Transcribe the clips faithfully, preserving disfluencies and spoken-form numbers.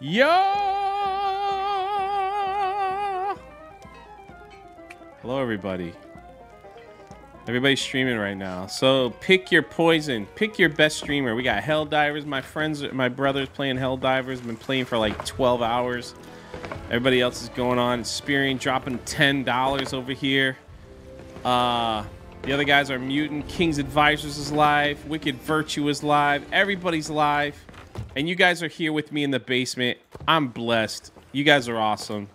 Yeah! Hello, everybody. Everybody's streaming right now. So pick your poison. Pick your best streamer. We got Helldivers. My friends, my brother's playing Helldivers. Been playing for like twelve hours. Everybody else is going on. Spirian dropping ten dollars over here. Uh, the other guys are mutant. King's Advisors is live. Wicked Virtue is live. Everybody's live. And you guys are here with me in the basement. I'm blessed. You guys are awesome.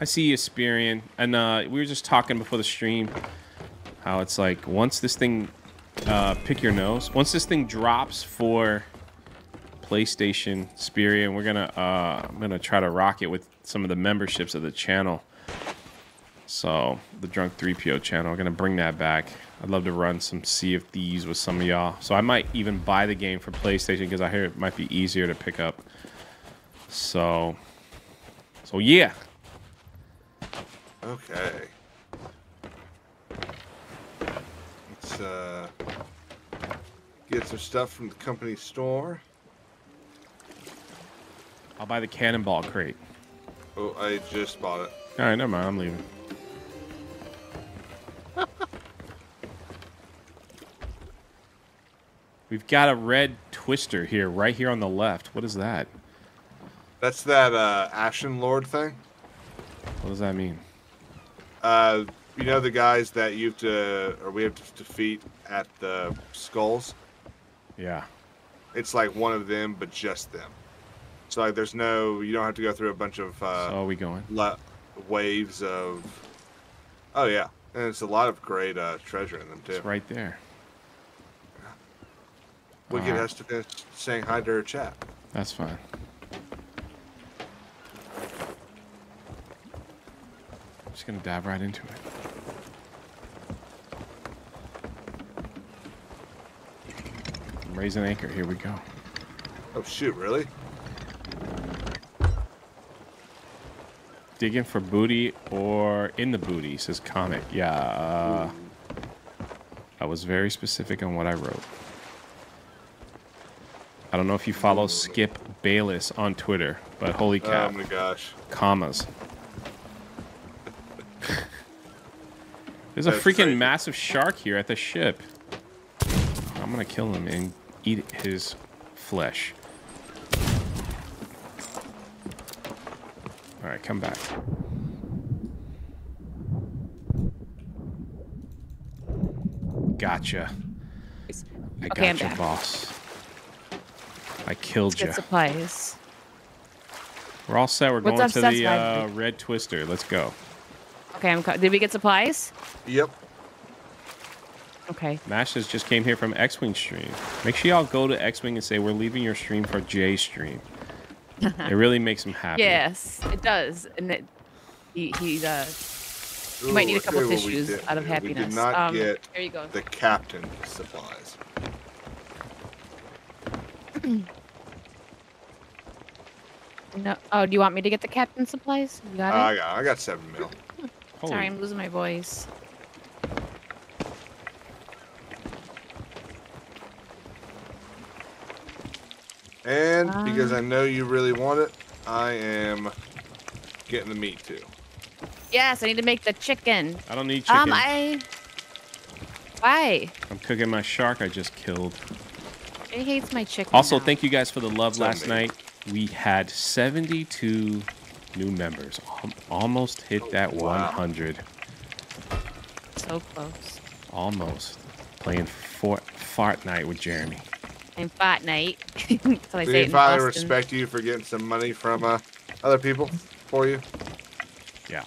I see you, Spirian. And uh, we were just talking before the stream how it's like once this thing, uh, pick your nose, once this thing drops for PlayStation, Spirian, we're gonna, uh, I'm gonna try to rock it with some of the memberships of the channel. So the Drunk three P O channel, we're gonna bring that back. I'd love to run some Sea of Thieves with some of y'all. So I might even buy the game for PlayStation because I hear it might be easier to pick up. So, so yeah. Okay. Let's uh, get some stuff from the company store. I'll buy the cannonball crate. Oh, I just bought it. All right, never mind. I'm leaving. We've got a red twister here, right here on the left. What is that? That's that uh, Ashen Lord thing. What does that mean? Uh, you know the guys that you have to, or we have to defeat at the skulls? Yeah. It's like one of them, but just them. So like, there's no, you don't have to go through a bunch of. Uh, so are we going? Waves of. Oh yeah, and it's a lot of great uh, treasure in them too. It's right there. We get us to finish saying hi to her chat. That's fine. I'm just gonna dive right into it. I'm raising anchor. Here we go. Oh shoot! Really? Digging for booty or in the booty says comic. Yeah. Uh, I was very specific on what I wrote. I don't know if you follow Skip Bayless on Twitter, but holy cow. Oh my gosh. Commas. There's a That's freaking crazy. Massive shark here at the ship. I'm going to kill him and eat his flesh. All right, come back. Gotcha. I got okay, you, back. boss. I killed Let's you. Get supplies. We're all set. We're What's going up, to the uh, red twister. Let's go. Okay, I'm. Did we get supplies? Yep. Okay. Mashes just came here from X-Wing stream. Make sure y'all go to X-Wing and say we're leaving your stream for J stream. It really makes him happy. Yes, it does, and it, he he does. He might need a couple okay, tissues well, we out of happiness. We did not um, get there you go. the captain supplies. No. Oh, do you want me to get the captain supplies? You got it? I got, I got seven mil. Sorry, I'm losing my voice. And um, because I know you really want it, I am getting the meat too. Yes, I need to make the chicken. I don't need chicken. Um, I. Why? I'm cooking my shark I just killed. It hates my chicken. Also, now. Thank you guys for the love Something. last night. We had seventy-two new members. Almost hit oh, that wow. one hundred. So close. Almost. Playing Fort Fart Night with Jeremy. And Fart Night. That's what I say in Boston. Do you finally respect you for getting some money from uh, other people for you? Yeah.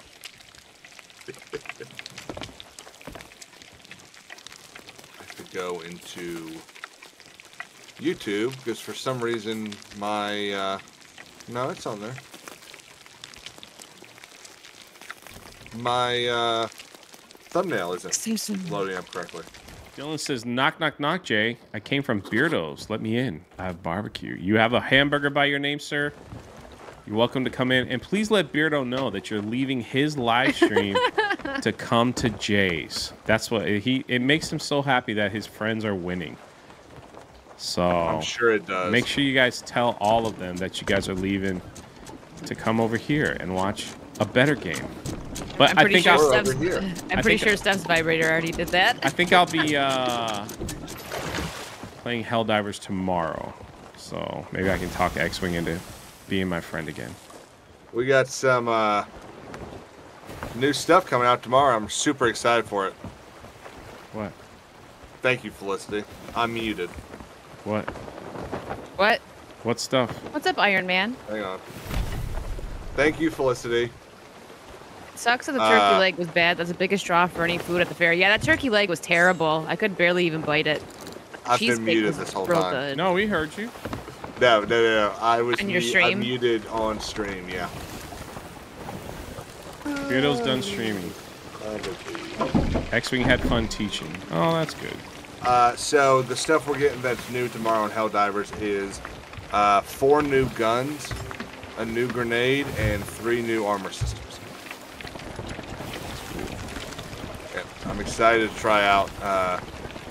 I could go into YouTube, because for some reason my uh, no, it's on there. My uh, thumbnail isn't loading up correctly. Dylan says, "Knock, knock, knock, Jay. I came from Beardo's. Let me in. I have barbecue. You have a hamburger by your name, sir. You're welcome to come in, and please let Beardo know that you're leaving his live stream to come to Jay's. That's what he. It makes him so happy that his friends are winning." So I'm sure it does. Make sure you guys tell all of them that you guys are leaving to come over here and watch a better game. But I'm pretty I think sure I'll, over here. I'm pretty sure Steph's vibrator already did that. I think I'll be uh, playing Helldivers tomorrow, so maybe I can talk X-Wing into being my friend again. We got some uh, new stuff coming out tomorrow. I'm super excited for it. What? Thank you, Felicity. I'm muted. What? What? What stuff? What's up, Iron Man? Hang on. Thank you, Felicity. Sucks that the turkey uh, leg was bad. That's the biggest draw for any food at the fair. Yeah, that turkey leg was terrible. I could barely even bite it. I've Cheese been muted this whole time. Good. No, we heard you. No, no, no, no. I was mu I muted on stream, yeah. Beardo's done streaming. X-Wing had fun teaching. Oh, that's good. Uh, so the stuff we're getting that's new tomorrow in Helldivers is uh, four new guns, a new grenade, and three new armor systems. Yeah, I'm excited to try out uh,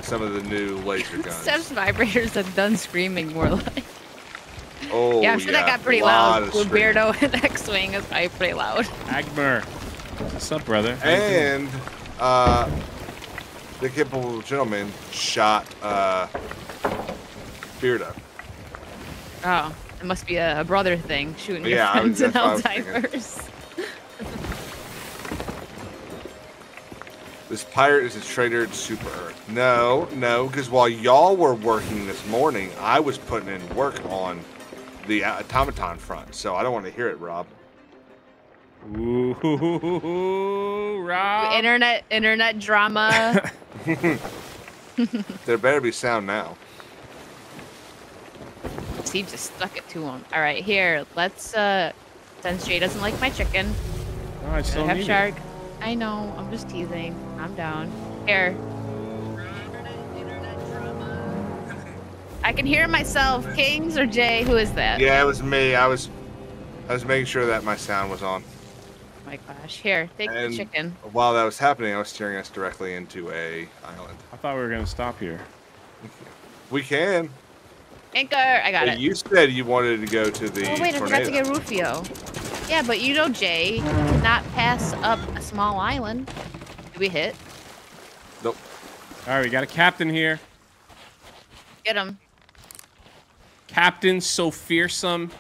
some of the new laser guns. Steph's vibrators have done screaming more like. Oh, yeah, I'm sure yeah, that got pretty loud. Beardo and X-Wing is probably pretty loud. Agmer. What's up, brother? How and uh, the capable gentleman shot uh, Beardo. Oh, it must be a brother thing, shooting your yeah, friends in Helldivers. This pirate is a traitor to Super Earth. No, no, because while y'all were working this morning, I was putting in work on the automaton front, so I don't want to hear it, Rob. Ooh, Rob. Internet, internet drama. There better be sound now. Steve just stuck it to him. All right, here, let's. Uh, since Jay doesn't like my chicken, oh, I still have need shark. It. I know. I'm just teasing. I'm down. Here. Internet, internet drama. I can hear myself. Kings or Jay? Who is that? Yeah, it was me. I was, I was making sure that my sound was on. My gosh. Here, take and the chicken. While that was happening, I was steering us directly into a island. I thought we were going to stop here. We can. Anchor. I got but it. You said you wanted to go to the Oh, wait. I forgot to get Rufio. Yeah, but you know, Jay, you cannot pass up a small island. Did we hit? Nope. All right, we got a captain here. Get him. Captain so fearsome,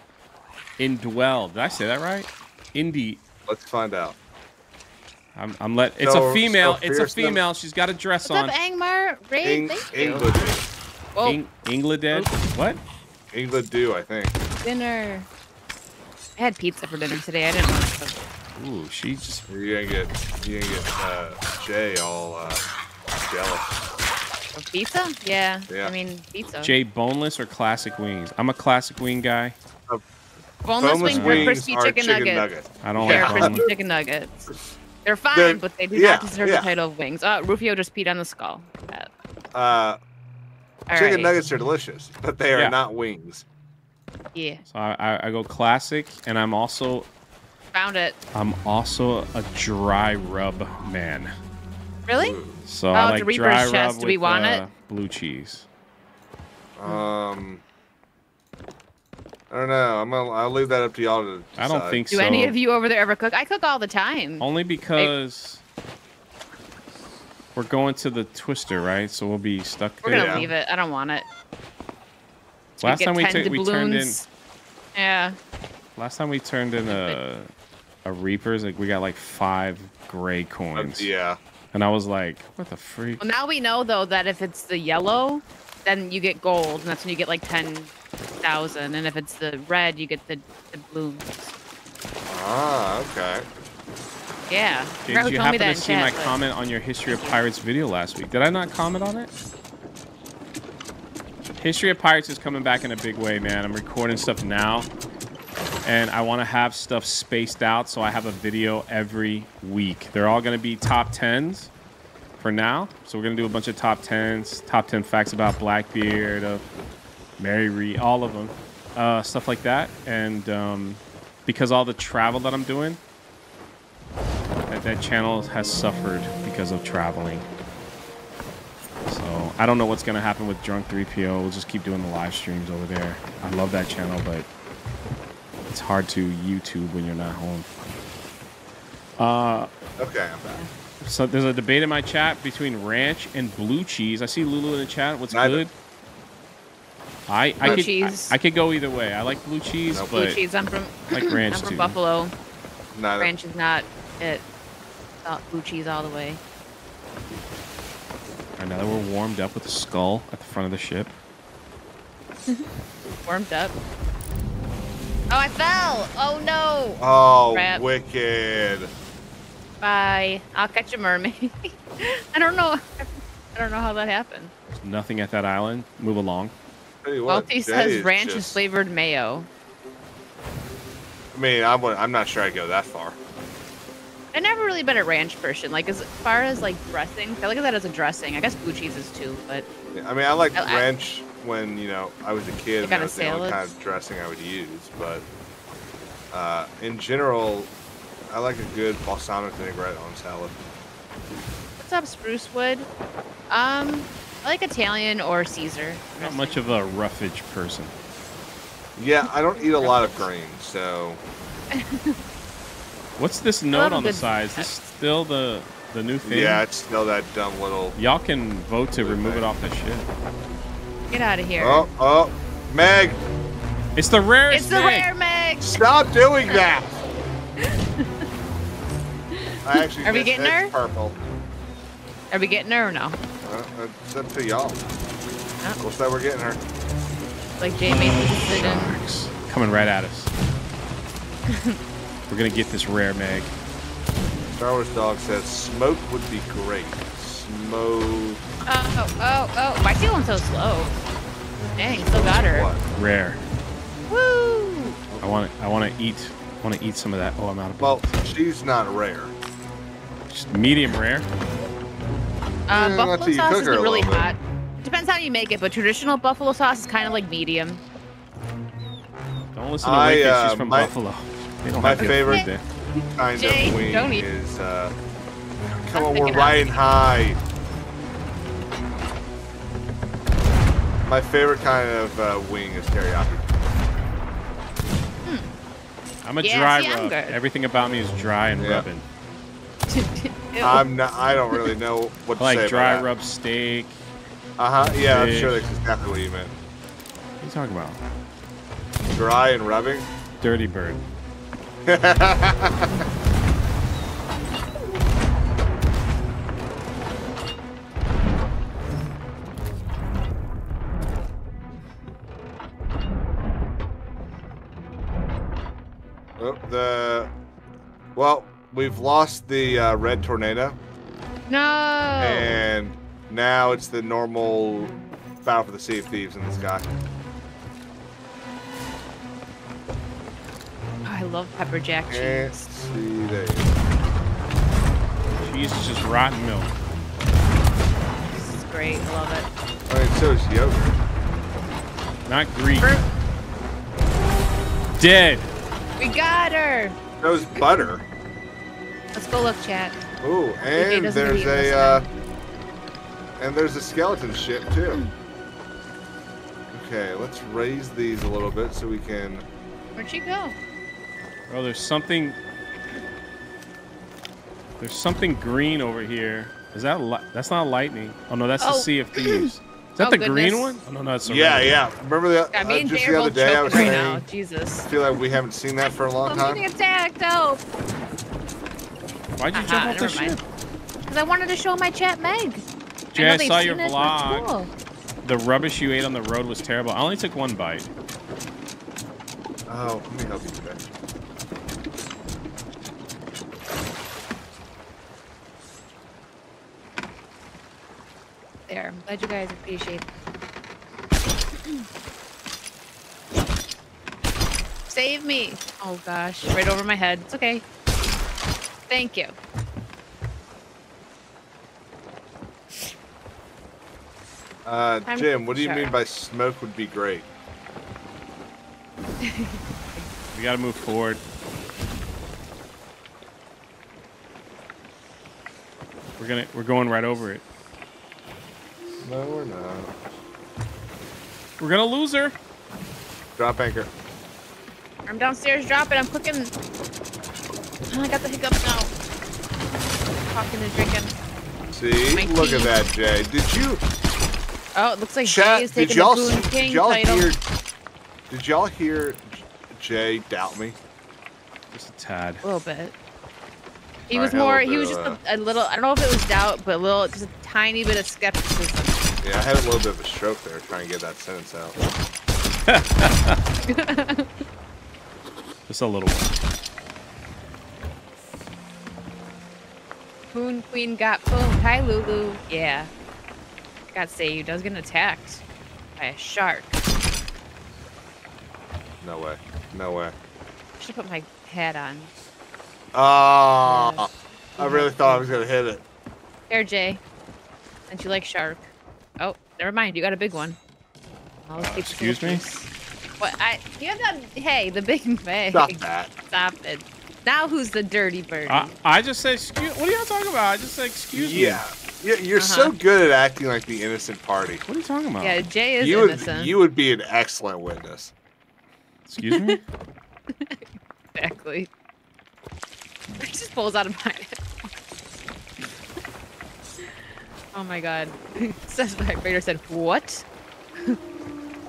indwell. Did I say that right? Indie. Let's find out. I'm, I'm let. It's so, a female. So it's a female. She's got a dress What's on. What's up, Angmar? Ray, Eng thank you. England. England. What? England do I think. Dinner. I had pizza for dinner today. I didn't want to cook it. Ooh, she just. You're gonna get. You're gonna get uh, Jay all uh, jealous. Of pizza? Yeah. Yeah. I mean pizza. Jay, boneless or classic wings? I'm a classic wing guy. Uh, Boneless, boneless wings, wings crispy are chicken, chicken nuggets. Nugget. I don't They're like crispy boneless. chicken nuggets. They're fine, They're, but they do yeah, not deserve yeah. the title of wings. Uh, Rufio just peed on the skull. Bad. Uh, All chicken right. nuggets are delicious, but they are yeah. not wings. Yeah. So I, I, I go classic, and I'm also... Found it. I'm also a dry rub man. Really? So oh, I like Reaper's dry chest. rub do with we want uh, it? blue cheese. Um... I don't know. I'm gonna, I'll leave that up to y'all to decide. I don't think so. Do any of you over there ever cook? I cook all the time. Only because I... we're going to the Twister, right? So we'll be stuck there. We're going to yeah. leave it. I don't want it. Should Last we time we, we turned in... Yeah. Last time we turned in a, a Reaper's, like, we got like five gray coins. Uh, yeah. And I was like, what the freak? Well, now we know, though, that if it's the yellow, then you get gold. And that's when you get like ten thousand, and if it's the red, you get the, the blooms. Ah, okay. Yeah. Did you happen to see my comment on your History of Pirates video last week? Did I not comment on it? History of Pirates is coming back in a big way, man. I'm recording stuff now, and I want to have stuff spaced out, so I have a video every week. They're all going to be top tens for now, so we're going to do a bunch of top tens, top ten facts about Blackbeard, of... Mary Ree, all of them, uh, stuff like that, and um, because all the travel that I'm doing, that, that channel has suffered because of traveling. So I don't know what's gonna happen with Drunk three P O. We'll just keep doing the live streams over there. I love that channel, but It's hard to YouTube when you're not home. Uh, okay, I'm back. So there's a debate in my chat between ranch and blue cheese. I see Lulu in the chat. What's Neither. good? I I could, I I could go either way. I like blue cheese, nope. but blue cheese. I'm from I like ranch I'm from too. Buffalo. Neither. Ranch is not it. It's not blue cheese all the way. All right, now that we're warmed up with the skull at the front of the ship. Warmed up. Oh, I fell! Oh no! Oh, Crap. Wicked! Bye. I'll catch a mermaid. I don't know. I don't know how that happened. There's nothing at that island. Move along. Hey, Walty says ranch just... is flavored mayo. I mean, I'm, I'm not sure I go that far. I've never really been a ranch person. Like, as far as like dressing, I look at that as a dressing. I guess blue cheese is too, but. Yeah, I mean, I like I, ranch. I, when you know I was a kid, and that was the only kind of dressing I would use, but uh, in general, I like a good balsamic vinaigrette on salad. What's up, Sprucewood? Um, I like Italian or Caesar. Not much of a roughage person. Yeah, I don't eat a lot of greens, so. What's this note on the side? Is this still the the new thing? Yeah, it's still that dumb little. Y'all can vote to remove it off the ship. Get out of here. Oh, oh, Meg. It's the rarest It's the Meg. rare Meg. Stop doing that. I actually Are we getting her? Purple. Are we getting her or no? Uh, it's up to y'all. Oh. We'll say we're getting her. Like Jay made the decision. Coming right at us. We're going to get this rare Meg. Star Wars Dog says smoke would be great. Smoke. Oh, oh, oh, oh. Why is she going so slow? Dang, still got her. What? Rare. Woo! I want to, I want to eat, I want to eat some of that. Oh, I'm out of bullets. Well, she's not rare. She's medium rare. Uh, mm, buffalo sauce is really hot. It depends how you make it, but traditional buffalo sauce is kind of like medium. Don't listen to I, Wicked, uh, she's from my, Buffalo. My favorite day. kind Jay, of wing don't eat. is, uh, come on, we're riding high. My favorite kind of uh, wing is teriyaki. Hmm. I'm a yeah, dry see, rub. I'm Everything about me is dry and yeah. rubbing. I'm not. I don't really know what to like say. Like dry about rub that. steak. Uh huh. Yeah, fish. I'm sure that's exactly what you meant. What are you talking about? Dry and rubbing. Dirty bird. Oh, the well, we've lost the uh, red tornado. No. And now it's the normal battle for the Sea of Thieves in the sky. Oh, I love pepper jack cheese. Can't see there. Cheese is just rotten milk. This is great. I love it. I mean, so is yogurt. Not Greek. Burp. Dead. We got her. That was butter. Let's go look, chat. Ooh, and there's a uh, and there's a skeleton ship too. Okay, let's raise these a little bit so we can. Where'd she go? Oh, there's something. There's something green over here. Is that li that's not lightning? Oh no, that's oh. the Sea of Thieves. Is that oh, the goodness. green one? Oh, no, no, it's the yeah, yeah. One. Remember that? I mean, uh, just the other day I was right saying, now. Jesus. I feel like we haven't seen that for a long I'm time. I'm getting attacked, help! Why'd you uh -huh, jump off the ship? Because I wanted to show my chat Meg. Jay, I, I saw your vlog. Cool. The rubbish you ate on the road was terrible. I only took one bite. Oh, let me help you today. There. I'm glad you guys appreciate it. Save me! Oh gosh, right over my head. It's okay. Thank you. Uh, Jim, what do you mean by smoke would be great? We gotta move forward. We're gonna. We're going right over it. No, we're not. We're gonna lose her. Drop anchor. I'm downstairs dropping. I'm cooking. I got the hiccups now. Talking and drinking. See? My Look tea. at that, Jay. Did you... Oh, it looks like Chat, Jay is taking the Boon King title. Hear, did y'all hear Jay doubt me? Just a tad. A little bit. He All was right, more... He was just uh, a, a little... I don't know if it was doubt, but a little... Just a tiny bit of skepticism. Yeah, I had a little bit of a stroke there trying to get that sentence out. Just a little one. Poon Queen got boom. Hi, Lulu. Yeah. Got saved. I was getting attacked by a shark. No way. No way. I should put my hat on. Oh, yeah. I really thought I was going to hit it. Here, Jay. Since you like shark. Oh, never mind. You got a big one. I'll uh, excuse me? What? I, you have that. Hey, the big bag. Stop that. Stop it. Now who's the dirty birdie? I, I just say, excuse, what are y'all talking about? I just say, excuse yeah. me. Yeah, you're uh -huh. so good at acting like the innocent party. What are you talking about? Yeah, Jay is you innocent. Would, you would be an excellent witness. Excuse me? Exactly. He just pulls out of my Oh my god. Raider said, what?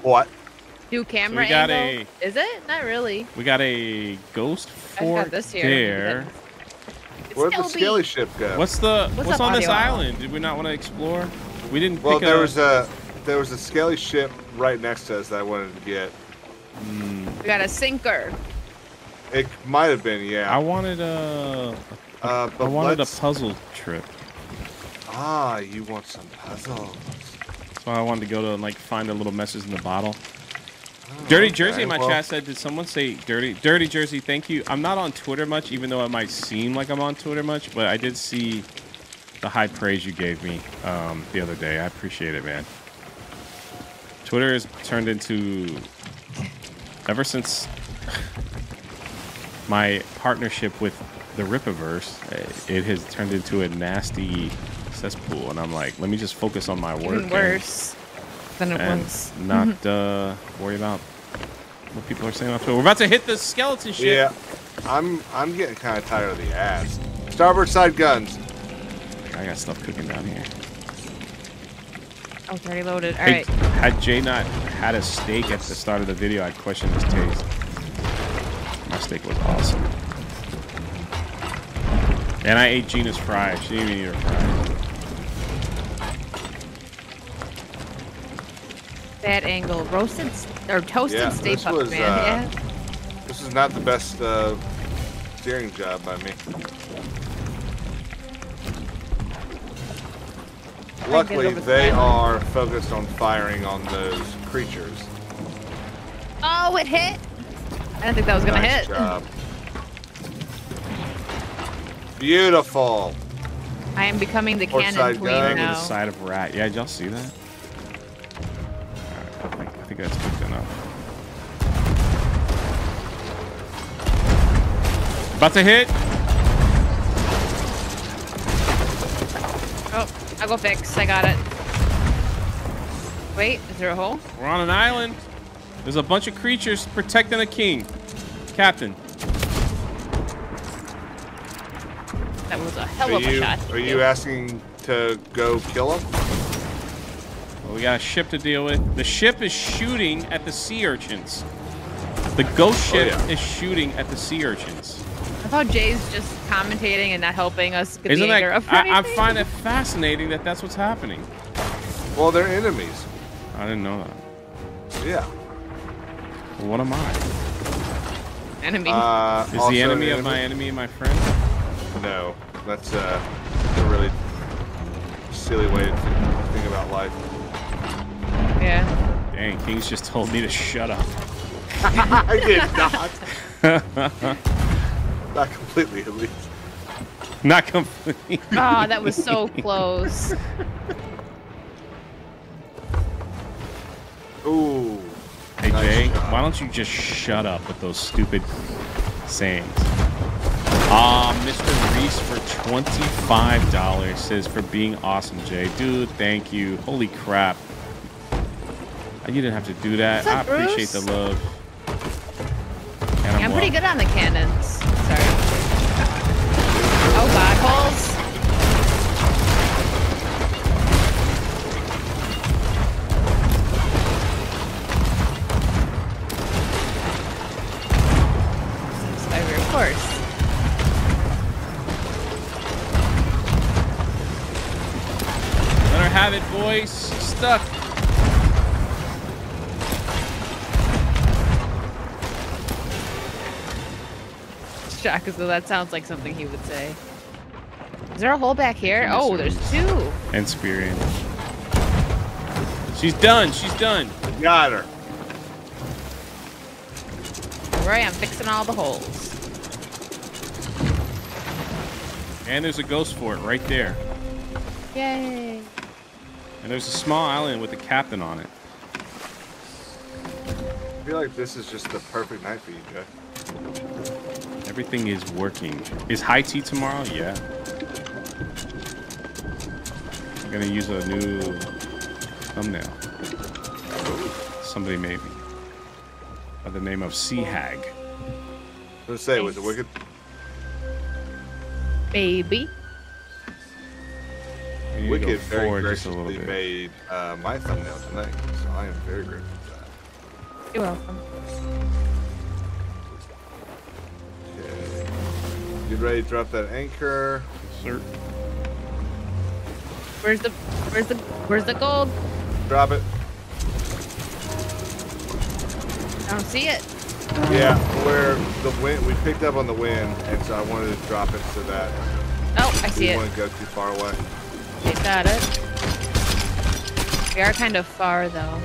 What? New camera so we got angle? A, Is it? Not really. We got a ghost fort this here. there. Where'd the scaly ship go? What's the what's, what's on this island? Did we not want to explore? We didn't. Well, pick there a... was a there was a scaly ship right next to us that I wanted to get. Mm. We got a sinker. It might have been, yeah. I wanted a. Uh, but I wanted let's... a puzzle trip. Ah, you want some puzzles? So I wanted to go to like find a little message in the bottle. Dirty okay, Jersey in my well, chat said, did someone say dirty? Dirty Jersey, thank you. I'm not on Twitter much, even though it might seem like I'm on Twitter much, but I did see the high praise you gave me um, the other day. I appreciate it, man. Twitter has turned into, ever since my partnership with the Ripaverse, it has turned into a nasty cesspool, and I'm like, let me just focus on my work. Even worse. Than it and was. Not uh, worry about what people are saying. We're about to hit the skeleton shit. Yeah, I'm I'm getting kind of tired of the ass. Starboard side guns. I got stuff cooking down here. Oh, it's already loaded. All hey, right. Had Jay not had a steak at the start of the video, I'd question his taste. My steak was awesome. And I ate Gina's fries. She didn't even eat her fries. That angle, roasted or toasted yeah, Stay Puft, man. Uh, yeah. This is not the best uh, steering job by me. Luckily, they are focused on firing on those creatures. Oh, it hit! I didn't think that was gonna nice hit. Job. Beautiful. I am becoming the Port cannon queen gun. now. The side of rat. Yeah, did y'all see that? I think that's good enough. About to hit. Oh, I'll go fix. I got it. Wait, is there a hole? We're on an island. There's a bunch of creatures protecting a king. Captain. That was a hell of a shot. Are you asking to go kill him? We got a ship to deal with. The ship is shooting at the sea urchins. The ghost ship oh, yeah. is shooting at the sea urchins. I thought Jay's just commentating and not helping us get Isn't the anger up for anything. I find it fascinating that that's what's happening. Well, they're enemies. I didn't know that. Yeah. Well, what am I? Enemy. Uh, is the enemy, enemy of my enemy my friend? No. That's uh, a really silly way to think about life. Yeah. Dang, Kings just told me to shut up. I did not. Not completely, at least. Not completely. Oh, that was so close. Ooh. Hey, nice Jay, shot. Why don't you just shut up with those stupid sayings? Ah, uh, Mister Reese for twenty-five dollars says, for being awesome, Jay. Dude, thank you. Holy crap. You didn't have to do that. Up, I appreciate Bruce? the love. I'm low. Pretty good on the cannons. Sorry. Oh god, holes. Spider, of course. Let her have it, boys. Stuck. Shocked as though that sounds like something he would say. Is there a hole back here? Oh, there's two. And Spirian. She's done. She's done. Got her. Right, I'm fixing all the holes. And there's a ghost fort right there. Yay. And there's a small island with a captain on it. I feel like this is just the perfect night for you, Jeff. Everything is working. Is high tea tomorrow? Yeah. I'm gonna use a new thumbnail. Somebody maybe. By the name of Sea Hag. Let's say, was it Wicked? Baby. Wicked very graciously made uh, my thumbnail tonight, so I am very grateful for that. You're welcome. You ready to drop that anchor? Yes, sir. Where's the where's the where's the gold? Drop it. I don't see it. Yeah, where the wind, we picked up on the wind, and so I wanted to drop it so that. Oh, I see it. We want to go too far away. They got it. We are kind of far though.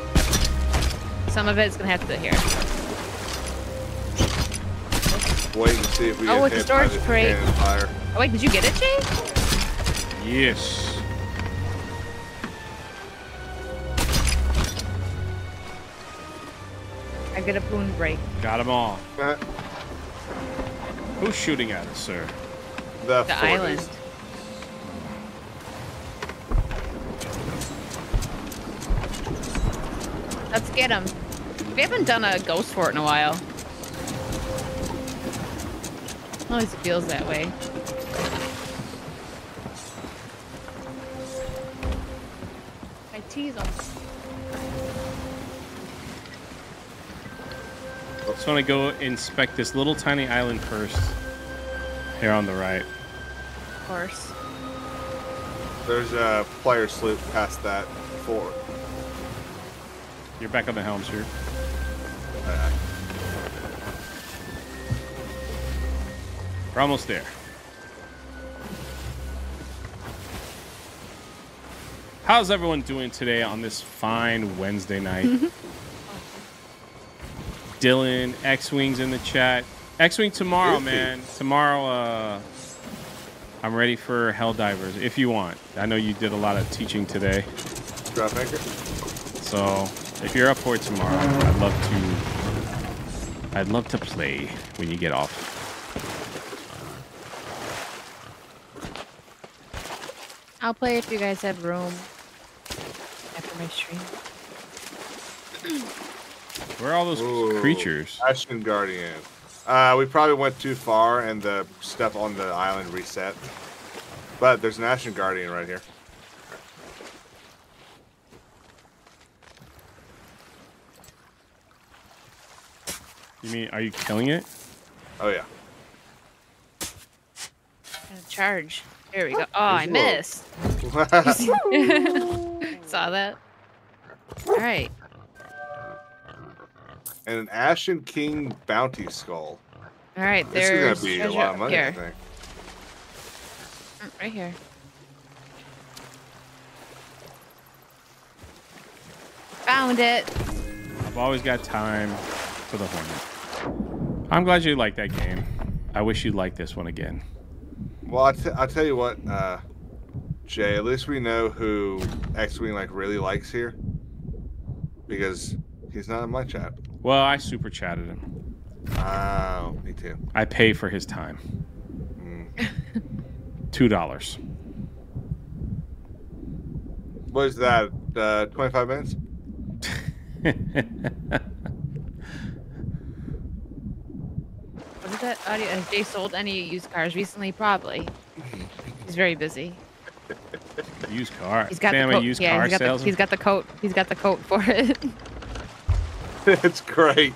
Some of it's gonna have to be here. Wait and see if we oh, with the storage crate. Oh, wait, did you get it, Jay? Yes. I get a poon break. Got them all. Uh-huh. Who's shooting at us, sir? The, the island. Let's get them. We haven't done a ghost fort in a while. Always feels that way. My tea's on. I just want to go inspect this little tiny island first. Here on the right. Of course. There's a player sloop past that forward. You're back on the helm, sir. Uh, We're almost there. How's everyone doing today on this fine Wednesday night? Dylan, X-Wing's in the chat. X-Wing tomorrow, man. Tomorrow, uh, I'm ready for Helldivers, if you want. I know you did a lot of teaching today. Drop anchor. So, if you're up for it tomorrow, I'd love to, I'd love to play when you get off. I'll play if you guys have room after my stream. Where are all those Ooh, creatures? Ashton Guardian. Uh, we probably went too far and the step on the island reset. But there's an Ashton Guardian right here. You mean, are you killing it? Oh, yeah. I'm gonna charge. There we go. Oh, I missed. Saw that. All right. And an Ashen King bounty skull. All right, this there's. This is gonna be a lot of money, here. I think. Right here. Found it. I've always got time for the Hornet. I'm glad you liked that game. I wish you liked this one again. Well, I t I'll tell you what, uh, Jay, at least we know who X-Wing, like, really likes here. Because he's not in my chat. Well, I super chatted him. Oh, me too. I pay for his time. Mm. two dollars. What is that, uh, twenty-five minutes? Is that audio? Has Jay sold any used cars recently? Probably. He's very busy. Used car. He's got Family the coat. Used yeah, car he's, got the, he's got the coat. He's got the coat for it. It's great.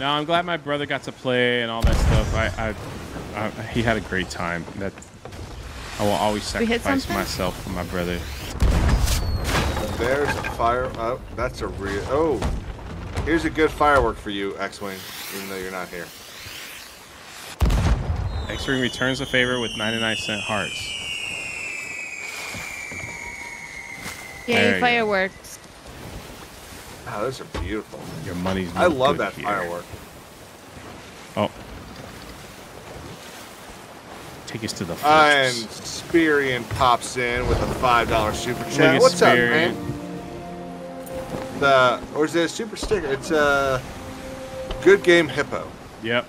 No, I'm glad my brother got to play and all that stuff. I, I, I he had a great time. That I will always sacrifice myself for my brother. There's a fire. Oh, that's a real. Oh, here's a good firework for you, X-Wing. Even though you're not here. X-Wing returns the favor with ninety-nine cent hearts. Yay, fireworks. Wow, those are beautiful. Your money's. I love that here. Firework. Oh, take us to the. And Spirian pops in with a five dollar super chat. What's Spirian. Up, man? The or is it a super sticker? It's a good game hippo. Yep.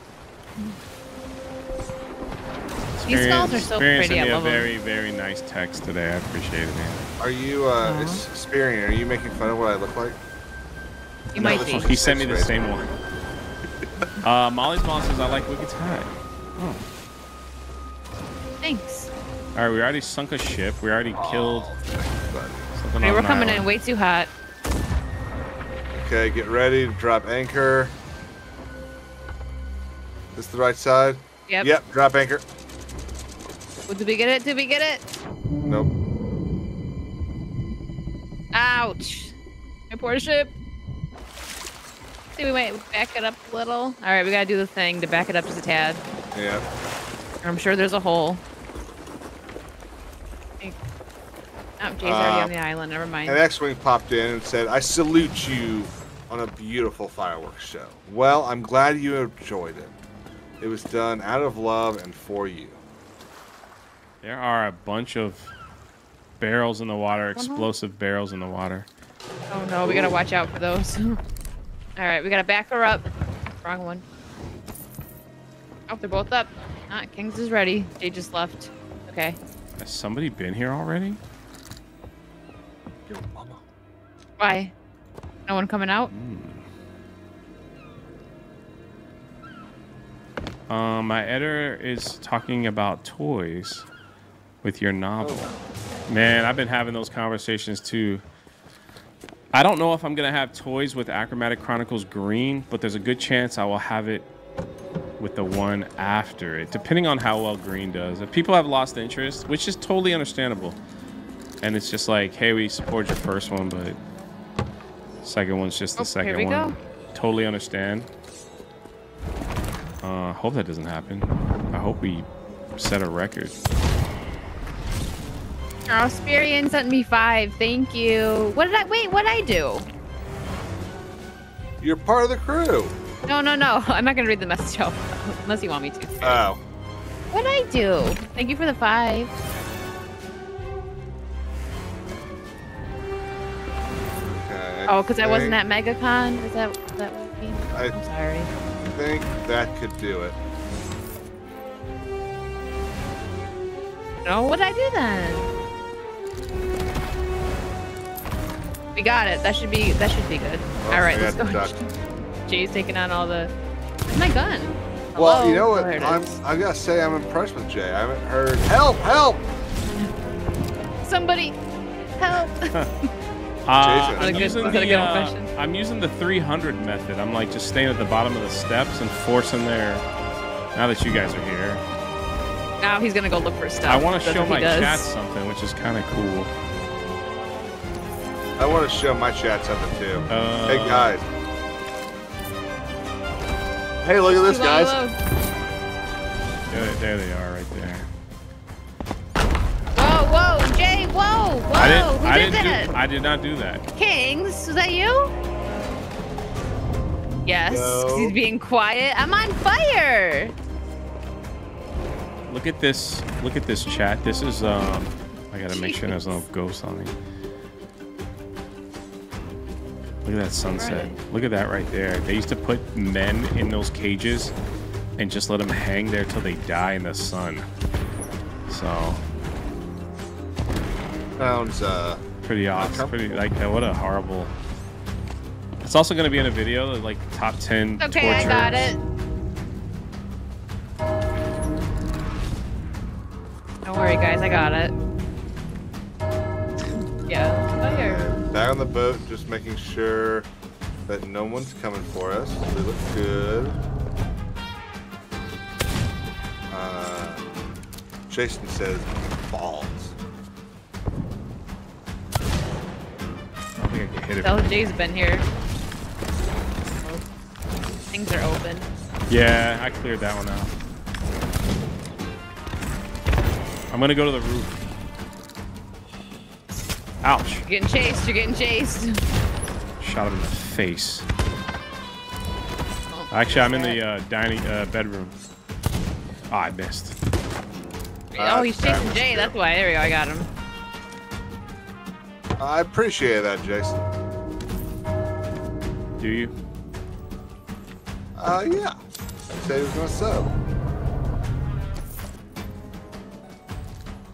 Spirian, these skulls are so Spirian pretty. I love them. Very, very nice text today. I appreciate it, man. Are you, uh, is Spirian? Are you making fun of what I look like? You no, might be. He sent me the right same one. uh, Molly's mom says I like Wicked Time. Oh. Thanks. All right, we already sunk a ship. We already oh, killed. Something right, we're coming island. In way too hot. Okay, get ready to drop anchor. This the right side? Yep. Yep. Drop anchor. Well, did we get it? Did we get it? Nope. Ouch! My poor ship. See, we might back it up a little. All right, we gotta do the thing to back it up just a tad. Yeah. I'm sure there's a hole. Oh, Jay's uh, already on the island. Never mind. An X-Wing popped in and said, "I salute you on a beautiful fireworks show. Well, I'm glad you enjoyed it. It was done out of love and for you." There are a bunch of barrels in the water, explosive uh-huh. barrels in the water. Oh no, we gotta watch out for those. All right, we gotta back her up. Wrong one. Oh, they're both up. Ah, Kings is ready. They just left. Okay. Has somebody been here already? Yo, mama. Why? No one coming out? Mm. Um, my editor is talking about toys with your novel. Oh. Man, I've been having those conversations too. I don't know if I'm going to have toys with Achromatic Chronicles Green, but there's a good chance I will have it with the one after it, depending on how well Green does. If people have lost interest, which is totally understandable, and it's just like, hey, we support your first one, but second one's just the oh, second here we one. Go. Totally understand. I uh, hope that doesn't happen. I hope we set a record. Oh, Spirian sent me five. Thank you. What did I... Wait, what did I do? You're part of the crew. No, no, no. I'm not going to read the message out unless you want me to. Oh. What did I do? Thank you for the five. Okay, oh, because I wasn't at MegaCon? Is that, is that what it means? I I'm sorry. I think that could do it. No? What did I do then? We got it. That should be that should be good. Well, all right, let's go. Jay's taking on all the. Where's my gun? Hello? Well, you know what? Oh, I'm I gotta say I'm impressed with Jay. I haven't heard help, help. Somebody, help. uh, I'm, using the, uh, I'm using the three hundred method. I'm like just staying at the bottom of the steps and forcing their. Now that you guys are here. Now he's gonna go look for stuff. I want to show my chat something, which is kind of cool. I want to show my chat something too. Uh, hey guys! Hey, look at this, guys! There, there they are, right there. Whoa, whoa, Jay! Whoa, whoa! I didn't, Who I did didn't that? Do, I did not do that. Kings, was that you? Yes. No. He's being quiet. I'm on fire. Look at this! Look at this chat. This is um. I gotta Jeez. Make sure there's no ghost on me. Look at that sunset. Look at that right there. They used to put men in those cages and just let them hang there till they die in the sun. So sounds uh pretty awesome. Pretty like that. What a horrible. It's also going to be in a video like top ten. Okay, tortures. I got it. Don't worry, guys. I got it. Yeah. Here. Back on the boat, just making sure that no one's coming for us. They look good. Uh, Jason says balls. I think I can hit it. L J's been here. Things are open. Yeah, I cleared that one out. I'm gonna go to the roof. Ouch. You're getting chased, you're getting chased. Shot him in the face. Actually, I'm in the uh, dining uh, bedroom. Oh, I missed. Uh, oh, he's chasing Jay, good. That's why. There we go, I got him. I appreciate that, Jason. Do you? Uh, yeah. I said he was gonna sub.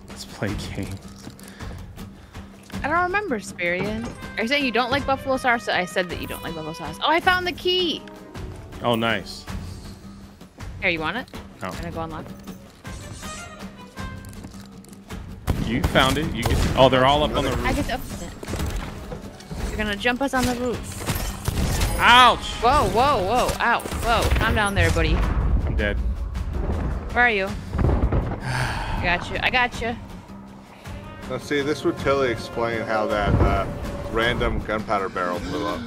Let's play games. I don't remember, Spirian. Are you saying you don't like buffalo sauce? I said that you don't like buffalo sauce. Oh, I found the key. Oh, nice. Here, you want it? No. I'm gonna go unlock it. You found it. You get to... Oh, they're all up on the roof. I get to open it. They're gonna jump us on the roof. Ouch! Whoa, whoa, whoa! Ow! Whoa! I'm down there, buddy. I'm dead. Where are you? I got you. I got you. Now see, this would totally explain how that uh, random gunpowder barrel blew up.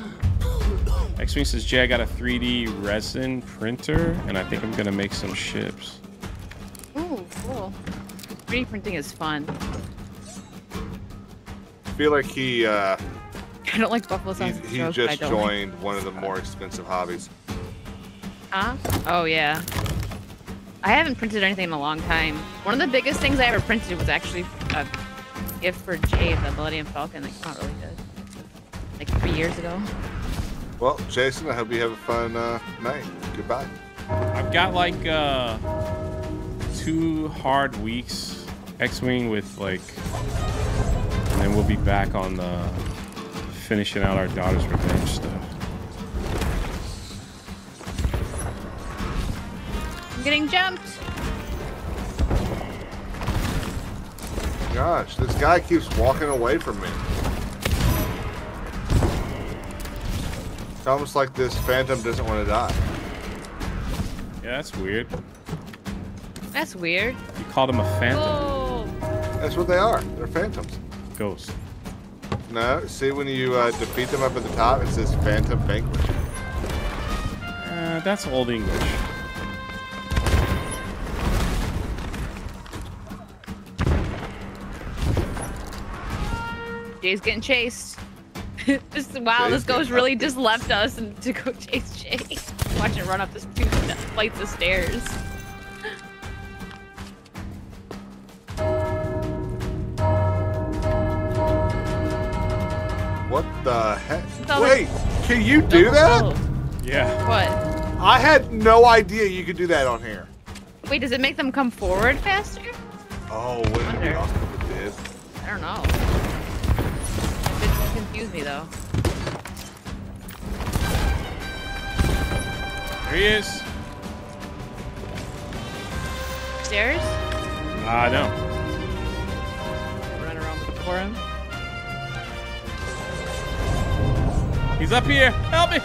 X-Wing says, Jay, I got a three D resin printer, and I think I'm going to make some ships. Ooh, cool. three D printing is fun. I feel like he... Uh, I don't like buffalo sauce. He, he just joined like one of the more expensive hobbies. Huh? Oh, yeah. I haven't printed anything in a long time. One of the biggest things I ever printed was actually... Uh, gift for Jay, the Millennium Falcon, like not really good. Like three years ago. Well, Jason, I hope you have a fun uh, night. Goodbye. I've got like uh, two hard weeks X-Wing with like, and then we'll be back on the finishing out our Daughter's Revenge stuff. I'm getting jumped. Gosh, this guy keeps walking away from me. It's almost like this phantom doesn't want to die. Yeah, that's weird. That's weird. You called him a phantom. Whoa. That's what they are. They're phantoms. Ghosts. No, see when you uh, defeat them up at the top, it says Phantom Vanquish. Uh, that's Old English. Jay's getting chased. Just, wow, Jay's this ghost really just left us and to go chase Jay. Watch it run up this two flights of stairs. What the heck? Wait, can you do that? Yeah. What? I had no idea you could do that on here. Wait, does it make them come forward faster? Oh, wouldn't it be awesome if it did? I don't know. Excuse me, though. There he is. Stairs? Ah, uh, no. Run around before him. He's up here. Help me!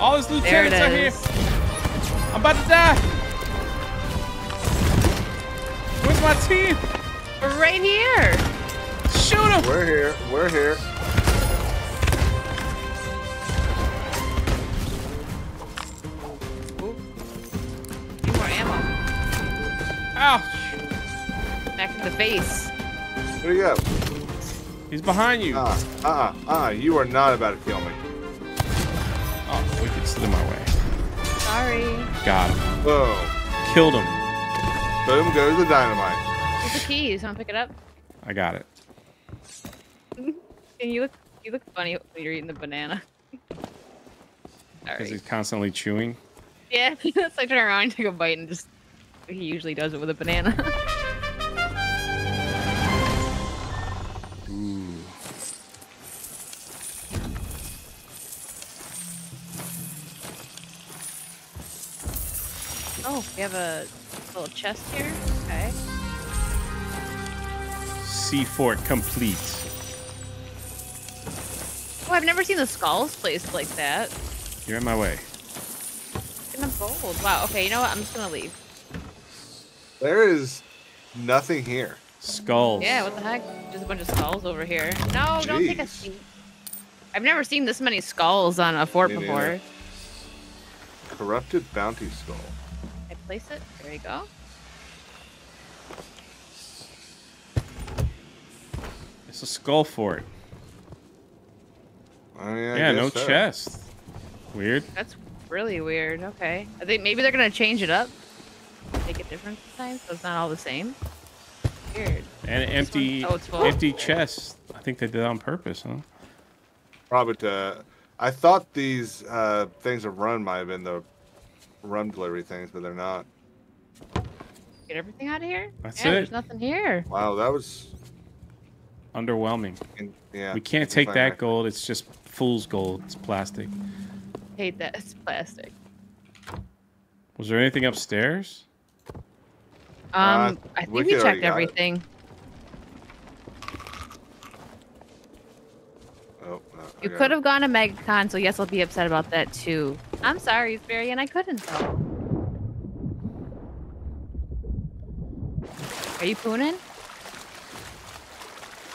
All his lieutenants are here. I'm about to die. Where's my team? We're right here. Shoot him! We're here. We're here. Ooh. Need more ammo. Ouch! Back in the face. Where you go? He's behind you. Uh uh uh. uh you are not about to kill me. Oh, we could sit in my way. Sorry. Got him. Whoa! Killed him. Boom goes the dynamite. It's a key. You want to pick it up? I got it. And you look, you look funny when you're eating the banana. Sorry. Because he's constantly chewing. Yeah, so I turn around and take a bite and just... He usually does it with a banana. Ooh. Oh, we have a little chest here. Okay. Sea fort complete. Oh, I've never seen the skulls placed like that. You're in my way. In the bowl. Wow. Okay, you know what? I'm just gonna leave. There is nothing here. Skulls. Yeah, what the heck? Just a bunch of skulls over here. No, Jeez. Don't take a seat. I've never seen this many skulls on a fort Me before. Neither. Corrupted bounty skull. I place it. There you go. It's a skull fort. I mean, I yeah, no so. chest. Weird. That's really weird. Okay. I think maybe they're gonna change it up. Make it different sometimes, so it's not all the same. Weird. And an empty, oh, empty chest. I think they did it on purpose, huh? Probably. Uh, I thought these uh, things of run might have been the run delivery things, but they're not. Get everything out of here. That's yeah, it. There's nothing here. Wow, that was underwhelming. And, yeah, we can't take that right. gold. It's just fool's gold. It's plastic. I hate that. It's plastic. Was there anything upstairs? Um, uh, I think Wicked we checked everything. It. Oh, no, you could have gone to MegaCon, so yes, I'll be upset about that too. I'm sorry, Spirian, I couldn't help. Are you pooning?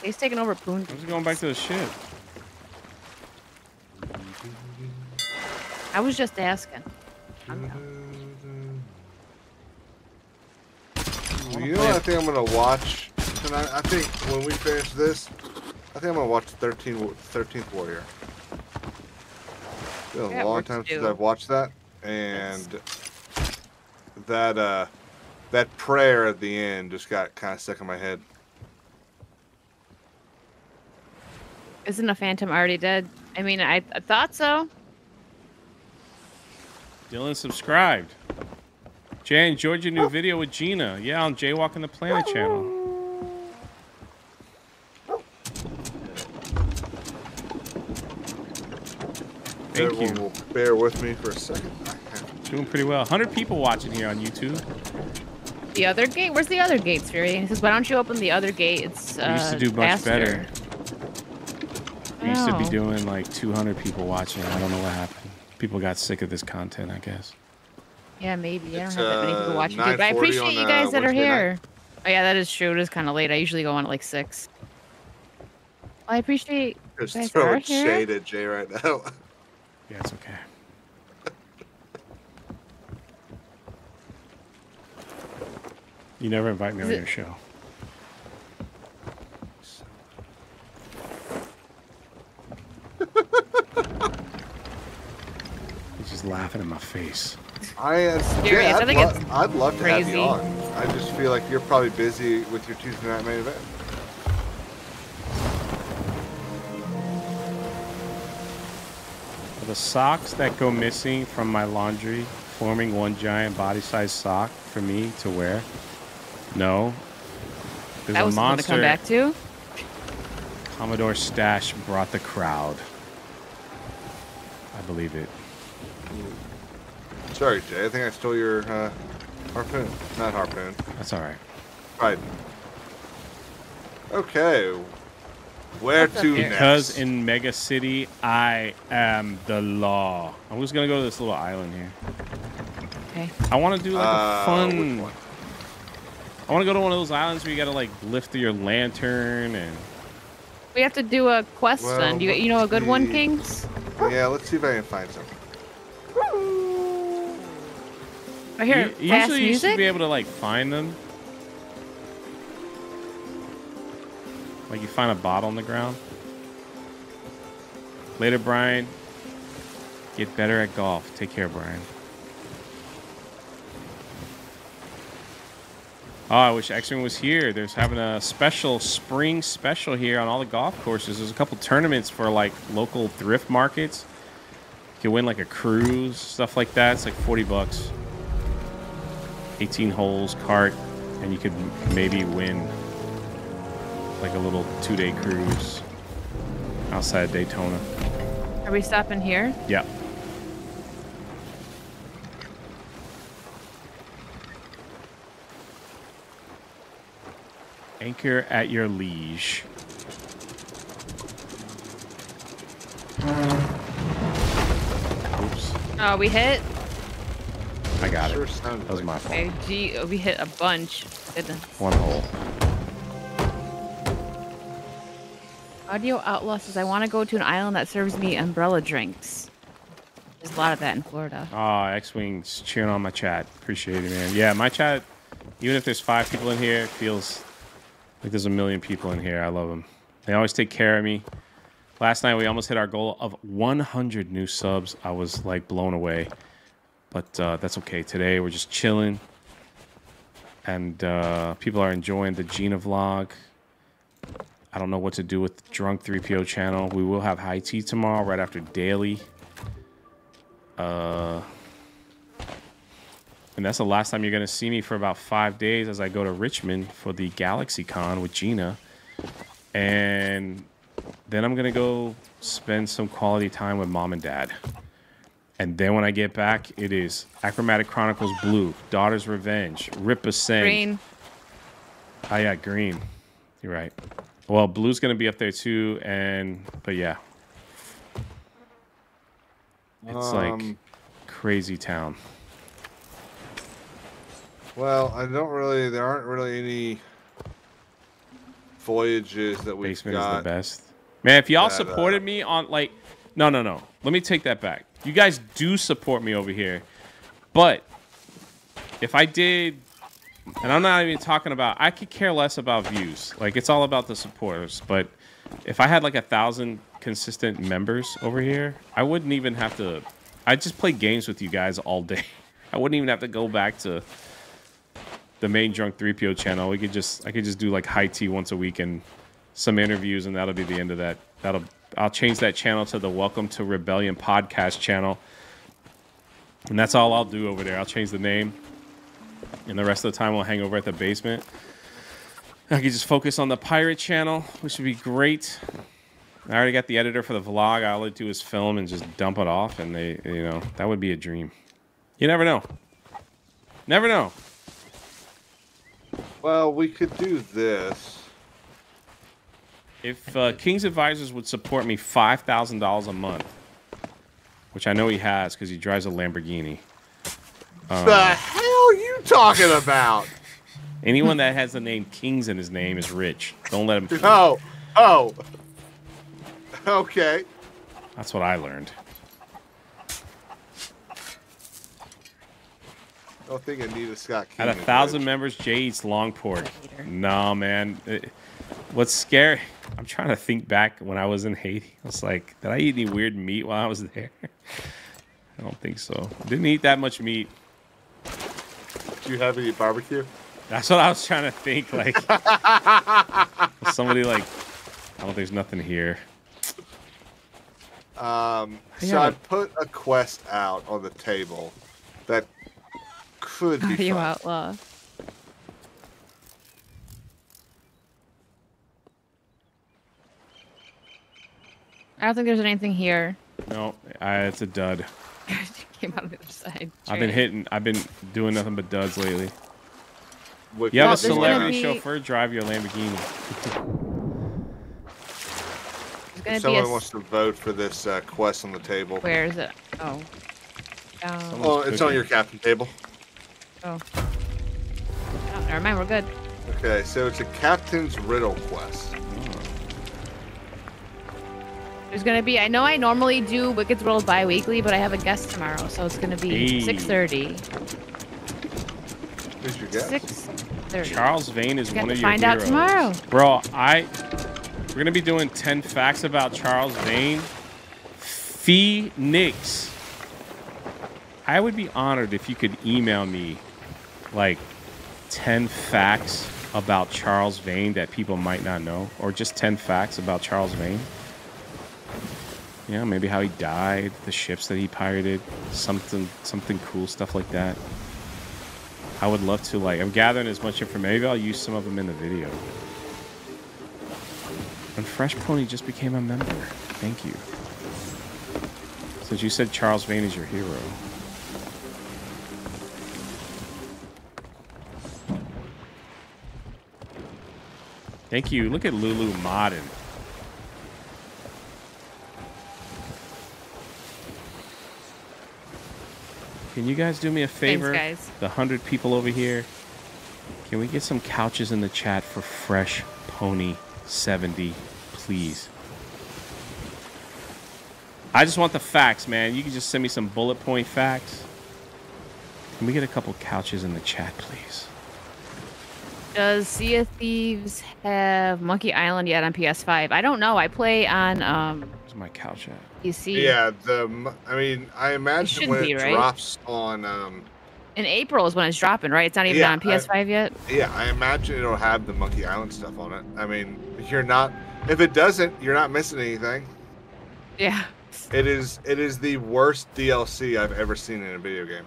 He's taking over poon. I'm just going back to the ship. I was just asking. I'm done. You know what I think I'm gonna watch tonight? I think when we finish this, I think I'm gonna watch the thirteenth Warrior. It's been a yeah, long time since I've watched that, and yes. that uh, that prayer at the end just got kind of stuck in my head. Isn't a phantom already dead? I mean, I, I thought so. Dylan subscribed. Jay, enjoyed your new oh. video with Gina. Yeah, on Jaywalking the Planet oh. channel. Thank Everyone you. Will bear with me for a second. Doing pretty well. one hundred people watching here on YouTube. The other gate? Where's the other gate, Siri? He says, why don't you open the other gate? It's uh, we used to do much faster. better. We used to be doing like two hundred people watching. I don't know what happened. People got sick of this content, I guess. Yeah, maybe. I don't have that many people watching, but I appreciate you guys that are here. Oh, yeah, that is true. It is kind of late. I usually go on at like six. I appreciate you guys are here. Just throwing shade at Jay right now. Yeah, it's okay. You never invite me on your show. He's just laughing in my face. I, uh, yeah, I'd, I think lo it's I'd love to crazy. have you on. I just feel like you're probably busy with your Tuesday night main event. The socks that go missing from my laundry, forming one giant body-sized sock for me to wear. No. There's that was a monster. To come back to. Commodore Stash brought the crowd. I believe it. Sorry, Jay. I think I stole your uh, harpoon. Not harpoon. That's all right. Right. Okay. Where What's to next? Because in Mega City, I am the law. I'm just going to go to this little island here. Okay. I want to do like a fun... Uh, I want to go to one of those islands where you got to like lift your lantern and... We have to do a quest well, then. Do you, you know a good see. one, Kings? Yeah, let's see if I can find something. I hear you, usually you music? should be able to like find them. Like you find a bottle on the ground. Later, Brian. Get better at golf. Take care, Brian. Oh, I wish X-Wing was here. There's having a special spring special here on all the golf courses. There's a couple tournaments for like local thrift markets. You win like a cruise, stuff like that. It's like forty bucks. eighteen holes, cart, and you could maybe win like a little two-day cruise outside Daytona. Are we stopping here? Yeah. Anchor at your liege. Oops. Oh, we hit? I got it. That was my fault. Okay, gee, we hit a bunch. Goodness. One hole. Audio Outlaw says, I want to go to an island that serves me umbrella drinks. There's a lot of that in Florida. Oh, X-Wing's cheering on my chat. Appreciate it, man. Yeah, my chat, even if there's five people in here, it feels like there's a million people in here. I love them. They always take care of me. Last night, we almost hit our goal of one hundred new subs. I was, like, blown away. But uh, that's okay. Today, we're just chilling. And uh, people are enjoying the Gina vlog. I don't know what to do with the Drunk three P O channel. We will have high tea tomorrow, right after daily. Uh, and that's the last time you're going to see me for about five days as I go to Richmond for the Galaxy Con with Gina. And then I'm going to go spend some quality time with mom and dad. And then when I get back, it is Achromatic Chronicles Blue, Daughter's Revenge, Rip Ascend. Green. Oh, yeah, green. You're right. Well, Blue's going to be up there, too, and... But, yeah. It's, um, like, crazy town. Well, I don't really... There aren't really any voyages that we've Basement got. Basement is the best. Man, if y'all supported uh, me on, like... No, no, no. Let me take that back. You guys do support me over here. But if I did... And I'm not even talking about... I could care less about views. Like, it's all about the supporters. But if I had, like, a thousand consistent members over here, I wouldn't even have to... I'd just play games with you guys all day. I wouldn't even have to go back to the main Drunk three P O channel. We could just... I could just do, like, high tea once a week and some interviews, and that'll be the end of that. That'll... I'll change that channel to the Welcome to Rebellion podcast channel. And that's all I'll do over there. I'll change the name. And the rest of the time, we'll hang over at the basement. I can just focus on the pirate channel, which would be great. I already got the editor for the vlog. All I do is film and just dump it off, and they, you know, that would be a dream. You never know. Never know. Well, we could do this. If uh, King's Advisors would support me five thousand dollars a month, which I know he has because he drives a Lamborghini. Um, the hell are you talking about? Anyone that has the name Kings in his name is rich. Don't let him. Keep. Oh, oh, okay. That's what I learned. I don't think Anita Scott King. At a thousand rich. Members, Jay eats long pork. Nah, man. It, what's scary? I'm trying to think back when I was in Haiti. I was like, did I eat any weird meat while I was there? I don't think so. Didn't eat that much meat. Do you have any barbecue? That's what I was trying to think. Like, somebody like, oh, there's nothing here. Um, yeah. So I put a quest out on the table that could be. Are you outlaw? I don't think there's anything here. No, I, it's a dud. Came out of the other side. I've been hitting. I've been doing nothing but duds lately. Wicked. You have no, a celebrity be... chauffeur drive your Lamborghini. If someone a... wants to vote for this uh, quest on the table. Where is it? Oh. Um, oh, it's cooking. On your captain table. Oh. Oh. Never mind. We're good. Okay, so it's a captain's riddle quest. There's gonna be. I know I normally do Wicked's World bi-weekly, but I have a guest tomorrow, so it's gonna be hey. six thirty. Who's your guest? six thirty. Charles Vane is one of your heroes. Find out tomorrow, bro. I we're gonna be doing ten facts about Charles Vane. Phoenix. I would be honored if you could email me, like, ten facts about Charles Vane that people might not know, or just ten facts about Charles Vane. You know, maybe how he died, the ships that he pirated, something something cool, stuff like that. I would love to, like, I'm gathering as much information. Maybe I'll use some of them in the video. And Fresh Pony just became a member. Thank you. Since you said Charles Vane is your hero. Thank you. Look at Lulu Modden. Can you guys do me a favor? Thanks, guys. The hundred people over here. Can we get some couches in the chat for Fresh Pony seventy, please? I just want the facts, man. You can just send me some bullet point facts. Can we get a couple couches in the chat, please? Does Sea of Thieves have Monkey Island yet on P S five? I don't know. I play on... Um, Where's my couch at? P C. Yeah, the, I mean, I imagine it when be, it right? drops on... Um, in April is when it's dropping, right? It's not even yeah, on P S five I, yet? Yeah, I imagine it'll have the Monkey Island stuff on it. I mean, you're not... If it doesn't, you're not missing anything. Yeah. It is It is the worst D L C I've ever seen in a video game.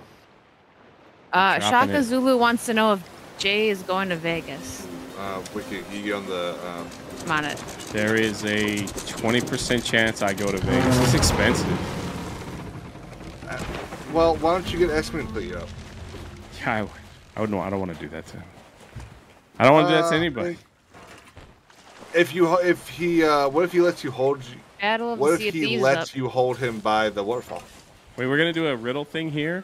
Uh, Shaka it. Zulu wants to know if... Jay is going to Vegas. Uh, Wicked, you get on the... Um... I'm on it. There is a twenty percent chance I go to Vegas. It's expensive. Uh, well, why don't you get X-Wing to put you up? Yeah, I, I would know. I don't want to do that to him. I don't want to uh, do that to anybody. If you, if he, uh, what if he lets you hold... Battle of what if he lets up. you hold him by the waterfall? Wait, we're going to do a riddle thing here?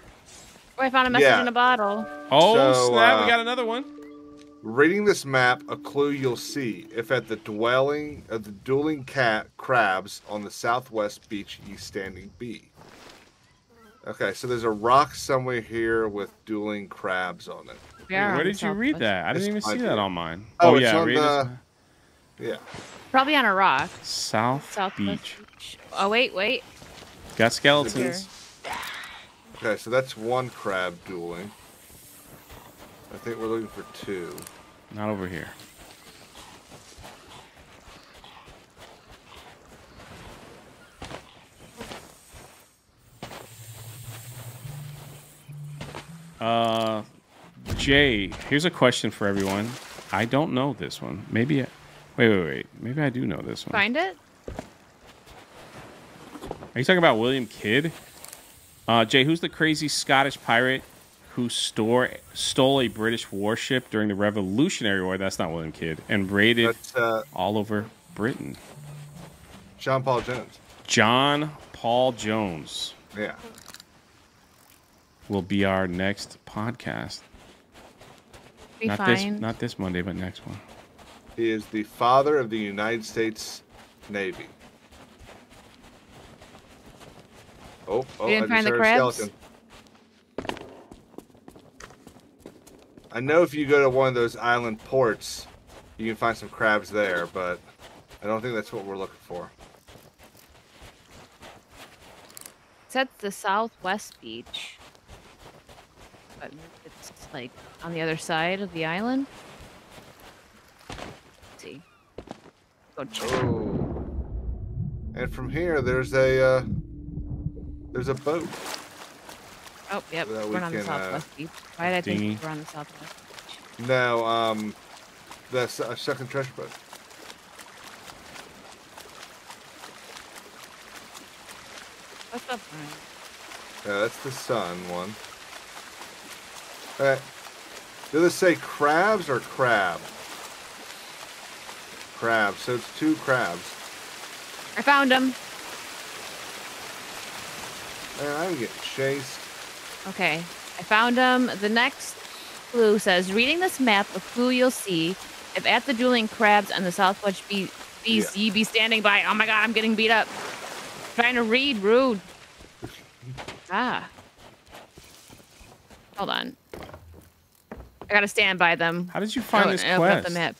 I found a message yeah. in a bottle. Oh, so, snap. Uh, we got another one. Reading this map, a clue you'll see. If at the dwelling of the dueling cat crabs on the southwest beach, ye standing be. Okay, so there's a rock somewhere here with dueling crabs on it. Yeah, where did you read that? I didn't even see that on mine. Oh, oh yeah. On read the, yeah. Probably on a rock. South beach. beach. Oh, wait, wait. Got skeletons. Okay, so that's one crab dueling. I think we're looking for two. Not over here. Uh, Jay, here's a question for everyone. I don't know this one. Maybe I... Wait, wait, wait. Maybe I do know this one. Find it? Are you talking about William Kidd? Uh, Jay, who's the crazy Scottish pirate who store, stole a British warship during the Revolutionary War? That's not William Kidd. And raided uh, all over Britain. John Paul Jones. John Paul Jones. Yeah. Will be our next podcast. We not find... this, not this Monday, but next one. He is the father of the United States Navy. Oh, oh, didn't I find the crabs? Skeleton. I know if you go to one of those island ports, you can find some crabs there, but I don't think that's what we're looking for. It's at the southwest beach, but it's like on the other side of the island. Let's see. Go check. Oh. And from here, there's a... Uh... There's a boat. Oh, yep. So we're on the southwest uh, beach. Why did I think dinghy. we're on the southwest beach? No, um, that's a second treasure boat. What's up, Brian? Yeah, that's the sun one. All right. Did this say crabs or crab? Crabs. So it's two crabs. I found them. Man, I'm getting chased. Okay, I found them. Um, the next clue says, reading this map, a clue you'll see. If at the dueling crabs on the southwest beach, yeah. ye be standing by. Oh my god, I'm getting beat up. I'm trying to read, rude. Ah. Hold on. I gotta stand by them. How did you find oh, this I quest? Up the map.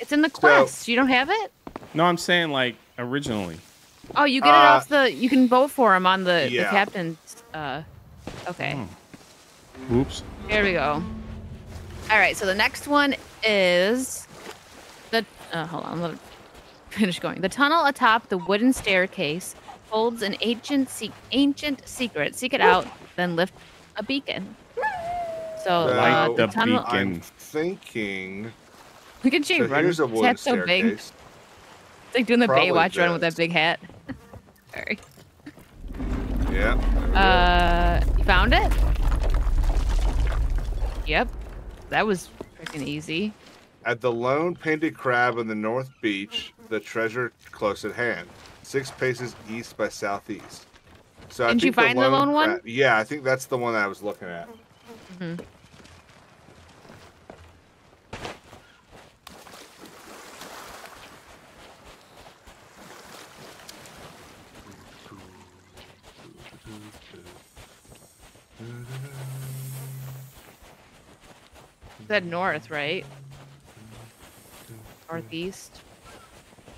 It's in the quest. So, you don't have it? No, I'm saying like originally. Oh, you get it uh, off the... You can vote for him on the, yeah. the captain's... Uh, okay. Oh. Oops. There we go. All right, so the next one is... the. Uh, hold on. finish going. The tunnel atop the wooden staircase holds an ancient se ancient secret. Seek it out, then lift a beacon. So Light uh, the, the tunnel. Beacon. I'm thinking. We can change. So here's a wooden That's so big. It's like doing the Probably Baywatch run with that big hat. Sorry. Yeah. Uh, you found it? Yep. That was freaking easy. At the lone painted crab on the north beach, the treasure close at hand, six paces east by southeast. So Didn't I think you find the lone, the lone one? Yeah, I think that's the one I was looking at. Mm-hmm. Said north, right? Northeast.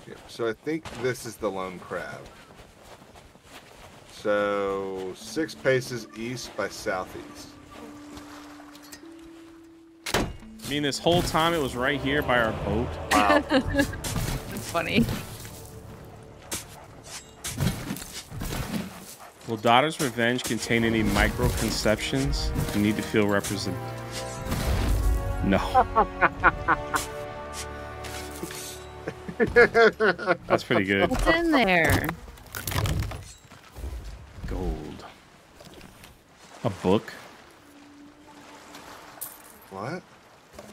Yeah, so I think this is the lone crab. So six paces east by southeast. I mean, this whole time it was right here by our boat. Wow. That's funny. Will Daughter's Revenge contain any micro-conceptions? I need to feel represented. No. That's pretty good. What's in there? Gold. A book. What?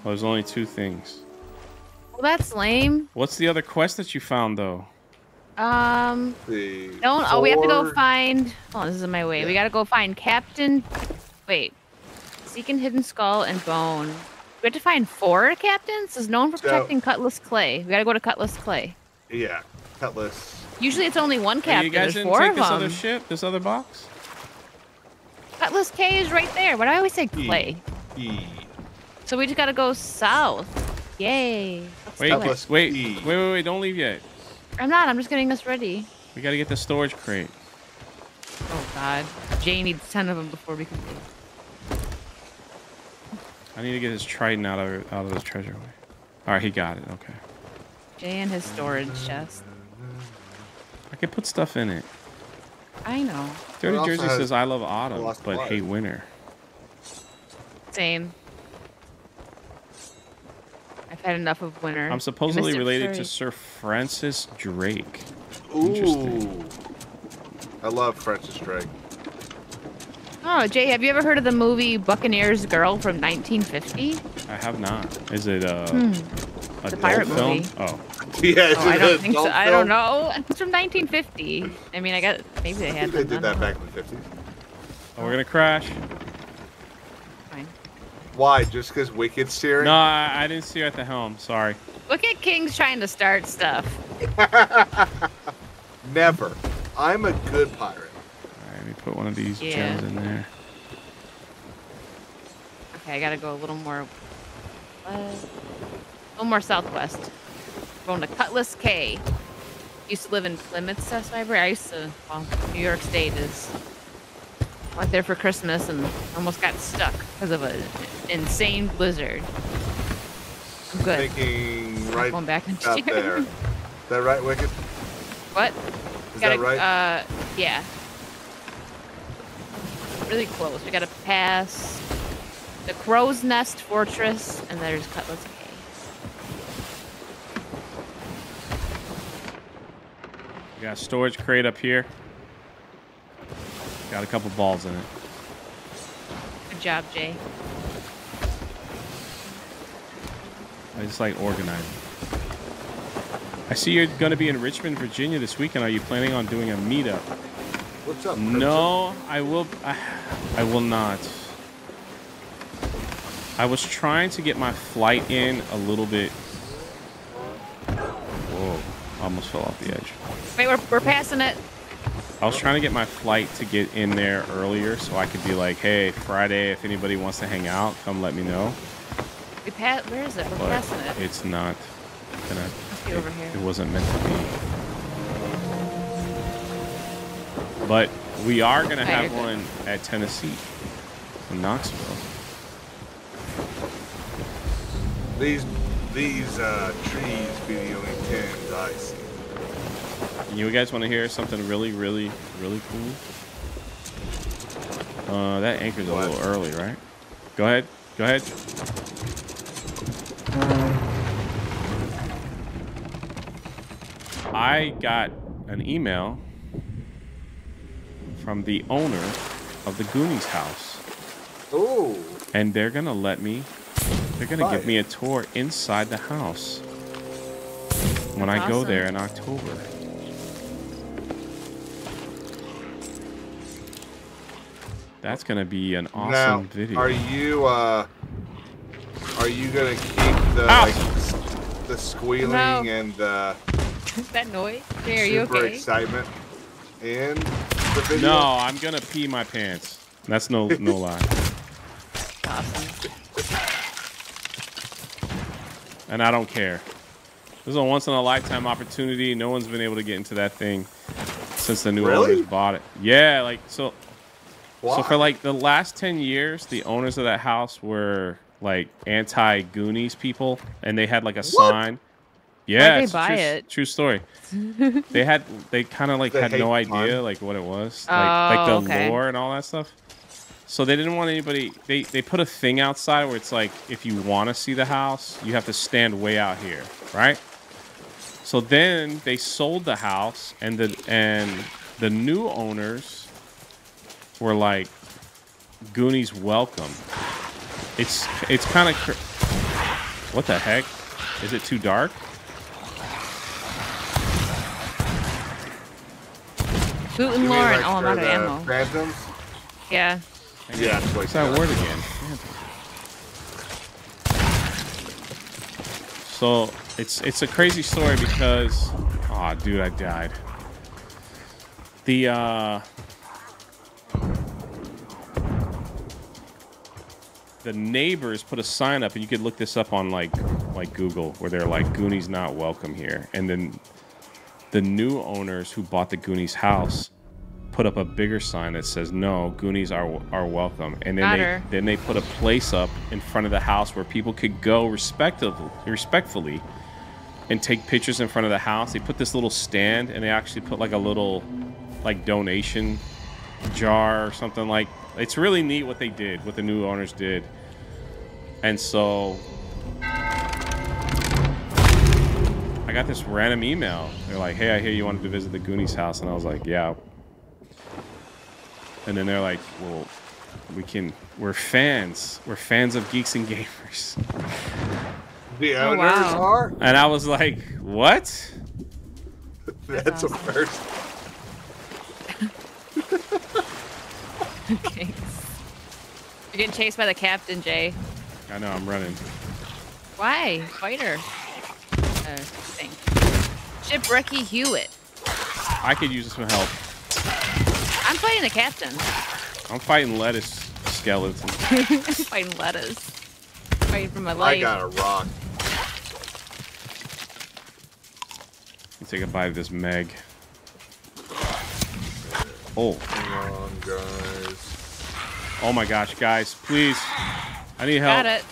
Oh, there's only two things. Well, that's lame. What's the other quest that you found, though? Um. The don't. Four... Oh, we have to go find. Oh, this is in my way. Yeah. We gotta go find Captain. Wait. Seeking hidden skull and bone. We have to find four captains? It's known for protecting so, Cutlass Clay. We gotta go to Cutlass Clay. Yeah, Cutlass. Usually it's only one captain. Hey, you guys There's didn't four take of this them. Other ship, this other box? Cutlass K is right there. Why do I always say Clay? E. E. So we just gotta go south. Yay. Let's wait, Cutlass, wait, e. wait, wait, wait, don't leave yet. I'm not, I'm just getting us ready. We gotta get the storage crate. Oh god. Jay needs ten of them before we can leave. I need to get his trident out of out of his treasure. All right, he got it. Okay. Jay and his storage chest. I could put stuff in it. I know. Dirty Jersey says I love autumn, but life. hate winter. Same. I've had enough of winter. I'm supposedly related to Sir Francis Drake. Ooh. Interesting. I love Francis Drake. Oh, Jay, have you ever heard of the movie Buccaneers Girl from nineteen fifty? I have not. Is it uh, hmm. a the pirate film? movie? Oh, yeah, oh I don't think so. Film? I don't know. It's from nineteen fifty. I mean, I got maybe they had. I think they did that back in the fifties. Oh, we're gonna crash. Fine. Why? Just because Wicked's steering? No, I, I didn't steer at the helm. Sorry. Look at King's trying to start stuff. Never. I'm a good pirate. Let me put one of these yeah. gems in there. Okay, I gotta go a little more... Uh, a little more southwest. Going to Cutlass K. Used to live in Plymouth, Sassybury. I used to... Well, New York State is... Went there for Christmas and almost got stuck because of an insane blizzard. I'm good. Thinking right I'm going back into out there. Is that right, Wicked? What? Is gotta, that right? Uh, yeah. Really close. We gotta pass the Crow's Nest Fortress, and there's Cutlass Cave. We got a storage crate up here. Got a couple balls in it. Good job, Jay. I just like organizing. I see you're gonna be in Richmond, Virginia this weekend. Are you planning on doing a meetup? What's up, no, I will. I, I will not. I was trying to get my flight in a little bit. Whoa! Almost fell off the edge. Wait, we're we're passing it. I was trying to get my flight to get in there earlier, so I could be like, "Hey, Friday, if anybody wants to hang out, come let me know." We pass. Where is it? We're but passing it. It's not. Gonna, Let's get it, over here. It wasn't meant to be. But we are going to have one at Tennessee, in Knoxville. These these uh, trees be the only tins I see. You guys want to hear something really, really, really cool? Uh, that anchor's a little early, right? Go ahead. Go ahead. I got an email from the owner of the Goonies house. Ooh. And they're going to let me, they're going to give me a tour inside the house when That's I go awesome. there in October. That's going to be an awesome now, video. Are you, uh, are you going to keep the, like, the squealing no. and the that noise? Hey, are super you okay? excitement in the video? No, I'm going to pee my pants. That's no, no lie. Awesome. And I don't care. This is a once in a lifetime opportunity. No one's been able to get into that thing since the new really? owners bought it. Yeah, like, so. Why? So for like the last ten years, the owners of that house were like anti-Goonies people, and they had like a what? sign. Yeah, they buy true, it? True story. They had they kind of like they had no idea fun. like what it was, oh, like, like the okay. lore and all that stuff. So they didn't want anybody. They they put a thing outside where it's like if you want to see the house, you have to stand way out here, right? So then they sold the house, and the and the new owners were like, Goonies welcome. It's it's kind of cr what the heck? Is it too dark? Boot and Lauren. Like, oh, I'm out of ammo. Phantoms? Yeah. Yeah. What's like that, that word again? So it's it's a crazy story because oh dude, I died. The uh. The neighbors put a sign up, and you could look this up on like like Google, where they're like, Goonies not welcome here. And then the new owners who bought the Goonies house put up a bigger sign that says, no, Goonies are are welcome. And then Matter. they then they put a place up in front of the house where people could go respectively respectfully and take pictures in front of the house. They put this little stand, and they actually put like a little like donation jar or something. Like, it's really neat what they did, what the new owners did. And so I got this random email. They're like, hey, I hear you wanted to visit the Goonies house. And I was like, yeah. And then they're like, well, we can, we're fans. We're fans of Geeks and Gamers. The owners wow. are? And I was like, what? That's a first. Okay. You're getting chased by the captain, Jay. I know, I'm running. Why? Fighter. Uh, thing. Shipwrecky Hewitt. I could use some help. I'm fighting the captain. I'm fighting lettuce skeleton. I'm fighting lettuce. I'm fighting for my life. I got a rock. Let's take a bite of this Meg. Oh. Hang on, guys. Oh my gosh, guys, please. I need help. Got it.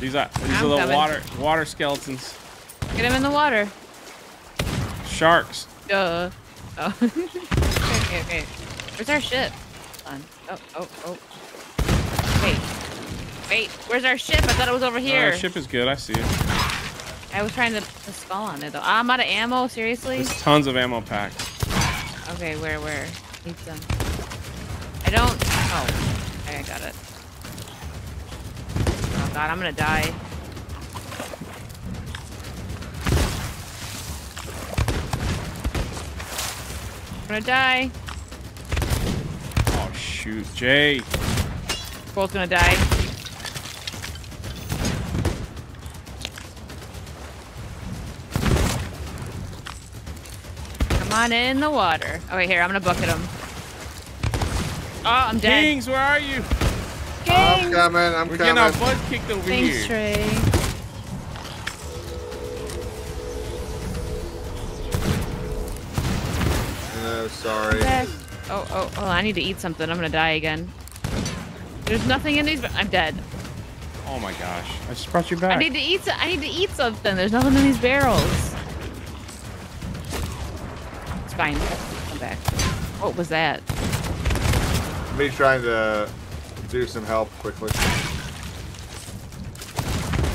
These are these I'm are the coming. water water skeletons. Get him in the water. Sharks. Duh. Oh. okay, okay. Where's our ship? Hold on. Oh, oh, oh. Wait. Wait, where's our ship? I thought it was over here. Our ship is good, I see it. I was trying to spell on it though. I'm out of ammo, seriously? There's tons of ammo packs. Okay, where, where? Need some. I don't. Oh, okay, I got it. Oh god, I'm gonna die. I'm gonna die. Oh shoot, Jay. We're both gonna die. On in the water. Okay, here, I'm gonna bucket him. Oh, I'm dead. Kings, where are you? Kings! I'm coming, I'm We're coming. We're getting our butt kicked over Thanks, here. Thanks, Ray. Oh, sorry. Oh, oh, oh, I need to eat something. I'm gonna die again. There's nothing in these, but I'm dead. Oh my gosh, I just brought you back. I need to eat, so I need to eat something. There's nothing in these barrels. It's fine. Come back. What was that? Me trying to do some help quickly.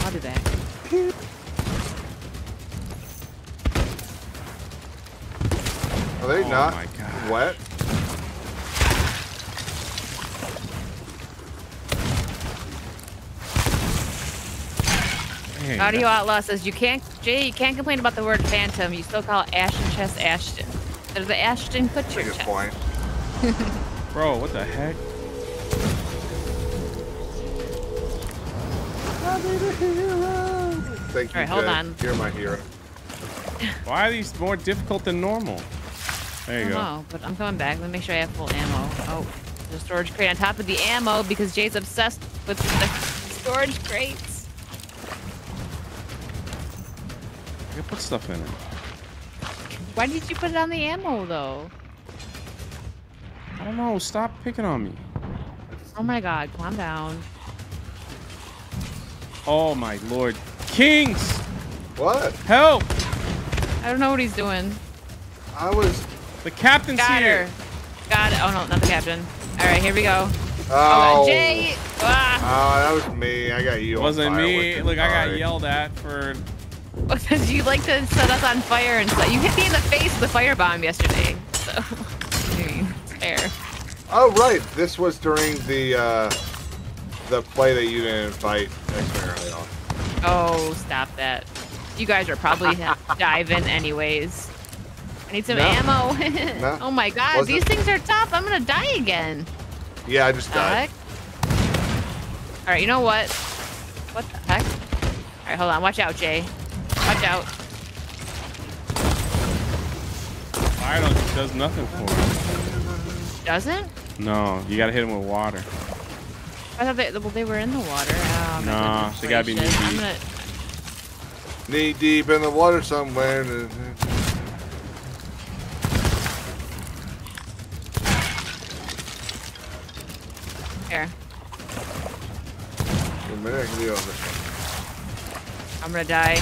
I'll do that. Are they oh not my God. wet? Audio Outlaw says you can't, Jay, you can't complain about the word phantom. You still call Ashton Chest Ashton. There's the Ashton Kutcher Chest. Good point. Bro, what the heck? I need a hero. Thank you. All right, hold on. You're my hero. Why are these more difficult than normal? There you go. Oh, but I'm coming back. Let me make sure I have full ammo. Oh, there's a storage crate on top of the ammo because Jay's obsessed with the storage crates. I put stuff in it. Why did you put it on the ammo though? I don't know. Stop picking on me. Oh my God, calm down. Oh my Lord. Kings! What? Help! I don't know what he's doing. I was... The captain's Got here. Her. Got it. Oh no, not the captain. All right, here we go. Oh. Oh, Jay. Ah. Oh, that was me. I got you. It wasn't me. Look, I got yelled at for... Because you like to set us on fire and stuff. You hit me in the face with a firebomb yesterday. So, I mean, it's fair. Oh, right. This was during the uh, the play that you didn't fight X-Wing early on. Oh, stop that. You guys are probably diving anyways. I need some no. ammo. no. Oh my God, Wasn't... these things are tough. I'm going to die again. Yeah, I just died. All right, you know what? What the heck? All right, hold on. Watch out, Jay. Watch out. Fire does nothing for him. Doesn't? No, you gotta hit him with water. I thought they, well, they were in the water. Oh, nah, they gotta be knee deep. Gonna... Knee deep in the water somewhere. Here. I'm gonna die.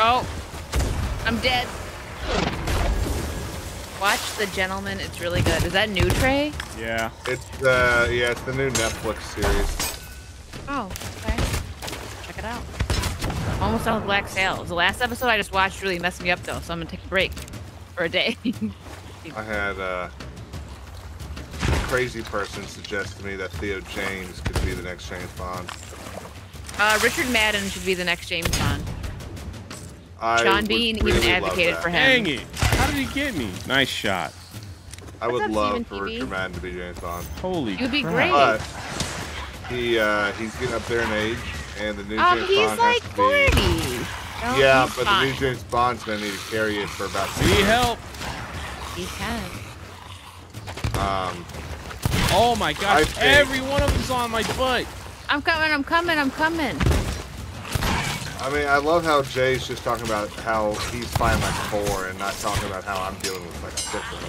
Oh, I'm dead. Watch The Gentleman, it's really good. Is that new, Trey? Yeah. It's uh yeah, it's the new Netflix series. Oh, okay. Check it out. Almost done with Black Sails. The last episode I just watched really messed me up though, so I'm gonna take a break for a day. I had uh, a crazy person suggest to me that Theo James could be the next James Bond. Uh, Richard Madden should be the next James Bond. I John Bean really even advocated for him. Dang it! How did he get me? Nice shot. I What's would up, love Steven for T V? Richard Madden to be James Bond. Holy crap. You'd be great. But he, uh, he's getting up there in age, and the new um, James he's Bond like has to be... forty. No, yeah, but fine. The new James Bond's gonna need to carry it for about two Need help! He can. Um. Oh my gosh, think... every one of them's on my butt! I'm coming, I'm coming, I'm coming. I mean, I love how Jay's just talking about how he's fighting like four and not talking about how I'm dealing with like six of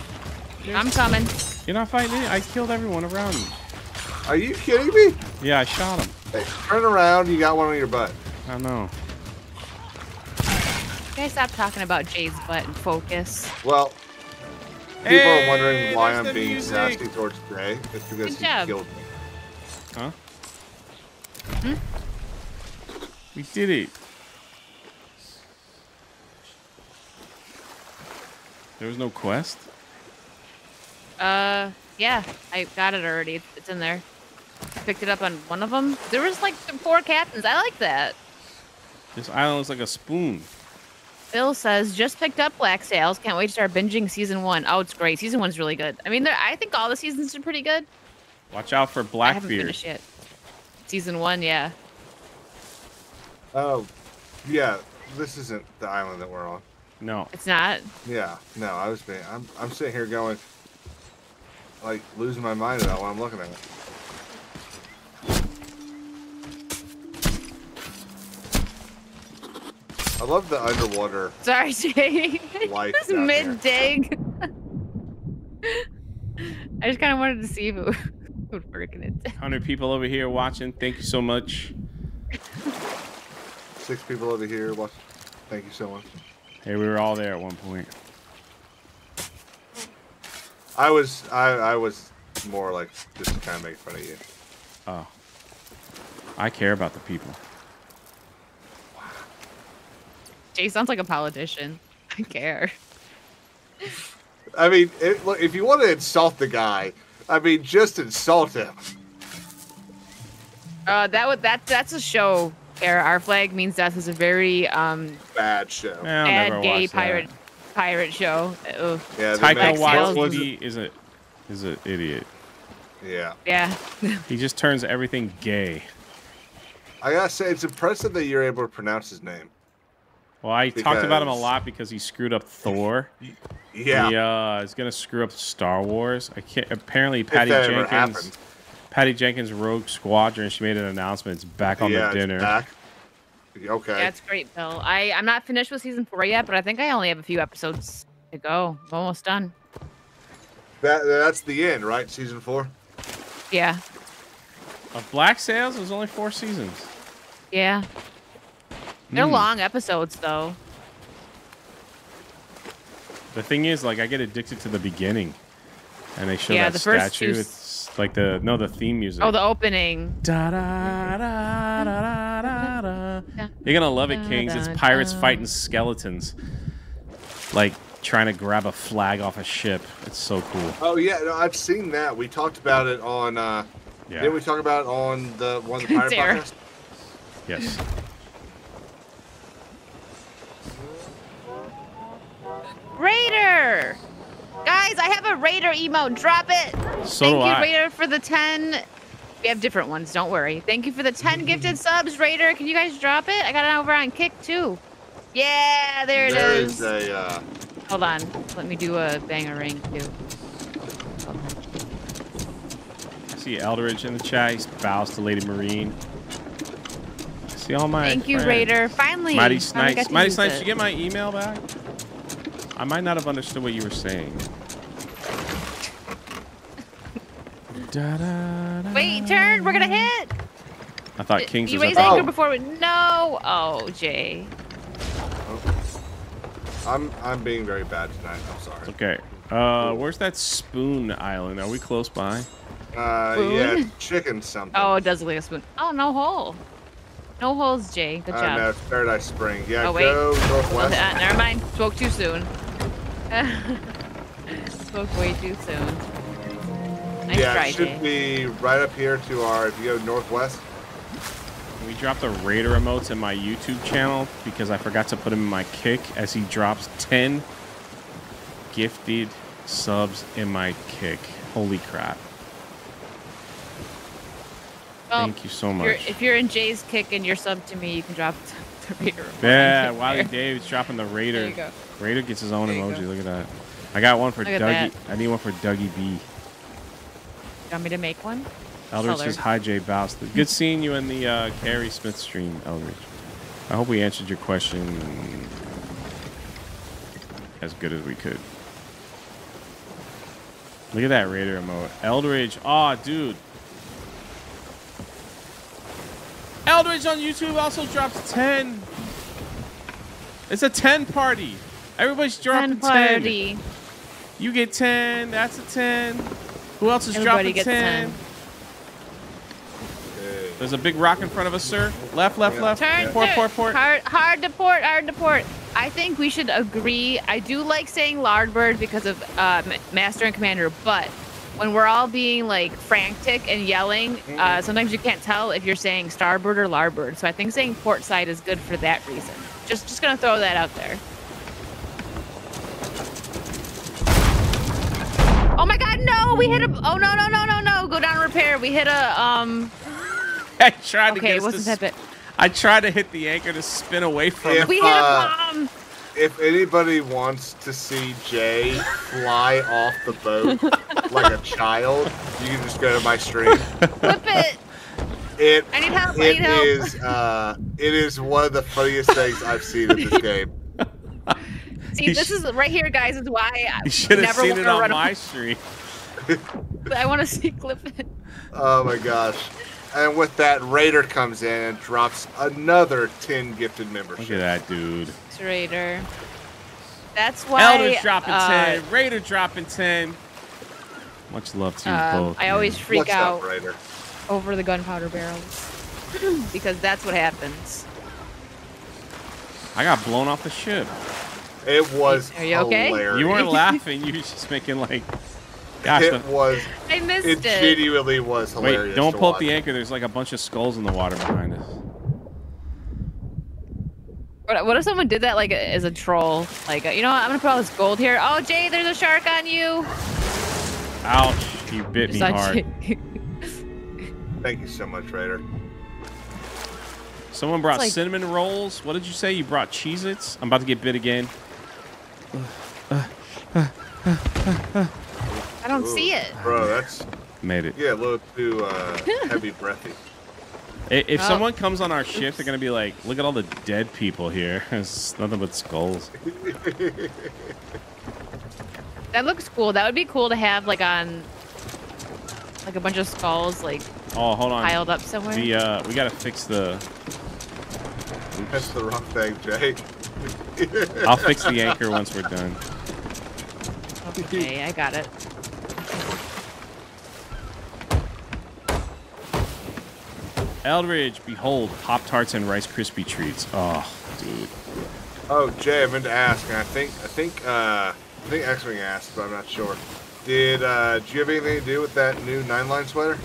them. I'm coming. You're not fighting me. I killed everyone around me. Are you kidding me? Yeah, I shot him. Hey, turn around. You got one on your butt. I know. You guys stop talking about Jay's butt and focus. Well, people hey, are wondering why I'm being music. nasty towards Jay. It's because Good he job. killed me. Huh? Hmm? We did it. There was no quest? Uh, yeah. I got it already. It's in there. I picked it up on one of them. There was like four captains. I like that. This island looks like a spoon. Bill says, just picked up Black Sails. Can't wait to start binging season one. Oh, it's great. Season one's really good. I mean, I think all the seasons are pretty good. Watch out for Blackbeard. I haven't finished yet. Season one, yeah. Oh, yeah. This isn't the island that we're on. No, it's not. Yeah, no. I was being. I'm. I'm sitting here going, like, losing my mind about while I'm looking at it. I love the underwater. Sorry, Jay. This mid-dig. I just kind of wanted to see if it would work in it. Hundred people over here watching. Thank you so much. six people over here. Watch. Thank you so much. Hey, we were all there at one point. I was, I, I was more like just kind of making fun of you. Oh, I care about the people. Wow. Jay sounds like a politician. I care. I mean, it, look, if you want to insult the guy, I mean, just insult him. Uh, that would that that's a show. Era. Our Flag Means Death is a very um, bad show. Yeah, bad gay pirate that. pirate show. Ugh. Yeah, Taika Waititi is a is an idiot. Yeah. Yeah. He just turns everything gay. I gotta say, it's impressive that you're able to pronounce his name. Well, I because... talked about him a lot because he screwed up Thor. Yeah. He uh, is gonna screw up Star Wars. I can't. Apparently, Patty Jenkins. Patty Jenkins' Rogue Squadron. She made an announcement. It's back on yeah, the dinner. It's back. Okay. That's great, Bill. I, I'm not finished with season four yet, but I think I only have a few episodes to go. I'm almost done. That That's the end, right? Season four? Yeah. Of Black Sails, it was only four seasons. Yeah. They're mm. long episodes, though. The thing is, like, I get addicted to the beginning. And they show yeah, that the first statue. Two... It's Like the no, the theme music. Oh, the opening. Da, da, da, da, da, da. You're gonna love it, Kings. It's pirates fighting skeletons, like trying to grab a flag off a ship. It's so cool. Oh yeah, no, I've seen that. We talked about it on. Uh, yeah. Didn't we talk about it on the one of the pirate podcasts? Yes. Raider. Guys, I have a Raider emote. Drop it. So Thank do you, I. Raider, for the ten. We have different ones. Don't worry. Thank you for the ten gifted subs, Raider. Can you guys drop it? I got it over on Kick, too. Yeah, there it there is. There is a... Uh... Hold on. Let me do a banger ring, too. I see Eldridge in the chat. He bows to Lady Marine. I see all my Thank friends. you, Raider. Finally. Mighty Snipes. Mighty Snipes, did you get my email back? I might not have understood what you were saying. Da, da, da. Wait, turn! We're gonna hit! I thought Kings D was up. You raised anchor before we... No! Oh, Jay. Oh. I'm I'm being very bad tonight. I'm sorry. It's okay. Uh, where's that Spoon Island? Are we close by? Uh, spoon? yeah, chicken something. Oh, it does look like a spoon. Oh, no hole. No holes, Jay. Good uh, job. No, Paradise Spring. Yeah, oh, wait. go northwest. Oh, uh, never mind. Spoke too soon. Spoke way too soon. Nice yeah, try, it should Jay. be right up here to our, if you go northwest. We dropped the Raider emotes in my YouTube channel because I forgot to put him in my Kick as he drops ten gifted subs in my Kick. Holy crap. Well, Thank you so much. If you're, if you're in Jay's Kick and you're subbed to me, you can drop the, the Raider emote. Yeah, Wiley Dave's dropping the Raider. There you go. Raider gets his own emoji. Go. Look at that. I got one for Look Dougie. I need one for Dougie B. You want me to make one? Eldridge says, hi, Jay Bowster. Good seeing you in the uh, Carrie Smith stream, Eldridge. I hope we answered your question as good as we could. Look at that Raider emote. Eldridge. Aw, oh, dude. Eldridge on YouTube also drops ten. It's a ten party. Everybody's dropping ten. Party. ten. You get ten. That's a ten. Who else is Everybody dropping ten? ten? There's a big rock in front of us, sir. Left, left, yeah. left. Turn, port, turn. port, port. Hard, hard to port, hard to port. I think we should agree. I do like saying Lardbird because of uh, Master and Commander, but when we're all being like frantic and yelling, uh, sometimes you can't tell if you're saying Starboard or Larbird. So I think saying port side is good for that reason. Just, just gonna throw that out there. Oh my God! No, we hit a. Oh no no no no no! Go down and repair. We hit a. Um. I tried to. Okay, it wasn't that bit. I tried to hit the anchor to spin away from it. We hit a bomb. If anybody wants to see Jay fly off the boat like a child, you can just go to my stream. Flip it. It. I need help. It I need help. is. Uh. It is one of the funniest things I've seen in this game. See, he this is right here, guys. Is why I should have seen it on my stream. I want to see clip it. Oh my gosh! And with that, Raider comes in and drops another ten gifted memberships. Look at that, dude. It's Raider. That's why... Elder's dropping uh, ten. Raider dropping ten. Much love to you um, both. I man. always freak What's out up, over the gunpowder barrels. Because that's what happens. I got blown off the ship. It was Are you hilarious. Okay? You weren't laughing. You were just making like... Gosh, it was... I missed it. It genuinely was hilarious. Wait, don't pull up the anchor. There's like a bunch of skulls in the water behind us. What, what if someone did that like as a troll? Like, you know what? I'm going to put all this gold here. Oh, Jay, there's a shark on you. Ouch. You bit me hard. Thank you so much, Raider. Someone brought like, cinnamon rolls. What did you say? You brought Cheez-Its? I'm about to get bit again. Uh, uh, uh, uh, uh. I don't Ooh, see it. Bro, that's... Made it. Yeah, a little too uh, heavy breathy. If oh. someone comes on our ship, they're going to be like, look at all the dead people here. It's nothing but skulls. That looks cool. That would be cool to have like on... Like a bunch of skulls like... Oh, hold on. Piled up somewhere. The, uh, we gotta fix the. Oops. That's the wrong thing, Jay. I'll fix the anchor once we're done. Okay, I got it. Eldridge, behold, Pop Tarts and Rice Krispie treats. Oh, dude. Oh, Jay, I meant to ask, and I think, I think, uh, I think X-Wing asked, but I'm not sure. Did, uh, do you have anything to do with that new nine line sweater?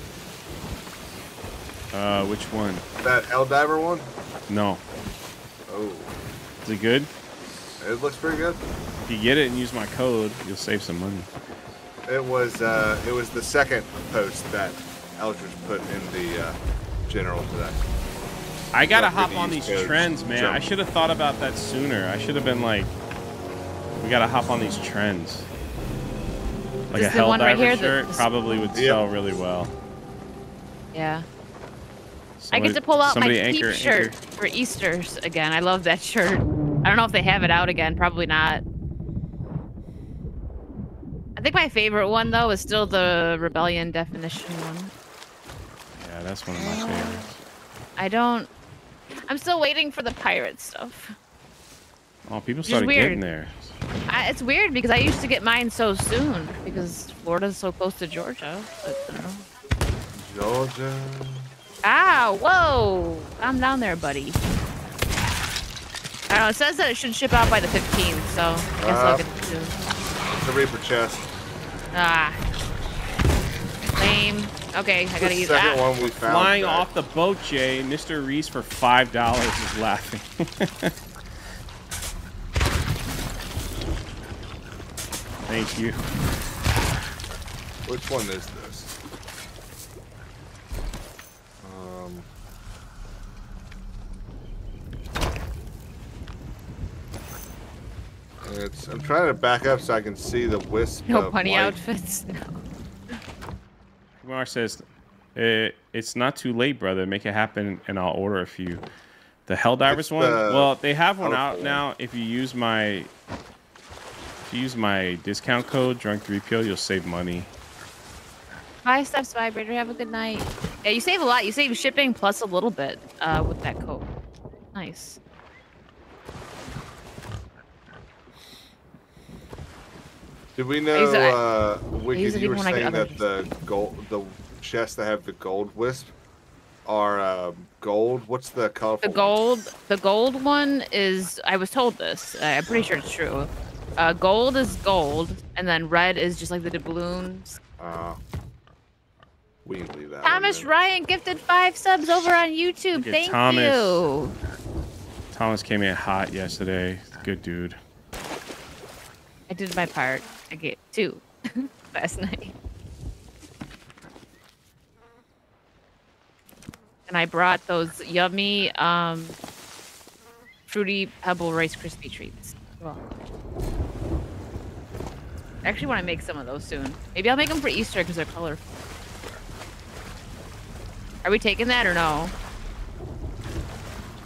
Uh, which one? That Helldiver one? No. Oh. Is it good? It looks pretty good. If you get it and use my code, you'll save some money. It was, uh, it was the second post that Eldridge put in the, uh, general today. I gotta hop on these trends, man. I should have thought about that sooner. I should have been like, we gotta hop on these trends. Like a Helldiver shirt probably would sell really well. Yeah. Somebody, I get to pull out my anchor, Peep shirt anchor. for Easter's again. I love that shirt. I don't know if they have it out again. Probably not. I think my favorite one, though, is still the Rebellion definition one. Yeah, that's one of my favorites. I don't... I'm still waiting for the pirate stuff. Oh, people started getting there. I, it's weird because I used to get mine so soon because Florida's so close to Georgia. But, I don't know. Georgia... Ow, whoa! Calm down there, buddy. I don't know, it says that it should ship out by the fifteenth, so I guess uh, I'll get it too. It's a Reaper chest. Ah. Lame. Okay, I gotta use that. Second one we found. Flying that. off the boat, Jay. Mister Reese for five dollars is laughing. Thank you. Which one is this? It's, I'm trying to back up so I can see the wisp. No punny outfits. No. Kumar says, it, it's not too late, brother. Make it happen, and I'll order a few. The Helldivers one? The, well, they have one out know. now. If you use my if you use my discount code, Drunk three P O, you'll save money. Bye, Steph's Vibrator. Have a good night. Yeah, you save a lot. You save shipping plus a little bit uh, with that code. Nice. Did we know uh, Wicked, you were saying that the gold, the chests that have the gold wisp are um, gold? What's the colorful? The gold, one? the gold one is. I was told this. Uh, I'm pretty sure it's true. Uh, gold is gold, and then red is just like the doubloons. Uh, we can leave that. Thomas Ryan gifted five subs over on YouTube. Thank Thomas. you. Thomas came in hot yesterday. Good dude. I did my part. I get two last night. And I brought those yummy um, fruity pebble Rice Krispie treats. Well, I actually want to make some of those soon. Maybe I'll make them for Easter because they're colorful. Are we taking that or no?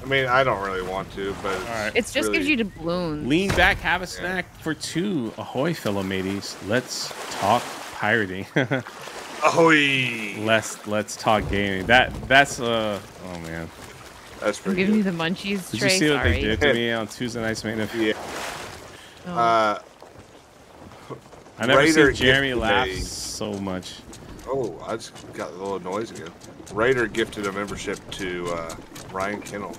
I mean, I don't really want to, but it's, right. it's just really... gives you doubloons. Lean back, have a snack yeah. for two. Ahoy, fellow mateys. Let's talk pirating. Ahoy! Let's let's talk gaming. That that's uh oh man. That's pretty. Give me the munchies. Did Trey? You see what Sorry. They did to me on Tuesday night's main event? Yeah. Oh. Uh, I never Raider seen Jeremy laugh so much. Oh, I just got a little noise again. Raider gifted a membership to uh, Ryan Kennel.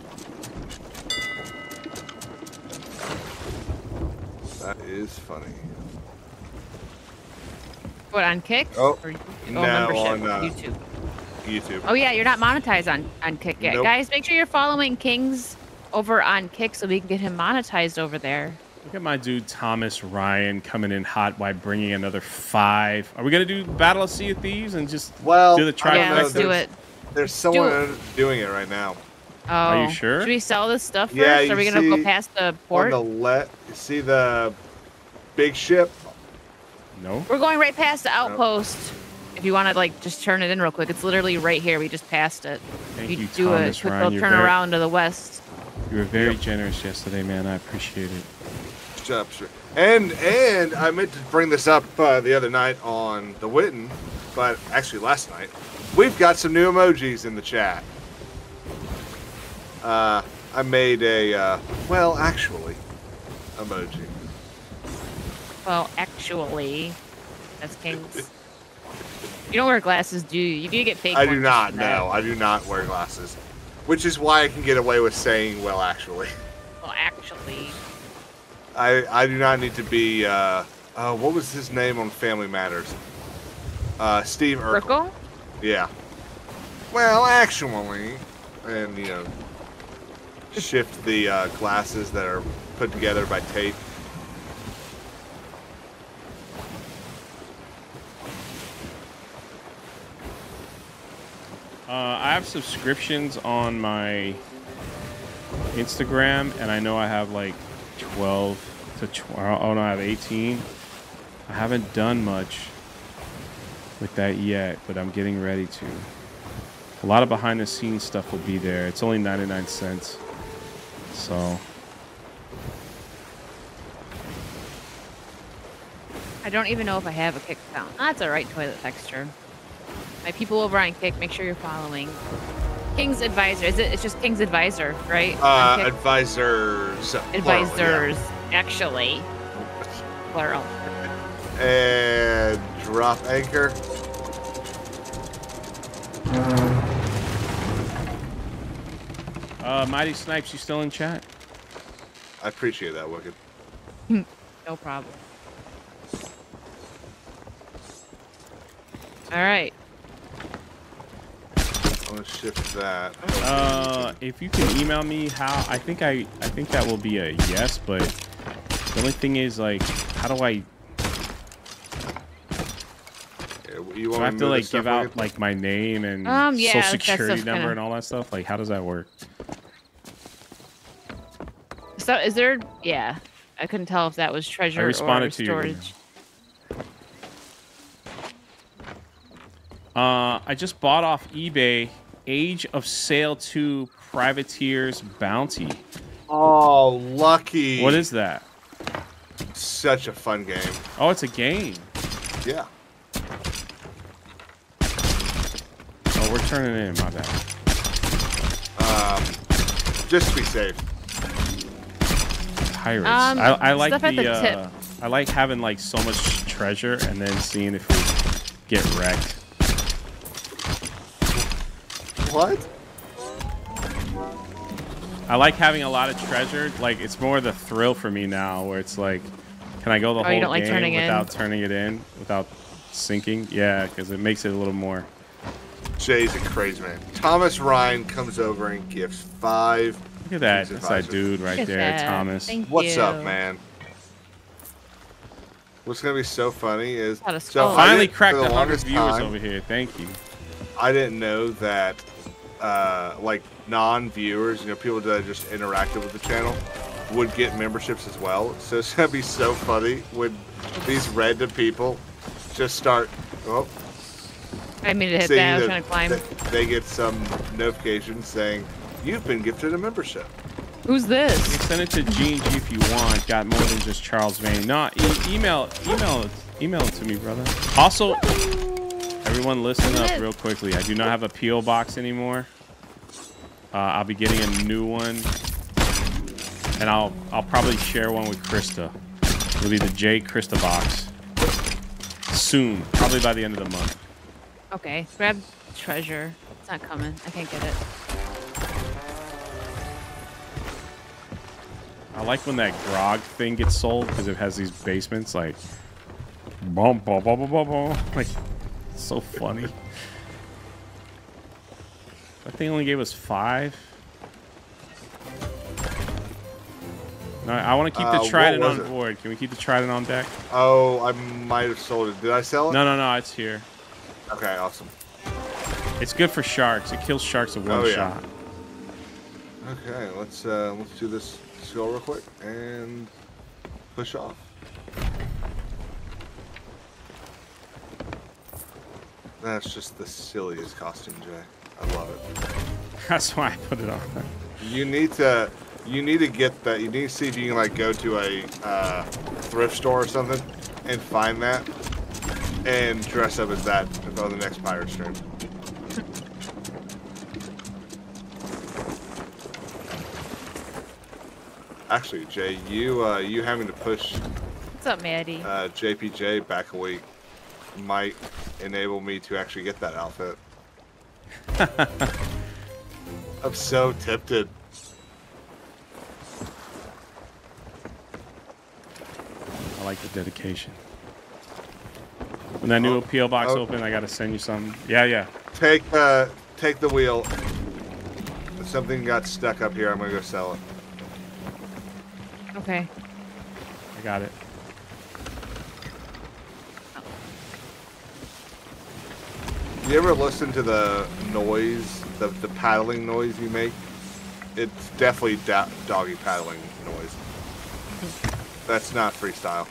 That is funny. What, on Kick? Oh, or, oh no, membership on uh, YouTube. YouTube. Oh yeah, you're not monetized on, on Kick yet. Nope. Guys, make sure you're following Kings over on Kick so we can get him monetized over there. Look at my dude Thomas Ryan coming in hot by bringing another five. Are we going to do Battle of Sea of Thieves and just well, do the trial? Yeah, let's do it. There's someone do it. doing it right now. Oh. Are you sure? Should we sell this stuff first? Yeah, are we going to go past the port? On the left, you see the big ship? No. We're going right past the outpost. No. If you want to, like, just turn it in real quick. It's literally right here. We just passed it. Thank you, you do Thomas a quick Ryan. little turn very, around to the west. You were very yep. generous yesterday, man. I appreciate it. Job, sure. And and I meant to bring this up uh, the other night on the Witten, but actually last night. We've got some new emojis in the chat. Uh, I made a, uh, well, actually, emoji. Well, actually, that's Kings. You don't wear glasses, do you? You do get fake I do not, no. That. I do not wear glasses. Which is why I can get away with saying, well, actually. Well, actually. I, I do not need to be, uh, uh, what was his name on Family Matters? Uh, Steve Urkel. Urkel? Yeah. Well, actually, and, you know, shift the uh, glasses that are put together by tape. Uh, I have subscriptions on my Instagram, and I know I have, like, twelve to tw- oh no, I have eighteen. I haven't done much with that yet, but I'm getting ready to. A lot of behind the scenes stuff will be there. It's only ninety-nine cents. So. I don't even know if I have a Kick account. That's all right, toilet texture. My people over on Kick, make sure you're following. King's Advisor. Is it? It's just King's Advisor, right? Uh, advisors. Advisors, plural, yeah. Actually. Plural. And drop anchor. Uh, Mighty Snipes, you still in chat? I appreciate that, Wicked. No problem. All right. I'm gonna shift that. Uh, if you can email me how, I think I, I think that will be a yes, but the only thing is like, how do I? You want do I have to like give out like my name and um, yeah, social security number kinda... and all that stuff? Like, how does that work? So is there? Yeah, I couldn't tell if that was treasure I responded or to storage. You. Uh, I just bought off eBay Age of Sail two Privateer's Bounty. Oh, lucky. What is that? Such a fun game. Oh, it's a game. Yeah. Oh, we're turning in, my bad. Um, just to be safe. Pirates. Um, I, I like the, the uh, I like having like so much treasure and then seeing if we get wrecked. What? I like having a lot of treasure. Like, it's more the thrill for me now, where it's like, can I go the oh, whole you don't game like turning without in? turning it in, without sinking? Yeah, because it makes it a little more. Jay's a crazy man. Thomas Ryan comes over and gives five. Look at that. That's that dude right there, that. Thomas. Thank What's you. up, man? What's gonna be so funny is so finally cracked the one hundred viewers time, over here. Thank you. I didn't know that. Uh, like non-viewers, you know, people that just interacted with the channel would get memberships as well. So it's gonna be so funny when these random people just start. Oh, I mean, it hit that. I was trying to climb. They get some notification saying, "You've been gifted a membership." Who's this? You send it to G and G if you want. Got more than just Charles Vane. Nah, e email, email, email it to me, brother. Also. Everyone listen up real quickly. I do not have a P O box anymore. Uh, I'll be getting a new one. And I'll I'll probably share one with Krista. It'll be the J Krista box. Soon. Probably by the end of the month. Okay. Grab treasure. It's not coming. I can't get it. I like when that grog thing gets sold because it has these basements like bum bum bum bum bum. Like it's so funny. That thing only gave us five. No, I want to keep the uh, Trident on it? board. Can we keep the Trident on deck? Oh, I might have sold it. Did I sell it? No, no, no. It's here. Okay, awesome. It's good for sharks. It kills sharks with one oh, yeah. shot. Okay, let's uh, let's do this. Let's go real quick and push off. That's just the silliest costume, Jay. I love it. That's why I put it on. You need to, you need to get that. You need to see if you can like go to a uh, thrift store or something and find that and dress up as that on the next pirate stream. Actually, Jay, you uh, you having to push What's up, Maddie? Uh, J P J back a week might enable me to actually get that outfit. I'm so tempted. I like the dedication. When that new oh, P O box oh. open, I gotta send you something. Yeah, yeah. Take uh, take the wheel. If something got stuck up here, I'm gonna go sell it. Okay. I got it. Oh. You ever listen to the noise, the, the paddling noise you make? It's definitely da doggy paddling noise. That's not freestyle.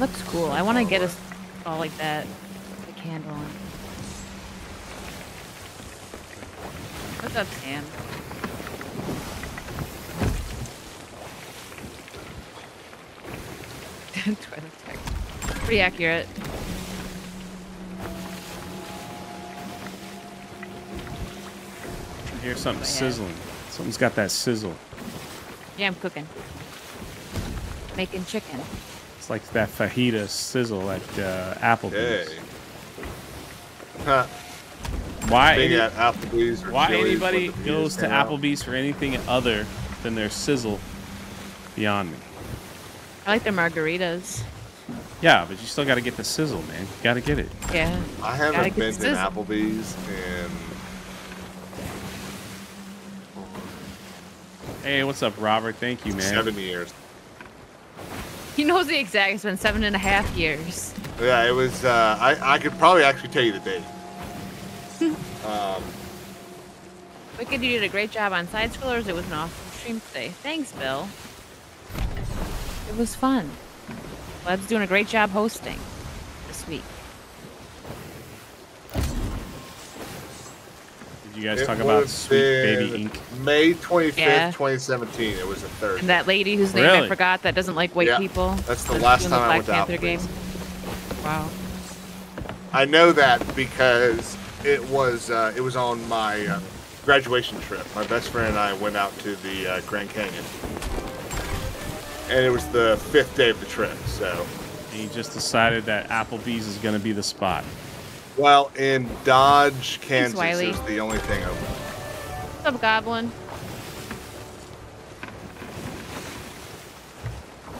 Looks cool. I want to get us all like that. The candle on. What's up, Sam? Pretty accurate. I hear something sizzling. Something's got that sizzle. Yeah, I'm cooking. Making chicken. It's like that fajita sizzle at uh, Applebee's. Hey. Huh. Why, any, at Applebee's or why anybody goes to Applebee's out. for anything other than their sizzle beyond me. I like their margaritas. Yeah, but you still got to get the sizzle, man. You got to get it. Yeah. I haven't been to Applebee's in... Hey, what's up, Robert? Thank you, man. Seven years. He knows the exact. It's been seven and a half years. Yeah, it was. Uh, I I could probably actually tell you the date. um, Wicked, you did a great job on side scrollers. It was an awesome stream today. Thanks, Bill. It was fun. Web's doing a great job hosting this week. Did you guys it talk about Sweet Baby Incorporated? May twenty-fifth, yeah. twenty seventeen. It was the third. And that lady whose name really? I forgot that doesn't like white yeah. people. That's the last time I went to Applebee's. Game. Wow. I know that because it was uh, it was on my uh, graduation trip. My best friend and I went out to the uh, Grand Canyon. And it was the fifth day of the trip, so. And you just decided that Applebee's is going to be the spot. Well, in Dodge, Kansas, is the only thing open. What's up, Goblin?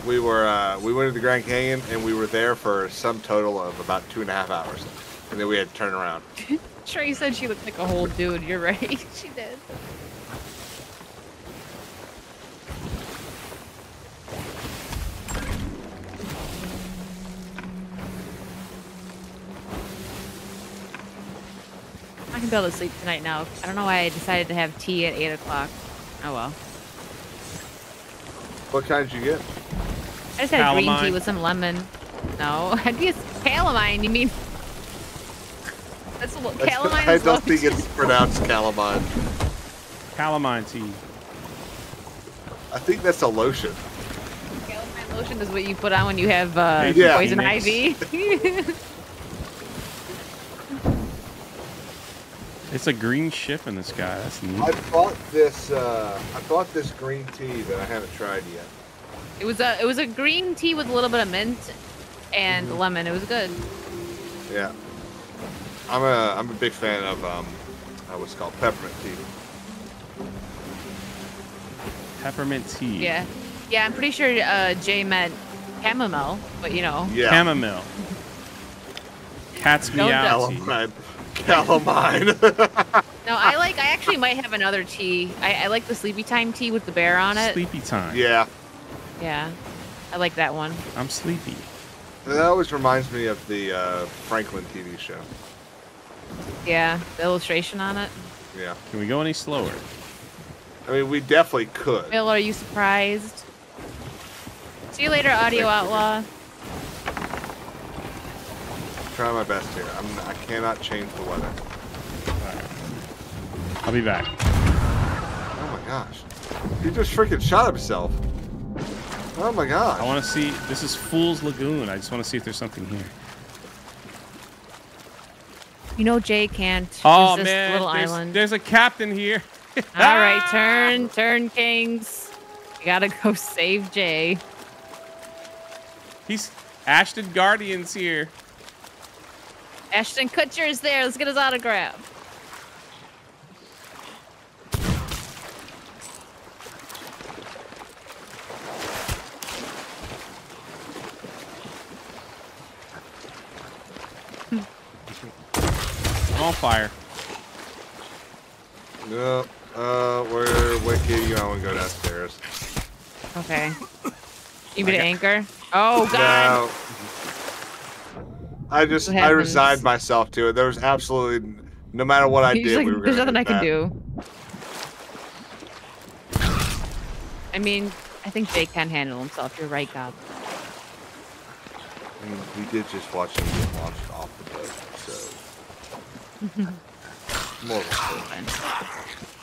We were uh, we went to the Grand Canyon and we were there for some total of about two and a half hours, and then we had to turn around. Trey said she looked like a whole dude. You're right, she did. I can be able to sleep tonight now. I don't know why I decided to have tea at eight o'clock. Oh, well. What kind did you get? I just had Calamine. green tea with some lemon. No, I'd be a calamine, you mean? That's a little calamine. I don't think it's pronounced calamine. Calamine tea. I think that's a lotion. Calamine lotion is what you put on when you have uh, yeah. poison ivy. It's a green ship in the sky. That's neat. I bought this. Uh, I bought this green tea that I haven't tried yet. It was a. It was a green tea with a little bit of mint and mm-hmm. lemon. It was good. Yeah. I'm a. I'm a big fan of um, what's called peppermint tea. Peppermint tea. Yeah. Yeah. I'm pretty sure uh, Jay meant chamomile, but you know. Yeah. Chamomile. Cat's meow. Calamine. No, I like. I actually might have another tea. I, I like the sleepy time tea with the bear on it. Sleepy time. Yeah. Yeah, I like that one. I'm sleepy. That always reminds me of the uh, Franklin T V show. Yeah, the illustration on it. Yeah. Can we go any slower? I mean, we definitely could. Bill, are you surprised? See you later, Audio Outlaw. Try my best here. I'm, I cannot change the weather. Alright. I'll be back. Oh my gosh. He just freaking shot himself. Oh my gosh. I want to see. This is Fool's Lagoon. I just want to see if there's something here. You know, Jay can't. Oh resist man. Little there's, island. There's a captain here. Alright, turn. Turn, Kings. You gotta go save Jay. He's. Ashton Guardian's here. Ashton Kutcher is there. Let's get his autograph. I'm on fire. No, uh, we're wicked. You want to go downstairs? Okay. You need to anchor? Oh God. No. I just, I resigned myself to it. There was absolutely, no matter what I He's did, like, we were going to do that. There's nothing I can do. I mean, I think Jake can handle himself. You're right, Gob. I mean, we did just watch him get launched off the boat, so. More of a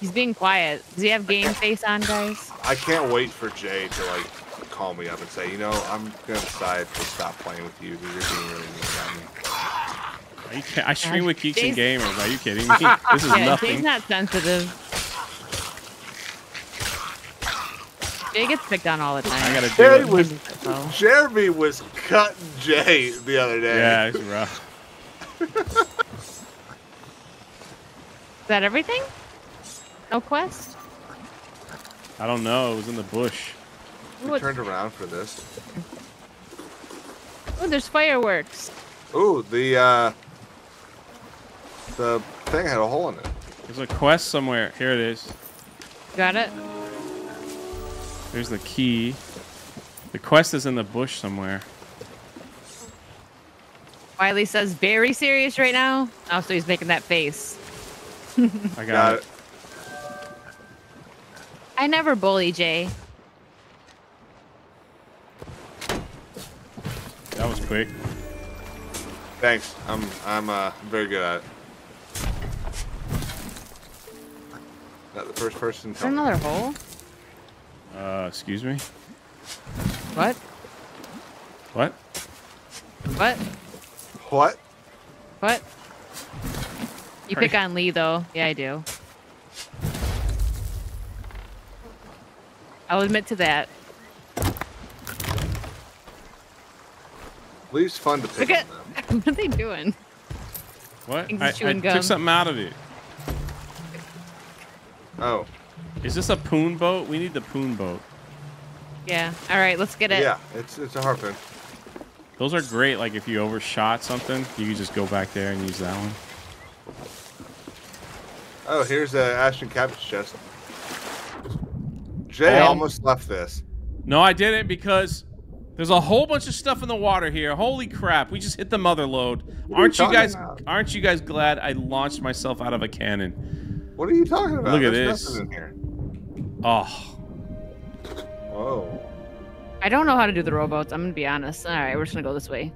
He's being quiet. Does he have game face on, guys? I can't wait for Jay to, like, call me up and say, you know, I'm gonna decide to stop playing with you because you're being really mean about me. I stream with Geeks and Gamers. Are you kidding me? This is yeah, nothing. He's not sensitive. Jay gets picked on all the time. I gotta Jay do it. Was, oh. Jeremy was cutting Jay the other day. Yeah, it's rough. Is that everything? No quest? I don't know. It was in the bush. We Ooh, turned around for this. Oh, there's fireworks. Ooh, the uh, the thing had a hole in it. There's a quest somewhere. Here it is. Got it. There's the key. The quest is in the bush somewhere. Wiley says very serious right now. Oh, so he's making that face. I got, got it. it. I never bully Jay. That was quick. Thanks. I'm I'm uh very good at it. Not the first person. Is there another hole? Uh, excuse me. What? What? What? What? What? You Are pick you? on Lee though. Yeah, I do. I'll admit to that. Lee's fun to pick. Look at, on, what are they doing? What? I, I took something out of it. Oh. Is this a poon boat? We need the poon boat. Yeah. All right, let's get it. Yeah, it's it's a harpoon. Those are great. Like if you overshot something, you can just go back there and use that one. Oh, here's a Ashton cabbage chest. Jay um, almost left this. No, I didn't because. There's a whole bunch of stuff in the water here. Holy crap! We just hit the mother load. Aren't you guys? About? Aren't you guys glad I launched myself out of a cannon? What are you talking about? Look at There's this. In here. Oh. Whoa. I don't know how to do the rowboats. I'm gonna be honest. All right, we're just gonna go this way.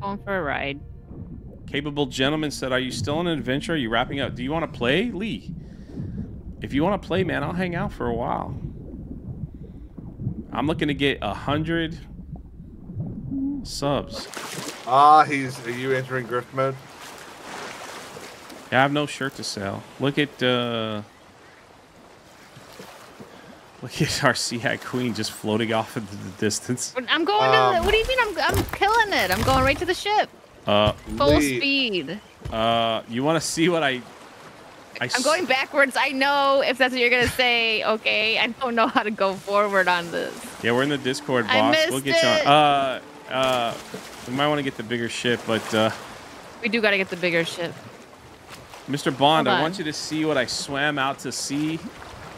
Going for a ride. Capable gentleman said, are you still on an adventure? Are you wrapping up? Do you want to play? Lee, if you want to play, man, I'll hang out for a while. I'm looking to get a hundred subs. Ah, he's, are you entering grift mode? Yeah, I have no shirt to sell. Look at, uh, look at our Sea Hack Queen just floating off into the distance. I'm going um, to, the, what do you mean? I'm, I'm killing it. I'm going right to the ship. Uh, Full Lee. speed. Uh, you want to see what I... I I'm going backwards. I know if that's what you're going to say. Okay, I don't know how to go forward on this. Yeah, we're in the Discord, boss. I missed we'll get it. you on. Uh, uh, we might want to get the bigger ship, but... Uh, we do got to get the bigger ship. Mister Bond, I want you to see what I swam out to sea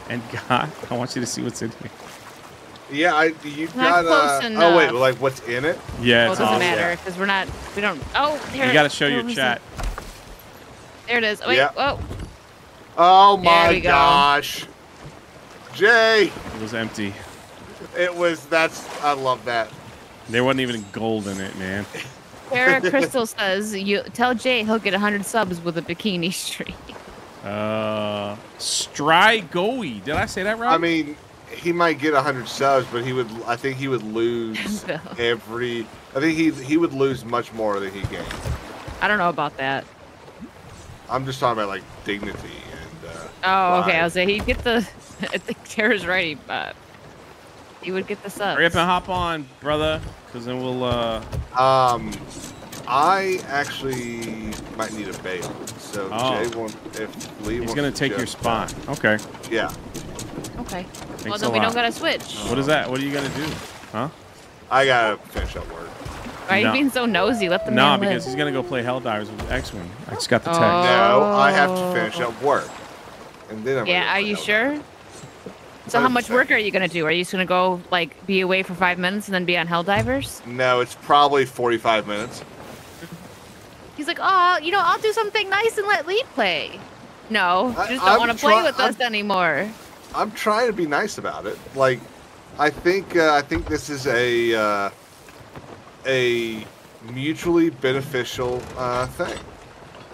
and got. I want you to see what's in here. Yeah, I, you've not got a... Uh, oh, wait, like, what's in it? Yeah, well, it's it doesn't awesome. matter, because we're not... We don't... Oh, there You got to show oh, your chat. There it is. Oh, wait, yeah. whoa. Oh, my gosh. Go. Jay! It was empty. It was... That's... I love that. There wasn't even gold in it, man. Sarah Crystal says, "You tell Jay he'll get one hundred subs with a bikini streak." Uh... Strigoi. Did I say that right? I mean... He might get one hundred subs, but he would. I think he would lose no. every. I think he he would lose much more than he gained. I don't know about that. I'm just talking about like dignity and. Uh, oh, okay. Life. I was saying he'd get the. I think Tara's right, but he would get the subs. Hurry up and hop on, brother, because then we'll. Uh... Um, I actually might need a bail, so oh. Jay won't. If Lee He's wants gonna to take jump, your spot. Okay. Yeah. Okay. Thanks well, then we lot. don't gotta switch. What is that? What are you gonna do? Huh? I gotta finish up work. Why are you no. being so nosy? Let the nah, man live. Nah, because he's gonna go play Helldivers with X-Wing. I just got the text. Oh. No, I have to finish up work. And then I'm yeah, are you Helldivers. sure? So one hundred percent. How much work are you gonna do? Are you just gonna go, like, be away for five minutes and then be on Helldivers? No, it's probably forty-five minutes. He's like, oh, you know, I'll do something nice and let Lee play. No, I, you just don't want to play with I'm us anymore. I'm trying to be nice about it. Like, I think uh, I think this is a uh, a mutually beneficial uh, thing.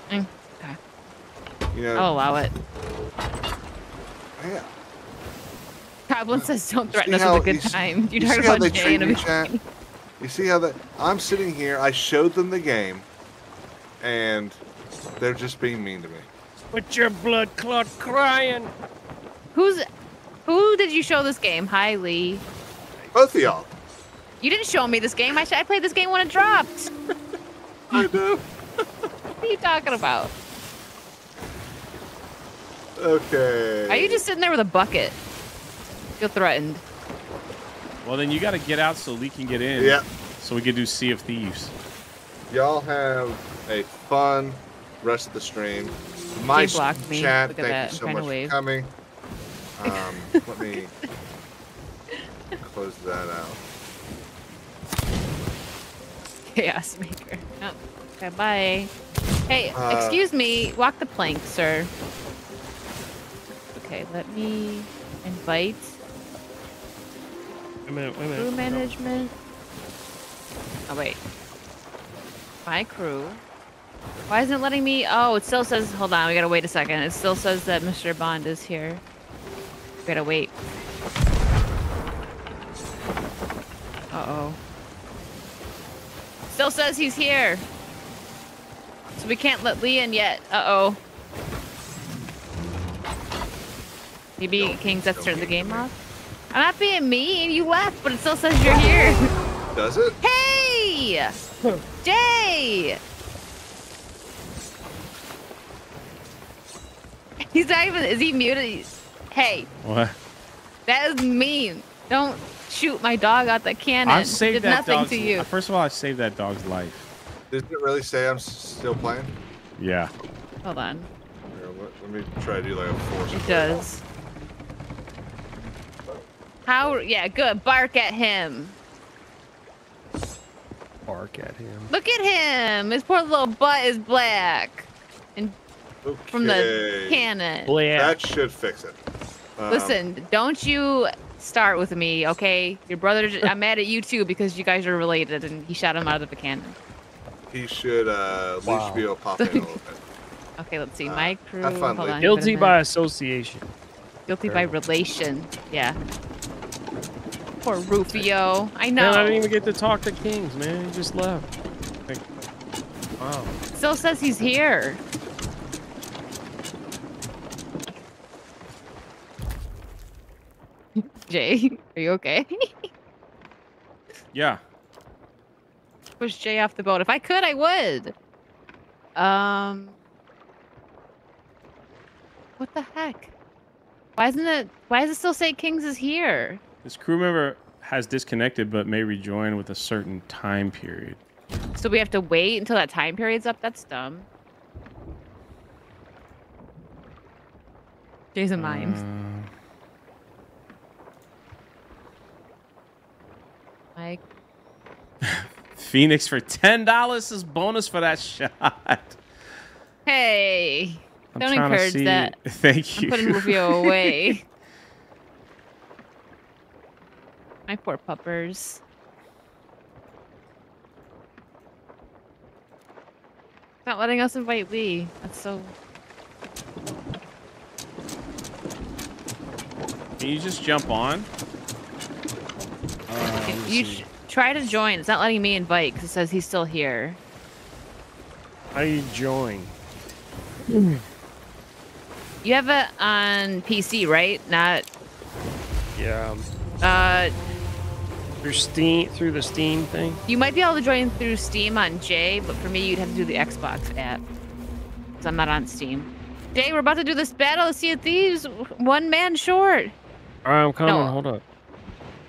Mm, okay. You know, I'll allow it. Yeah. Goblin says, "Don't threaten us with a good time." You talk about Jay in a chat. You see how that? I'm sitting here. I showed them the game, and they're just being mean to me. With your blood clot crying. Who's, who did you show this game? Hi, Lee. Both of y'all. You didn't show me this game. I, I played this game when it dropped. I do. What are you talking about? Okay. Are you just sitting there with a bucket? Feel threatened. Well, then you got to get out so Lee can get in. Yeah. So we can do Sea of Thieves. Y'all have a fun rest of the stream. My chat, thank that. you so much for coming. Um, let me close that out. Chaos maker. Oh, okay, bye. Hey, uh, excuse me. Walk the plank, sir. Okay, let me invite. Wait a minute, wait a minute. Crew management. No. Oh, wait. My crew. Why isn't it letting me? Oh, it still says, hold on, we gotta wait a second. It still says that Mister Bond is here. Gotta wait. Uh-oh. Still says he's here. So we can't let Lee in yet. Uh-oh. You beat Kings that started the game off? I'm not being mean. You left, but it still says you're here. Does it? Hey! Jay! He's not even... Is he muted? Hey. What? That is mean. Don't shoot my dog out the cannon. I saved Did that nothing to you. First of all, I saved that dog's life. Does it really say I'm still playing? Yeah. Hold on. Here, let, let me try to do like a force. It does. Play. How? Yeah, good. Bark at him. Bark at him. Look at him. His poor little butt is black. And okay. From the cannon. Black. That should fix it. Um, Listen, don't you start with me, okay? Your brother, I'm mad at you too because you guys are related and he shot him out of the cannon. he should uh, wow. Lee should be able to pop in a little bit. Okay, let's see. Uh, My crew. Have fun, Lee. On, Guilty by association. Guilty by relation. Yeah. Poor Rufio. I know. Man, I didn't even get to talk to Kings, man. He just left. Like, wow. Still says he's here. Jay, are you okay? Yeah. Push Jay off the boat. If I could, I would. Um. What the heck? Why isn't it? Why does it still say Kings is here? This crew member has disconnected, but may rejoin with a certain time period. So we have to wait until that time period's up. That's dumb. Jay's a mime. Uh... Like Phoenix for ten dollars is bonus for that shot. Hey, I'm don't encourage that. Thank you. I'm putting Rufio away. My poor puppers. Not letting us invite Lee. That's so. Can you just jump on? Uh, you sh try to join. It's not letting me invite because it says he's still here. How do you join? Mm. You have it on P C, right? Not. Yeah. Uh. Through Steam, through the Steam thing. You might be able to join through Steam on Jay, but for me, you'd have to do the Xbox app because I'm not on Steam. Jay, we're about to do this battle of Sea of Thieves. One man short. All right, I'm coming. No. Hold up.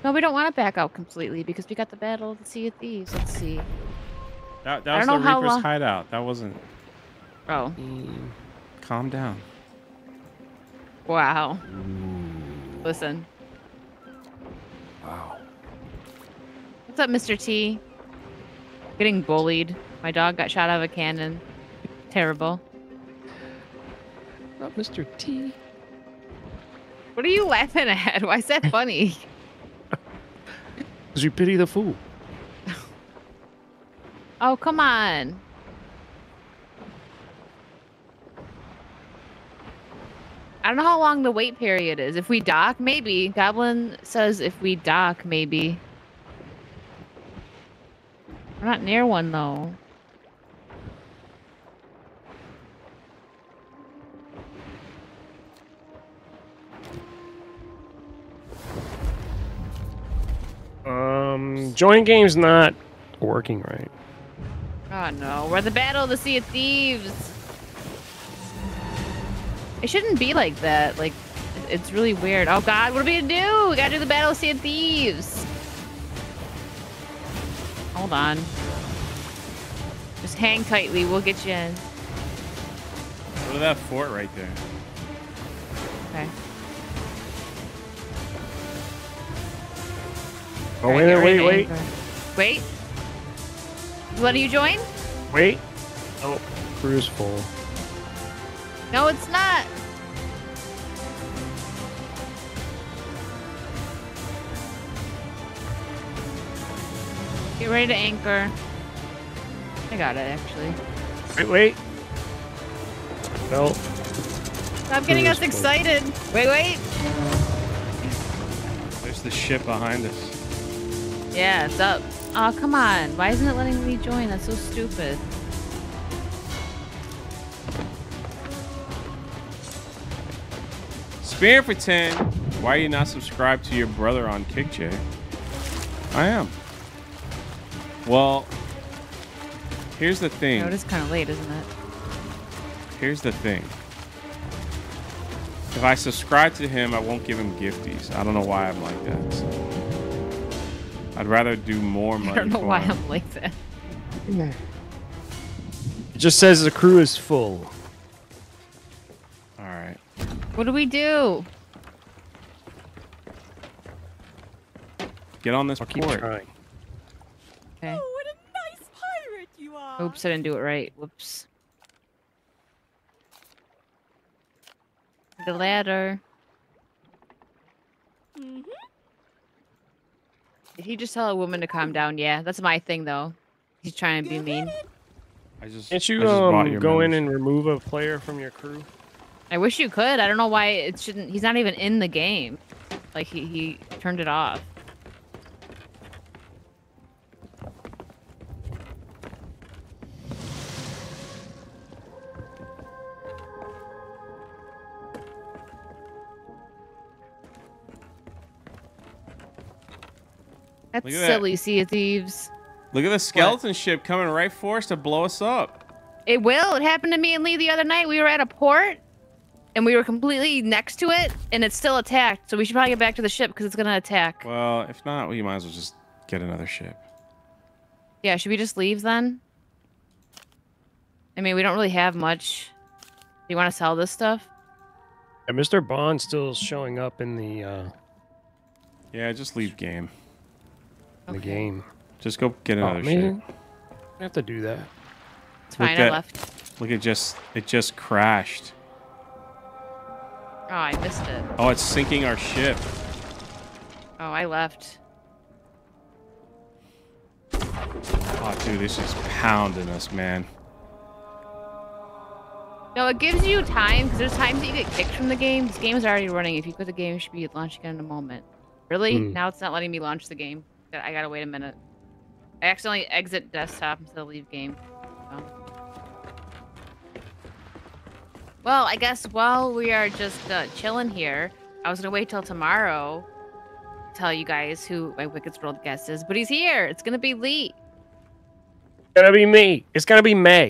No, we don't want to back out completely because we got the battle of the Sea of Thieves. Let's see. That, that was the Reaper's hideout. That wasn't... Oh. Mm. Calm down. Wow. Ooh. Listen. Wow. What's up, Mister T? Getting bullied. My dog got shot out of a cannon. Terrible. Not Mister T. What are you laughing at? Why is that funny? Because you pity the fool. Oh, come on. I don't know how long the wait period is. If we dock, maybe. Goblin says if we dock, maybe. We're not near one, though. Um, join game's not working right. Oh no, we're the battle of the Sea of Thieves. It shouldn't be like that. Like, it's really weird. Oh God, what are we gonna do? We gotta do the battle of the Sea of Thieves. Hold on. Just hang tightly. We'll get you in. Go to that fort right there. Okay. Oh, wait, right, wait, wait, wait. Wait. What do you join? Wait. Oh, crew's full. No, it's not. Get ready to anchor. I got it, actually. Wait, wait. No. Stop getting us excited. Wait, wait. There's the ship behind us. Yeah, it's up. Aw, oh, come on. Why isn't it letting me join? That's so stupid. Spirian for ten. Why are you not subscribed to your brother on Kick, Jay? I am. Well, here's the thing. No, it is kind of late, isn't it? Here's the thing. If I subscribe to him, I won't give him gifties. I don't know why I'm like that. So. I'd rather do more money. I don't know why him. I'm like that. It just says the crew is full. All right. What do we do? Get on this I'll port. Keep trying. Okay. Oh, what a nice pirate you are! Oops, I didn't do it right. Whoops. The ladder. Mm-hmm. Did he just tell a woman to calm down? Yeah, that's my thing, though. He's trying to be mean. I just, Can't you I just um, go moves. in and remove a player from your crew? I wish you could. I don't know why it shouldn't. He's not even in the game. Like, he, he turned it off. That's silly, that. Sea of Thieves. Look at the skeleton what? ship coming right for us to blow us up. It will. It happened to me and Lee the other night. We were at a port, and we were completely next to it, and it's still attacked. So we should probably get back to the ship because it's going to attack. Well, if not, we might as well just get another ship. Yeah, should we just leave then? I mean, we don't really have much. Do you want to sell this stuff? Yeah, Mister Bond's still showing up in the... Uh... Yeah, just leave game. Okay. The game. Just go get another oh, ship. I have to do that. It's fine, I left. Look, it just it just crashed. Oh, I missed it. Oh, it's sinking our ship. Oh, I left. Oh, dude, this is pounding us, man. No, it gives you time, because there's times that you get kicked from the game. This game is already running. If you quit the game, it should be launched again in a moment. Really? Mm. Now it's not letting me launch the game. I gotta wait a minute. I accidentally exit desktop instead of leave game. So. Well, I guess while we are just uh, chilling here, I was gonna wait till tomorrow to tell you guys who my Wicked's World guest is, but he's here. It's gonna be Lee. It's gonna be me. It's gonna be May.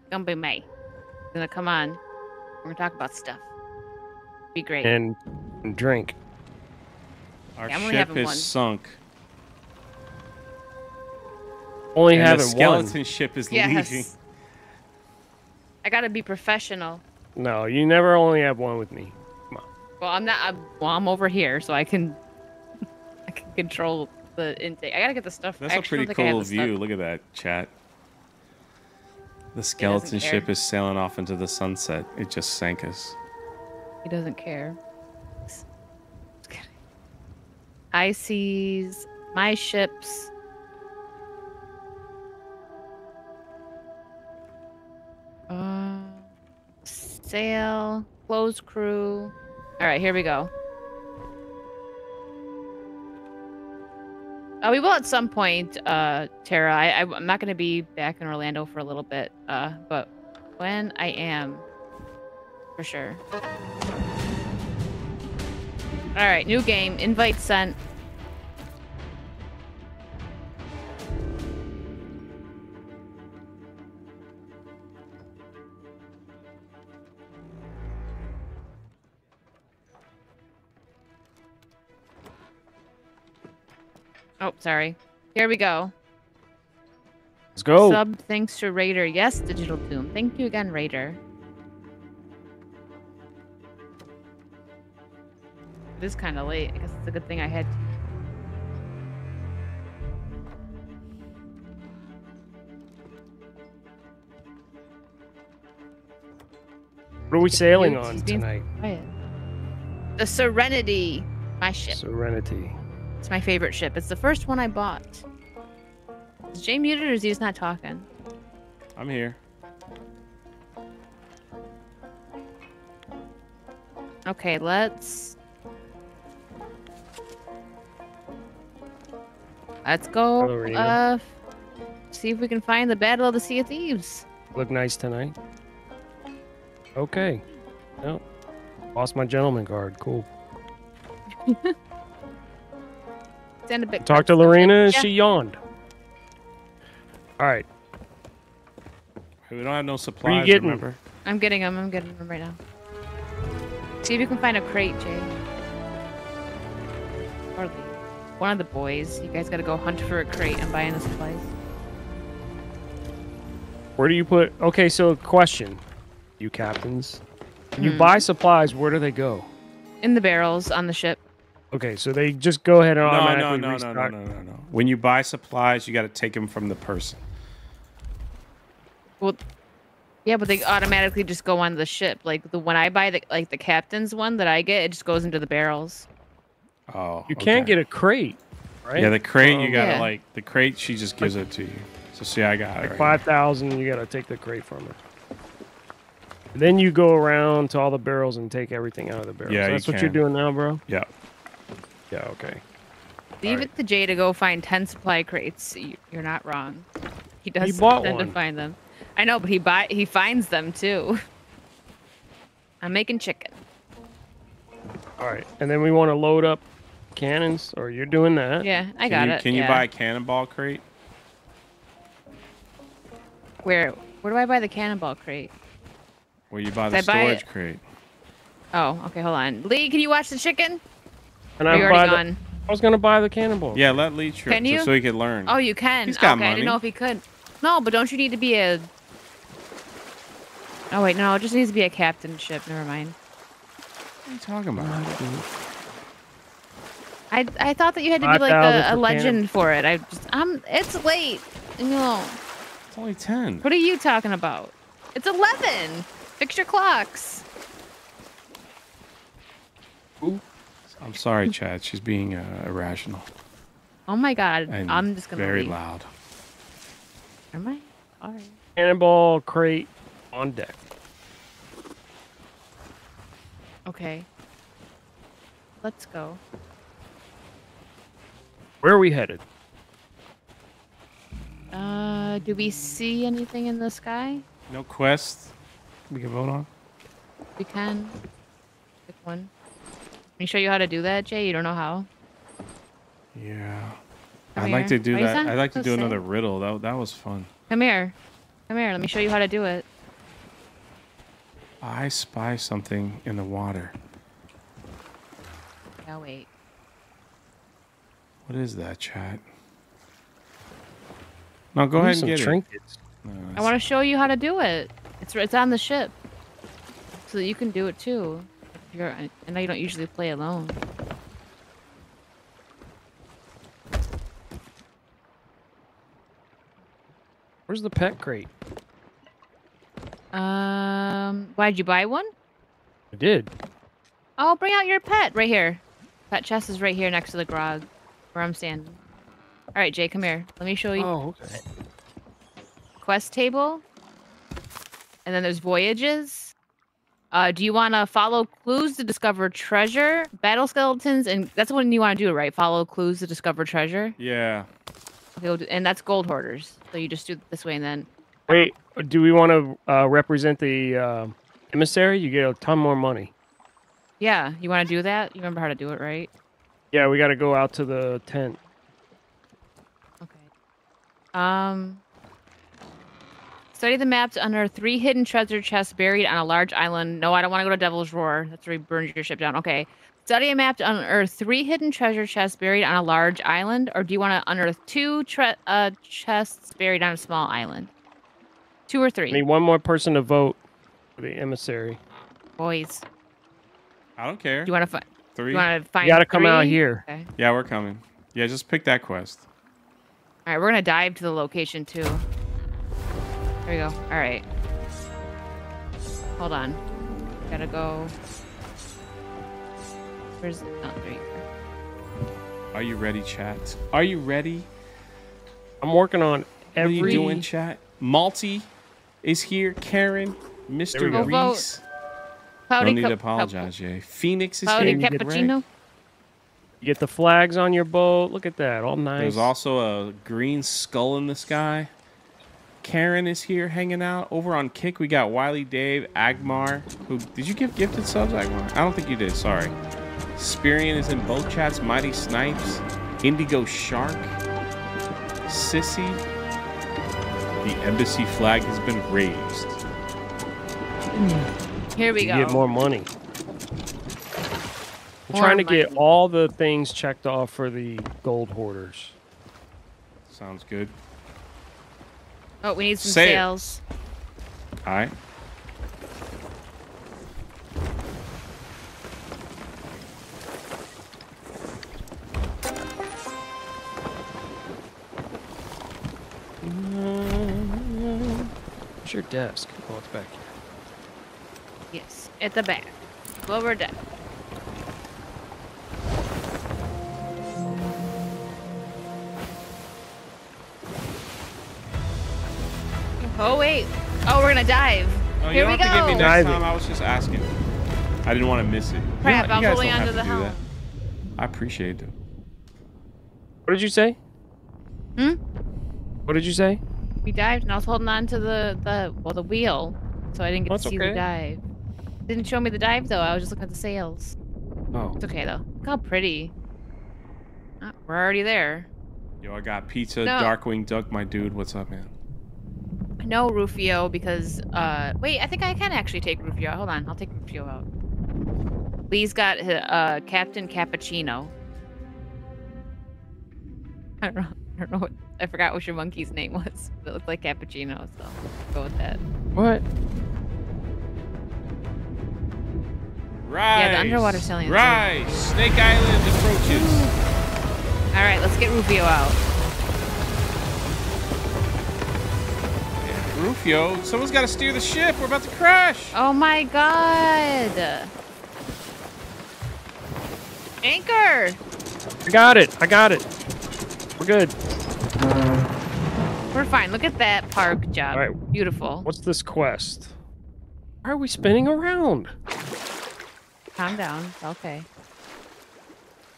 It's gonna be May. It's gonna come on. We're gonna talk about stuff. It'll be great. And drink. Our yeah, ship is one. sunk. Only and having the skeleton one. ship is yes. leaving. I gotta be professional. No, you never only have one with me. Come on. Well, I'm not. I'm, well, I'm over here, so I can, I can control the intake. I gotta get the stuff. That's a pretty cool view. Look at that, chat. The skeleton ship is sailing off into the sunset. It just sank us. He doesn't care. I sees my ships. Uh, sail, close crew. All right, here we go. Uh, we will at some point, uh, Tara. I, I, I'm not going to be back in Orlando for a little bit, uh, but when I am, for sure. All right, new game. Invite sent. Oh, sorry. Here we go. Let's go. Sub thanks to Raider. Yes, Digital Doom. Thank you again, Raider. It is kind of late. I guess it's a good thing I had to. What are we sailing on tonight? Quiet. The Serenity. My ship. Serenity. It's my favorite ship. It's the first one I bought. Is Jay muted or is he just not talking? I'm here. Okay, let's... Let's go, Hello, uh, see if we can find the Battle of the Sea of Thieves. Look nice tonight. Okay. No. Lost my gentleman card. Cool. Send a bit Talk to Lorena. Yeah. She yawned. All right. We don't have no supplies, remember? I'm getting them. I'm getting them right now. See if you can find a crate, Jay. Or Lee. One of the boys. You guys got to go hunt for a crate and buy in the supplies. Where do you put... Okay, so question. You captains. When mm. you buy supplies, where do they go? In the barrels on the ship. Okay, so they just go ahead and no, automatically no, no, restock. No, no, no, no, no. When you buy supplies, you got to take them from the person. Well, yeah, but they automatically just go on the ship. Like the one I buy, the, like the captain's one that I get, it just goes into the barrels. Oh, you okay. can't get a crate, right? Yeah, the crate um, you got to yeah. like the crate. She just gives it to you. So see, I got like right five thousand. You got to take the crate from it. And then you go around to all the barrels and take everything out of the barrels. Yeah, so that's you what can. You're doing now, bro? Yeah. Yeah, okay. Leave all it right. to Jay to go find ten supply crates. You're not wrong. He does tend to find them. I know, but he buy he finds them too. I'm making chicken. All right, and then we want to load up cannons, or you're doing that. Yeah, I can got you, it. Can yeah. you buy a cannonball crate? Where where do I buy the cannonball crate? Well, you buy the I storage buy crate. Oh, okay, hold on. Lee, can you watch the chicken? And I'm already gone. I was gonna buy the cannonball. Yeah, let Lee trip can you? So, so he could learn. Oh, you can. He's got okay, money. I didn't know if he could. No, but don't you need to be a? Oh wait, no, it just needs to be a captain ship. Never mind. What are you talking about? I I thought that you had to be like a, a legend for it. I just I'm. It's late. No. It's only ten. What are you talking about? It's eleven. Fix your clocks. Ooh. I'm sorry, Chad. She's being uh, irrational. Oh my god! And I'm just gonna very leave. Loud. Am I? All right. Cannonball crate on deck. Okay. Let's go. Where are we headed? Uh, do we see anything in the sky? No quest. We can vote on. We can. Pick one. Can you show you how to do that, Jay? You don't know how? Yeah. Come I'd here. Like to do oh, that. I'd like to do another riddle. That, that was fun. Come here. Come here. Let me show you how to do it. I spy something in the water. Now wait. What is that, chat? No, go ahead and get trinkets. It. No, I want to show you how to do it. It's, it's on the ship. So that you can do it too. You're, I know you don't usually play alone. Where's the pet crate? Um, why'd you buy one? I did. Oh, bring out your pet right here. Pet chest is right here next to the grog, where I'm standing. All right, Jay, come here. Let me show you. Oh, okay. Quest table, and then there's voyages. Uh, do you want to follow clues to discover treasure, battle skeletons, and that's the one you want to do, right? Follow clues to discover treasure. Yeah. Okay, we'll do, and that's gold hoarders. So you just do it this way, and then. Wait, do we want to uh, represent the uh, emissary? You get a ton more money. Yeah, you want to do that? You remember how to do it, right? Yeah, we got to go out to the tent. Okay. Um. Study the map to under three hidden treasure chests buried on a large island. No, I don't want to go to Devil's Roar. That's where you burned your ship down. Okay. Study a map to unearth three hidden treasure chests buried on a large island, or do you want to unearth two tre uh, chests buried on a small island? Two or three. I need one more person to vote for the emissary. Boys. I don't care. Do you want to find three? You want to find? You got to come out here. Okay. Yeah, we're coming. Yeah, just pick that quest. All right, we're gonna dive to the location too. There we go. All right. Hold on. Gotta go. Where's it? Oh, there you go. Are you ready, chat? Are you ready? I'm working on every. What are you doing, chat? Malty is here. Karen. Mister Reese. Don't need to apologize, Jay. Phoenix is Cloudy here. Cappuccino. You get the flags on your boat. Look at that. All nice. There's also a green skull in the sky. Karen is here hanging out. Over on Kick, we got Wiley, Dave, Agmar. Who did you give gifted subs, Agmar? I don't think you did. Sorry. Spirian is in both chats. Mighty Snipes, Indigo Shark, Sissy. The embassy flag has been raised. Here we go. You get more money. I'm more trying to money. Get all the things checked off for the gold hoarders. Sounds good. Oh, we need some Save. Sales. All right. Where's your desk? Oh, it's back here. Yes, at the back. Lower deck. Oh wait. Oh, we're gonna dive. Oh, here we go. You don't have to give me next time. I was just asking. I didn't want to miss it. Crap, I'm fully under the helm. I appreciate it. What did you say? Hmm? What did you say? We dived and I was holding on to the, the well, the wheel. So I didn't get to see the dive. Didn't show me the dive though, I was just looking at the sails. Oh. It's okay though. Look how pretty. Oh, we're already there. Yo, I got pizza, no. Darkwing Duck, my dude. What's up, man? No Rufio because, uh, wait, I think I can actually take Rufio. Hold on, I'll take Rufio out. Lee's got uh, Captain Cappuccino. I don't know, I don't know what, I forgot what your monkey's name was. But it looked like Cappuccino, so I'll go with that. What? Right. Yeah, the underwater salient. Right. Snake Island approaches. Ooh. All right, let's get Rufio out. Yeah, Rufio, someone's got to steer the ship. We're about to crash. Oh my god. Anchor. I got it. I got it. We're good. We're fine. Look at that park job. All right. Beautiful. What's this quest? Why are we spinning around? Calm down. Okay.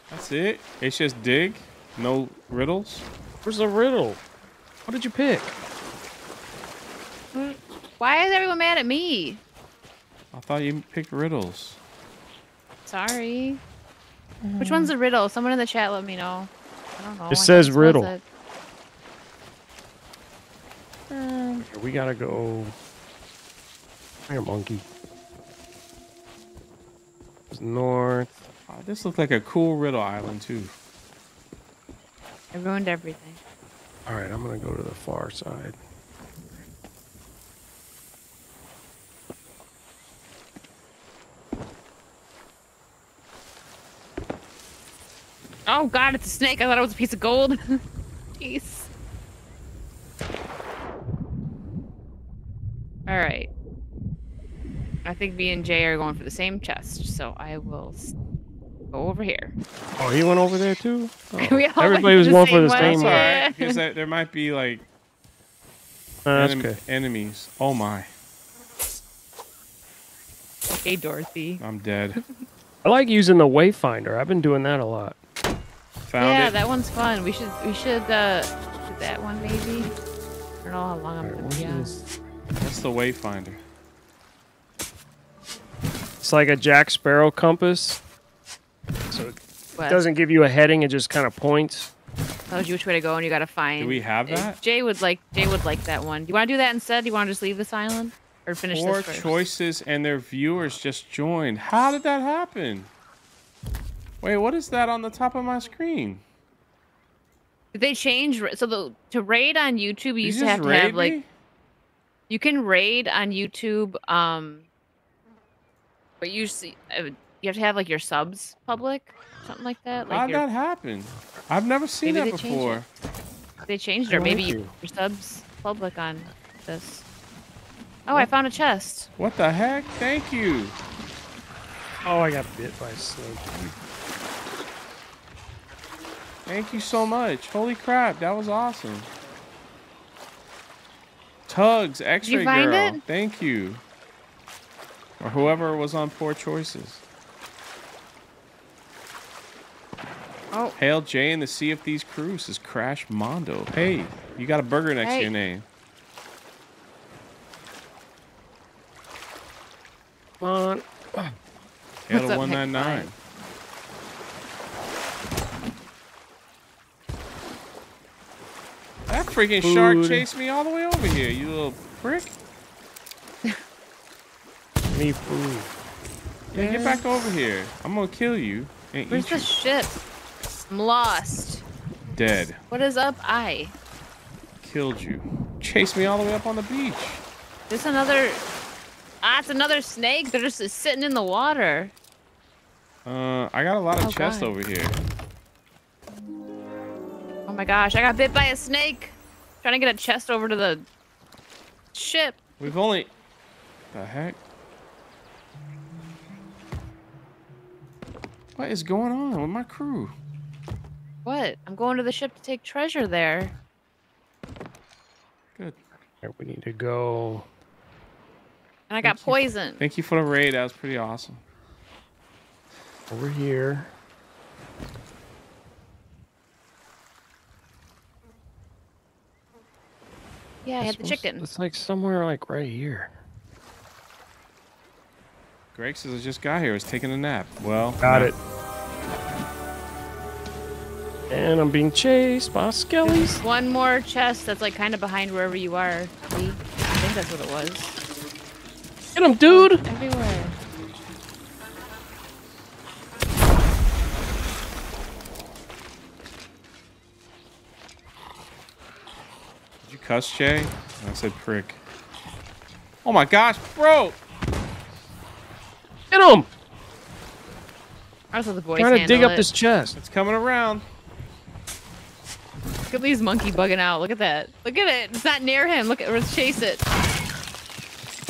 That's it? It's just dig? No riddles? Where's the riddle? What did you pick? Why is everyone mad at me? I thought you picked riddles. Sorry. Mm. Which one's the riddle? Someone in the chat let me know. I don't know. It says riddle. It. Um, we gotta go. Hey, monkey. North. Oh, this looks like a cool riddle island too. I ruined everything. All right, I'm gonna go to the far side. Oh god, it's a snake. I thought it was a piece of gold. Jeez. All right. I think B and J are going for the same chest, so I will go over here. Oh, he went over there too? Oh. we all Everybody was going for the same one. That's all right, because there might be like uh, enemy, okay. enemies. Oh my. Okay, Dorothy. I'm dead. I like using the wayfinder. I've been doing that a lot. Found yeah, it. that one's fun. We should we should uh, do that one maybe. I don't know how long I'm gonna be on. That's the wayfinder. It's like a Jack Sparrow compass, so it what? doesn't give you a heading; it just kind of points. Tells you which way to go, and you gotta find. Do we have that? Jay would like. Jay would like that one. Do you want to do that instead? Do you want to just leave this island or finish Four this first? Four choices, and their viewers just joined. How did that happen? Wait, what is that on the top of my screen? Did they change? So the to raid on YouTube, you used to have to have me? like. You can raid on YouTube. Um. But you see, you have to have like your subs public, something like that. Like How'd your... that happen? I've never seen maybe that they before. Changed they changed it, or maybe you put your subs public on this. Oh, what? I found a chest. What the heck? Thank you. Oh, I got bit by a snake. Thank you so much. Holy crap, that was awesome. Tugs, X-ray girl. It? Thank you. Or whoever was on Four Choices. Oh. Hail Jay and the Sea of Thieves crew says Crash Mondo. Hey, you got a burger next hey. to your name. Come on. Hail to one nine nine. That freaking Food. shark chased me all the way over here, you little prick. Need food. Yeah, get back over here. I'm gonna kill you and Where's eat you. Where's the ship? I'm lost. Dead. What is up? I killed you. Chase me all the way up on the beach. There's another. Ah, it's another snake. They're just sitting in the water. Uh, I got a lot of oh, chests God. over here. Oh my gosh, I got bit by a snake. I'm trying to get a chest over to the ship. We've only. What the heck? What is going on with my crew? What? I'm going to the ship to take treasure there. Good. Here we need to go. And I got thank poisoned. You, thank you for the raid. That was pretty awesome. Over here. Yeah, I, I had the chicken. It's like somewhere like right here. Greg says I just got here. I was taking a nap. Well, got it. And I'm being chased by skellies. One more chest that's like kind of behind wherever you are. I think that's what it was. Get him, dude! Everywhere. Did you cuss, Jay? I said prick. Oh my gosh, bro! Get him! Also the boys trying to dig it. up this chest. It's coming around. Look at these monkey bugging out. Look at that. Look at it. It's not near him. Look at let's chase it.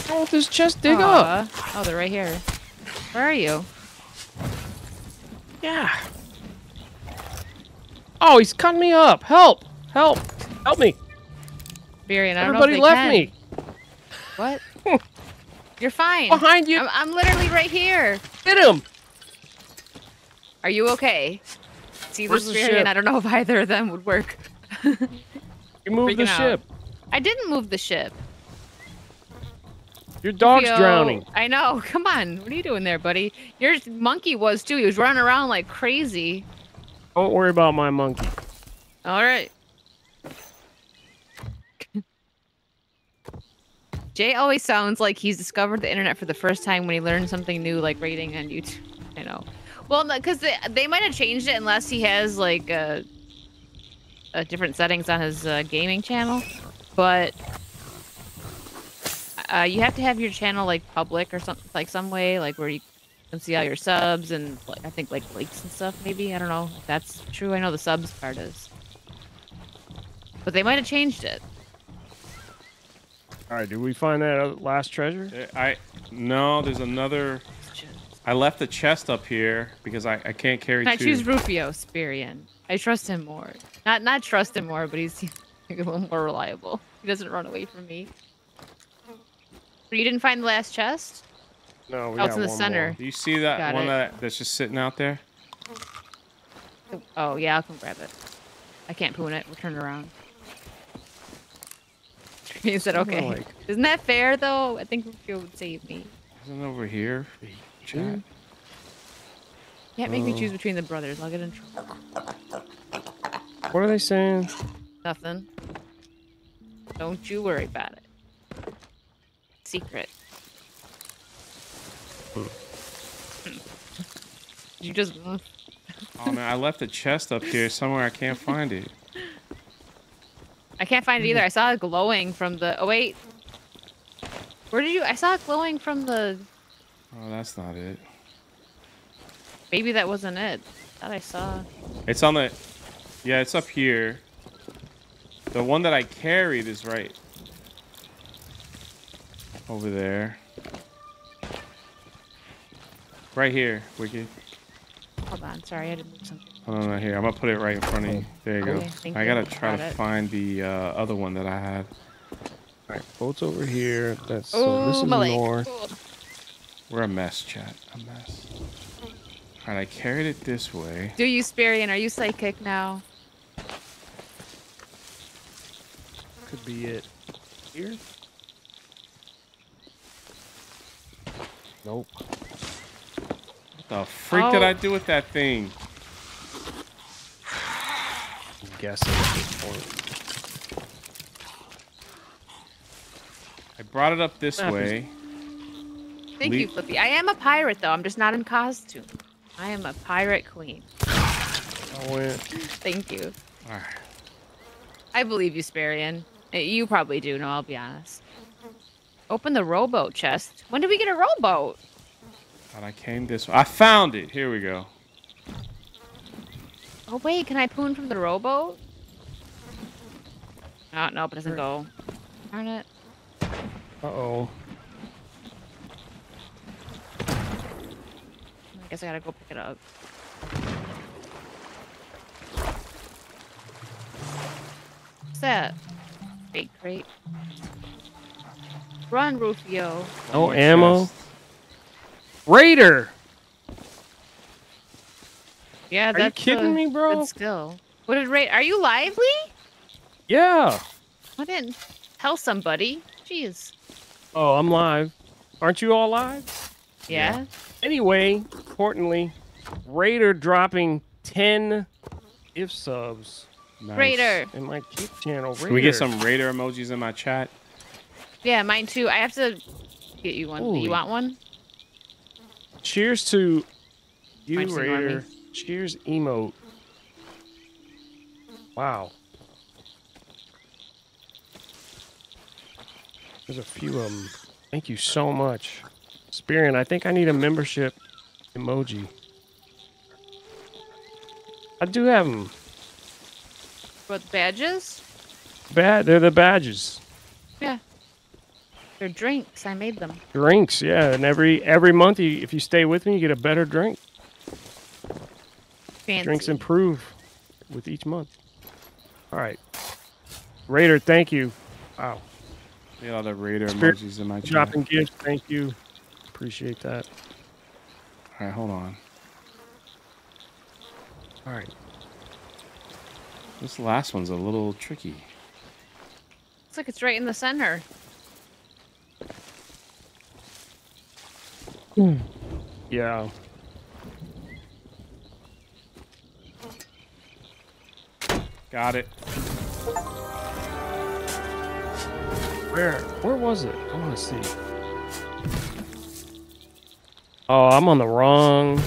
Oh, this chest dig Aww. up. Oh, they're right here. Where are you? Yeah. Oh, he's cutting me up. Help! Help! Help me! Spirian, I don't Everybody know if they left can. me. What? You're fine. Behind you. I'm, I'm literally right here. Hit him. Are you okay? It's either Spirian, and I don't know if either of them would work. You moved the out. ship. I didn't move the ship. Your dog's Yo, drowning. I know. Come on. What are you doing there, buddy? Your monkey was too. He was running around like crazy. Don't worry about my monkey. All right. Jay always sounds like he's discovered the internet for the first time when he learned something new, like rating on YouTube. I know. Well, because they, they might have changed it unless he has, like, a, a different settings on his uh, gaming channel. But uh, you have to have your channel, like, public or something, like, some way, like, where you can see all your subs and, like, I think, like, likes and stuff, maybe. I don't know if that's true. I know the subs part is. But they might have changed it. All right, did we find that last treasure? I no, there's another. I left the chest up here because I, I can't carry two. I choose Rufio, Spirian. I trust him more. Not not trust him more, but he's like, a little more reliable. He doesn't run away from me. But you didn't find the last chest? No, we oh, got it's in the one center. More. Do you see that got one that, that's just sitting out there? Oh yeah, I'll come grab it. I can't poo in it. We'll turn it around. He said, okay. Like, isn't that fair, though? I think Rufio would save me. Isn't it over here? Chat. Mm-hmm. Can't make oh. me choose between the brothers. I'll get in trouble. What are they saying? Nothing. Don't you worry about it. Secret. You just... Oh, man, I left a chest up here somewhere. I can't find it. I can't find it either. I saw it glowing from the... Oh, wait. Where did you... I saw it glowing from the... Oh, that's not it. Maybe that wasn't it. I thought I saw... It's on the... Yeah, it's up here. The one that I carried is right... over there. Right here, Wicked. Hold on. Sorry, I had to move something. Hold on, right here. I'm gonna put it right in front of you. There you okay, go. I gotta try to it. find the uh, other one that I had. All right, boat's over here. That's uh, Ooh, this is north. We're a mess, chat. A mess. All right, I carried it this way. Do you, Spirian? Are you psychic now? Could be it. Here. Nope. The freak oh. did I do with that thing? I'm guessing at this point. I brought it up this way. Thank Le you, Flippy. I am a pirate, though. I'm just not in costume. I am a pirate queen. Oh, yeah. Thank you. All right. I believe you, Spirian. You probably do. No, I'll be honest. Open the rowboat chest. When did we get a rowboat? I came this way. I found it. Here we go. Oh, wait. Can I poon from the rowboat? Oh, nope. It doesn't go. Darn it. Uh-oh. I guess I gotta go pick it up. What's that? big crate. Run, Rufio. No ammo. Raider! Yeah, that's. Are you kidding a, me, bro? Good skill. What did Raider. Are you lively? Yeah. I didn't tell somebody. Jeez. Oh, I'm live. Aren't you all live? Yeah. yeah. Anyway, importantly, Raider dropping ten if subs. Nice. Raider. In my Kick channel. Raider. Can we get some Raider emojis in my chat? Yeah, mine too. I have to get you one. Ooh. Do you want one? Cheers to you, mine's Raider. Cheers, emote. Wow. There's a few of them. Thank you so much. Spirian, I think I need a membership emoji. I do have them. What, badges? Bad, they're the badges. Yeah. They're drinks. I made them. Drinks, yeah. And every every month, you, if you stay with me, you get a better drink. Fancy. Drinks improve with each month. All right. Raider, thank you. Wow. The other Raider Spirit emojis in my chat. Dropping gifts, thank you. Appreciate that. All right, hold on. All right. This last one's a little tricky. Looks like it's right in the center. Mm. Yeah. Got it. Where? Where was it? I want to see. Oh, I'm on the wrong.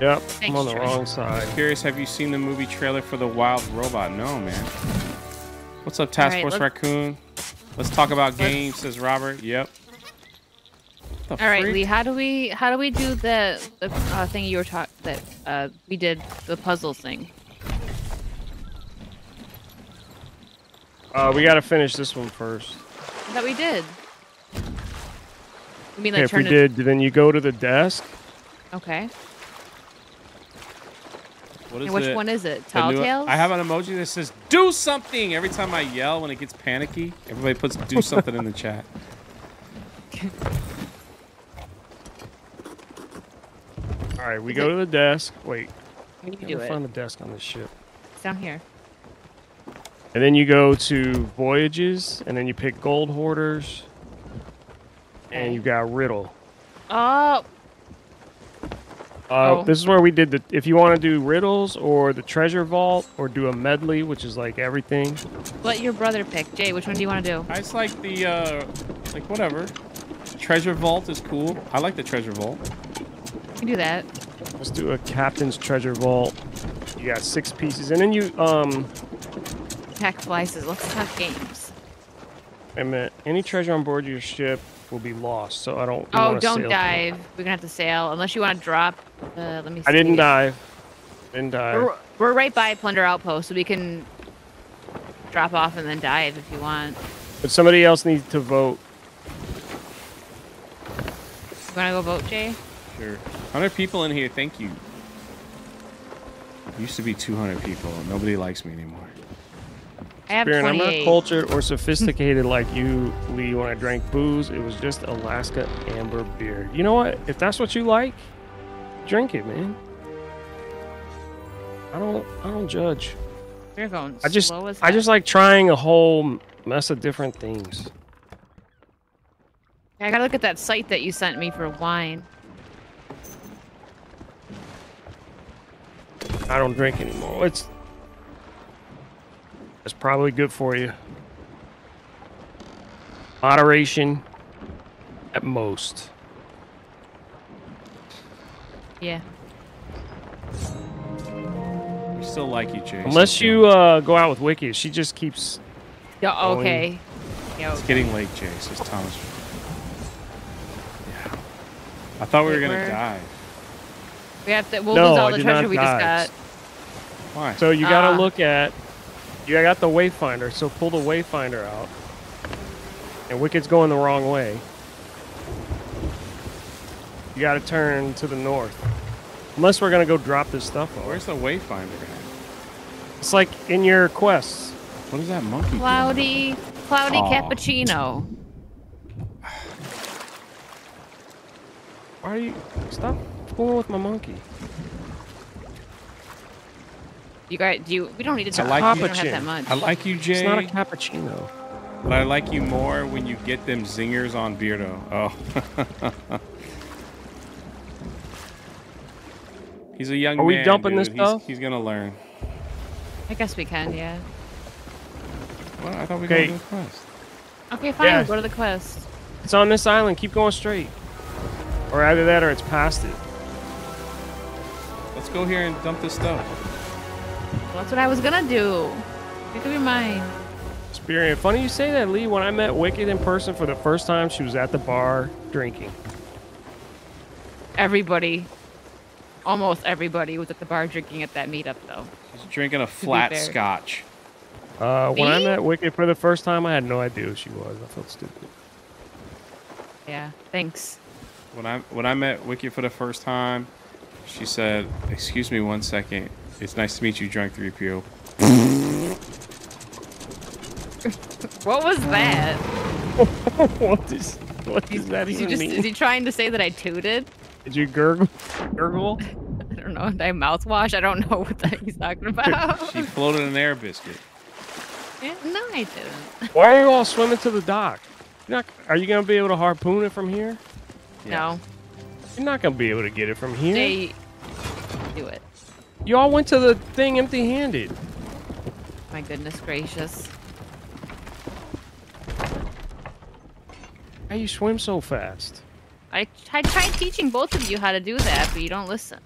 Yep, Thanks, I'm on the Trey. wrong side. I'm curious, have you seen the movie trailer for The Wild Robot? No, man. What's up, Task right, Force let's... Raccoon? Let's talk about games, says Robert. Yep. All freak? right, Lee. How do we how do we do the the uh, thing you were taught that uh, we did the puzzle thing? Uh, we gotta finish this one first. That we did. You mean like okay, turn if we it... did, then you go to the desk. Okay. What is and which it? one is it? Telltales? I have an emoji that says, do something! Every time I yell when it gets panicky, everybody puts do something in the chat. Alright, we is go it? to the desk. Wait. How do you do it? Find the desk on this ship. It's down here. And then you go to Voyages, and then you pick Gold Hoarders, and you got Riddle. Oh! Uh, oh. This is where we did the. If you want to do riddles or the treasure vault or do a medley, which is like everything. Let your brother pick, Jay. Which one do you want to do? I just like the, uh, like whatever. Treasure vault is cool. I like the treasure vault. You can do that. Let's do a captain's treasure vault. You got six pieces, and then you um. Pack slices. Let's talk games. Wait a minute. Any treasure on board your ship will be lost, so I don't. Oh, don't dive. We're gonna have to sail unless you want to drop. Uh, let me see. I didn't dive. Didn't dive. We're, we're right by Plunder Outpost, so we can drop off and then dive if you want. But somebody else needs to vote. You wanna go vote, Jay? Sure. one hundred people in here. Thank you. It used to be two hundred people. Nobody likes me anymore. I have twenty-eight. I'm not cultured or sophisticated like you, Lee, when I drank booze. It was just Alaska amber beer. You know what? If that's what you like, drink it, man. I don't I don't judge. You're going I just slow as I just like trying a whole mess of different things. I gotta look at that site that you sent me for wine. I don't drink anymore. It's It's probably good for you. Moderation at most. Yeah. We still like you, Jason. Unless you uh, go out with Wicked. She just keeps... Yeah, okay. Yeah, okay. It's getting late, Jay, says Thomas. Yeah. I thought we were going to die. We have to... We'll no, lose all I the treasure we just got. Why? So you got to uh. look at... You got the Wayfinder, so pull the Wayfinder out. And Wicked's going the wrong way. You gotta turn to the north. Unless we're gonna go drop this stuff off. Where's the Wayfinder at? It's like in your quests. What is that monkey? Cloudy, doing? cloudy Aww. Cappuccino. Why are you stop fooling with my monkey? You guys, do you? We don't need to talk. I like you. Don't have that much. I like you, Jay. It's not a cappuccino. But I like you more when you get them zingers on Beardo. Oh. He's a young man. Are we man, dumping dude. this stuff? He's, he's gonna learn. I guess we can, yeah. Well, I thought we okay. were going to do the quest. Okay, fine. Yeah. Go to the quest. It's on this island. Keep going straight. Or either that, or it's past it. Let's go here and dump this stuff. Well, that's what I was gonna do. Pick up your mind. Spirian, funny you say that, Lee. When I met Wicked in person for the first time, she was at the bar drinking. Everybody. Almost everybody was at the bar drinking at that meetup, though. She's drinking a flat scotch. Uh, when I met Wicked for the first time, I had no idea who she was. I felt stupid. Yeah, thanks. When I when I met Wicked for the first time, she said, "Excuse me one second. It's nice to meet you, Drunk three P O." What was that? what is, what does that even just, mean? Is he trying to say that I tooted? Did you gurgle? Gurgle? I don't know. Did I mouthwash? I don't know what that he's talking about. She floated an air biscuit. Yeah, no, I didn't. Why are you all swimming to the dock? You're not, are you going to be able to harpoon it from here? Yeah. No. You're not going to be able to get it from here. They do it. You all went to the thing empty-handed. My goodness gracious. How you swim so fast? I, I tried teaching both of you how to do that, but you don't listen.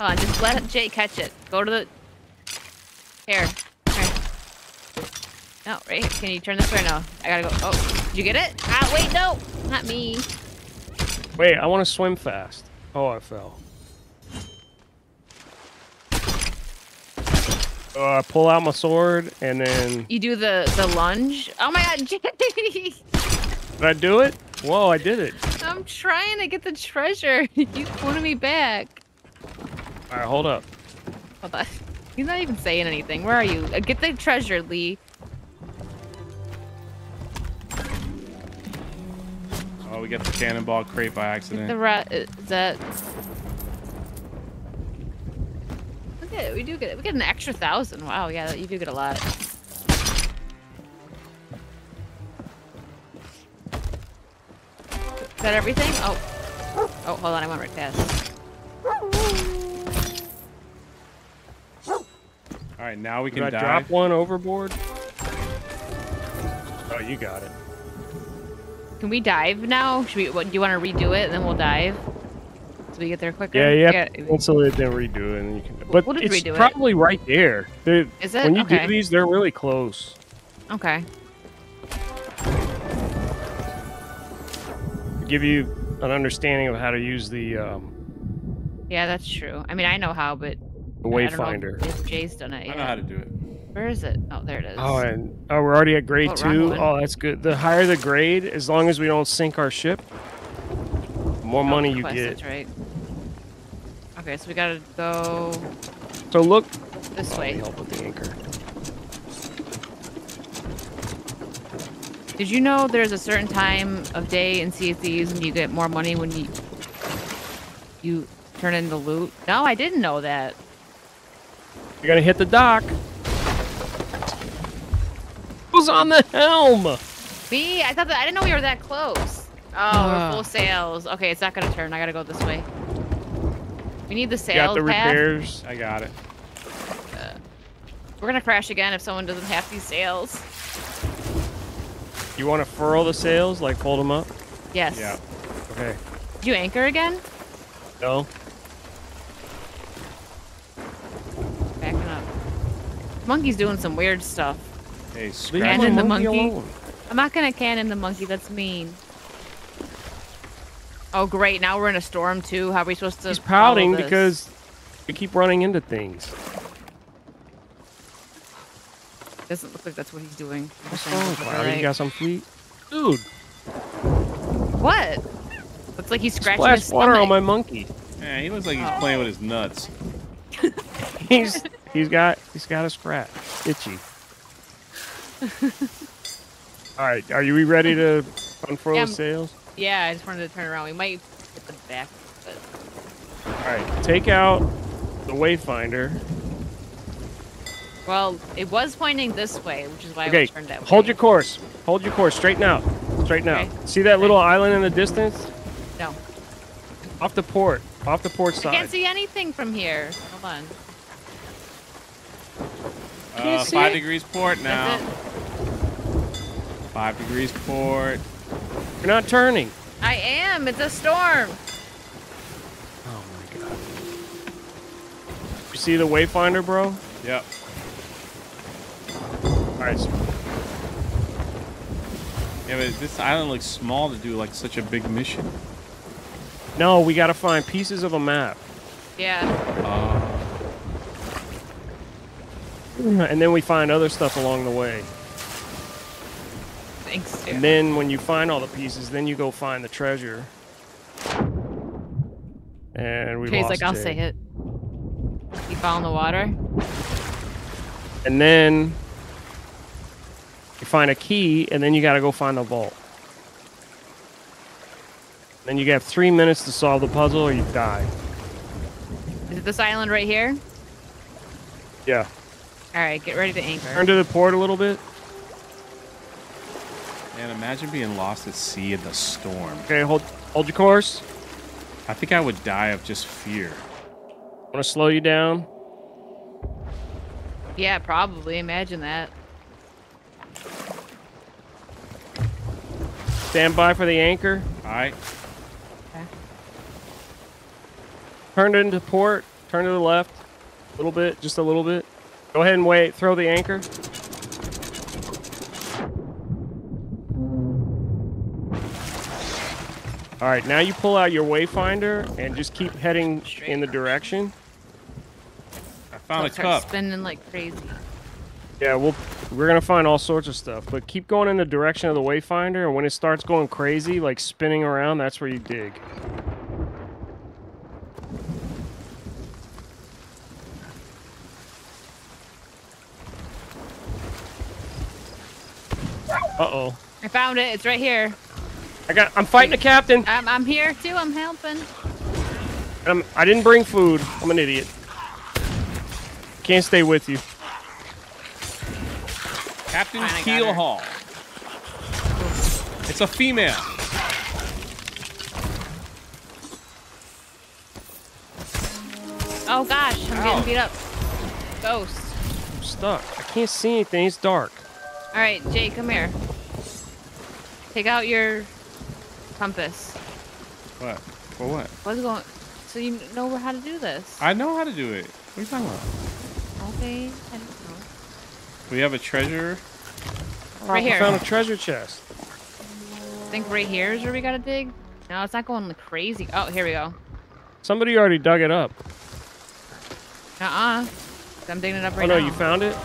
Hold on, just let Jay catch it. Go to the... Here. Here. No, right here. Can you turn this way? No. I gotta go. Oh, did you get it? Ah, wait, no! Not me. Wait, I want to swim fast. Oh, I fell. Uh, I pull out my sword, and then... You do the, the lunge? Oh my god, Jay! Did I do it? Whoa, I did it. I'm trying to get the treasure. He's pulling me back. All right, hold up. Hold on. He's not even saying anything. Where are you? Get the treasure, Lee. Oh, we got the cannonball crate by accident. The ra is that... Look at it. We do get it. We get an extra thousand. Wow, yeah, you do get a lot. Is that everything? Oh. Oh, hold on. I went right past. All right, now we can dive. Drop one overboard. Oh, you got it. Can we dive now? Should we? What, do you want to redo it and then we'll dive? So we get there quicker. Yeah, yeah. Instantly, then redo it, and you can. But we'll it's redo probably it. right there. They're, Is it? When you okay. do these, they're really close. Okay. Give you an understanding of how to use the um yeah that's true. I mean, I know how, but the wayfinder, if Jay's done it yet. I know how to do it. Where is it? Oh, there it is. Oh, and oh, we're already at grade oh, two. Oh, that's good. The higher the grade, as long as we don't sink our ship, the more oh, money you quest, get. That's right. Okay, so we gotta go. So look this oh, way. Help with the anchor. Did you know there's a certain time of day in Sea of Thieves when you get more money when you you turn in the loot? No, I didn't know that. You're gonna hit the dock. Who's on the helm? Me? I thought that I didn't know we were that close. Oh, uh. we're full sails. Okay, it's not gonna turn. I gotta go this way. We need the sails. Got the repairs. Path. I got it. Uh, we're gonna crash again if someone doesn't have these sails. You want to furl the sails, like hold them up? Yes. Yeah. Okay. Did you anchor again? No. Backing up. Monkey's doing some weird stuff. Hey, cannon the monkey. monkey. I'm not gonna cannon the monkey. That's mean. Oh great! Now we're in a storm too. How are we supposed to? He's pouting because we keep running into things. Doesn't look like that's what he's doing. Oh, wow, you got some feet, dude. What? Looks like he's scratching Splash his water stomach. on my monkey. Yeah, he looks like he's oh. playing with his nuts. he's he's got he's got a scratch, itchy. All right, are you ready to unfurl yeah, the sails? Yeah, I just wanted to turn around. We might get them back. But... All right, take out the wayfinder. Well, it was pointing this way, which is why okay. I turned that way. Hold your course. Hold your course. Straighten out. Straighten okay. out. See that okay. little island in the distance? No. Off the port. Off the port side. I can't see anything from here. Hold on. Uh, five it? degrees port now. Five degrees port. You're not turning. I am. It's a storm. Oh, my God. You see the wayfinder, bro? Yep. All right. Yeah, but this island looks small to do like such a big mission. No, we gotta find pieces of a map. Yeah. Uh, and then we find other stuff along the way. Thanks, dude. And then when you find all the pieces, then you go find the treasure. And we Trey's lost like, I'll say it. You fall in the water. And then... you find a key, and then you gotta go find a vault. Then you got three minutes to solve the puzzle, or you die. Is it this island right here? Yeah. All right, get ready to anchor. Turn to the port a little bit. Man, imagine being lost at sea in the storm. Okay, hold, hold your course. I think I would die of just fear. Want to slow you down? Yeah, probably. Imagine that. Stand by for the anchor. All right. Okay. Turn into port. Turn to the left. A little bit. Just a little bit. Go ahead and wait. Throw the anchor. All right. Now you pull out your wayfinder and just keep heading in the direction. I found a cup. Spinning like crazy. Yeah, we'll, we're going to find all sorts of stuff, but keep going in the direction of the wayfinder, and when it starts going crazy, like spinning around, that's where you dig. Uh-oh. I found it. It's right here. I got, I'm fighting the captain. I'm, I'm here, too. I'm helping. I'm, I didn't bring food. I'm an idiot. Can't stay with you. Captain Keelhaul. It's a female. Oh gosh, I'm Ow. getting beat up. Ghost. I'm stuck. I can't see anything. It's dark. All right, Jay, come here. Take out your compass. What? For what? What's going? So you know how to do this? I know how to do it. What are you talking about? Okay. I We have a treasure. Right here. I found a treasure chest. I think right here is where we gotta dig. No, it's not going like crazy. Oh, here we go. Somebody already dug it up. Uh-uh. I'm digging it up right now. Oh, no, now. You found it?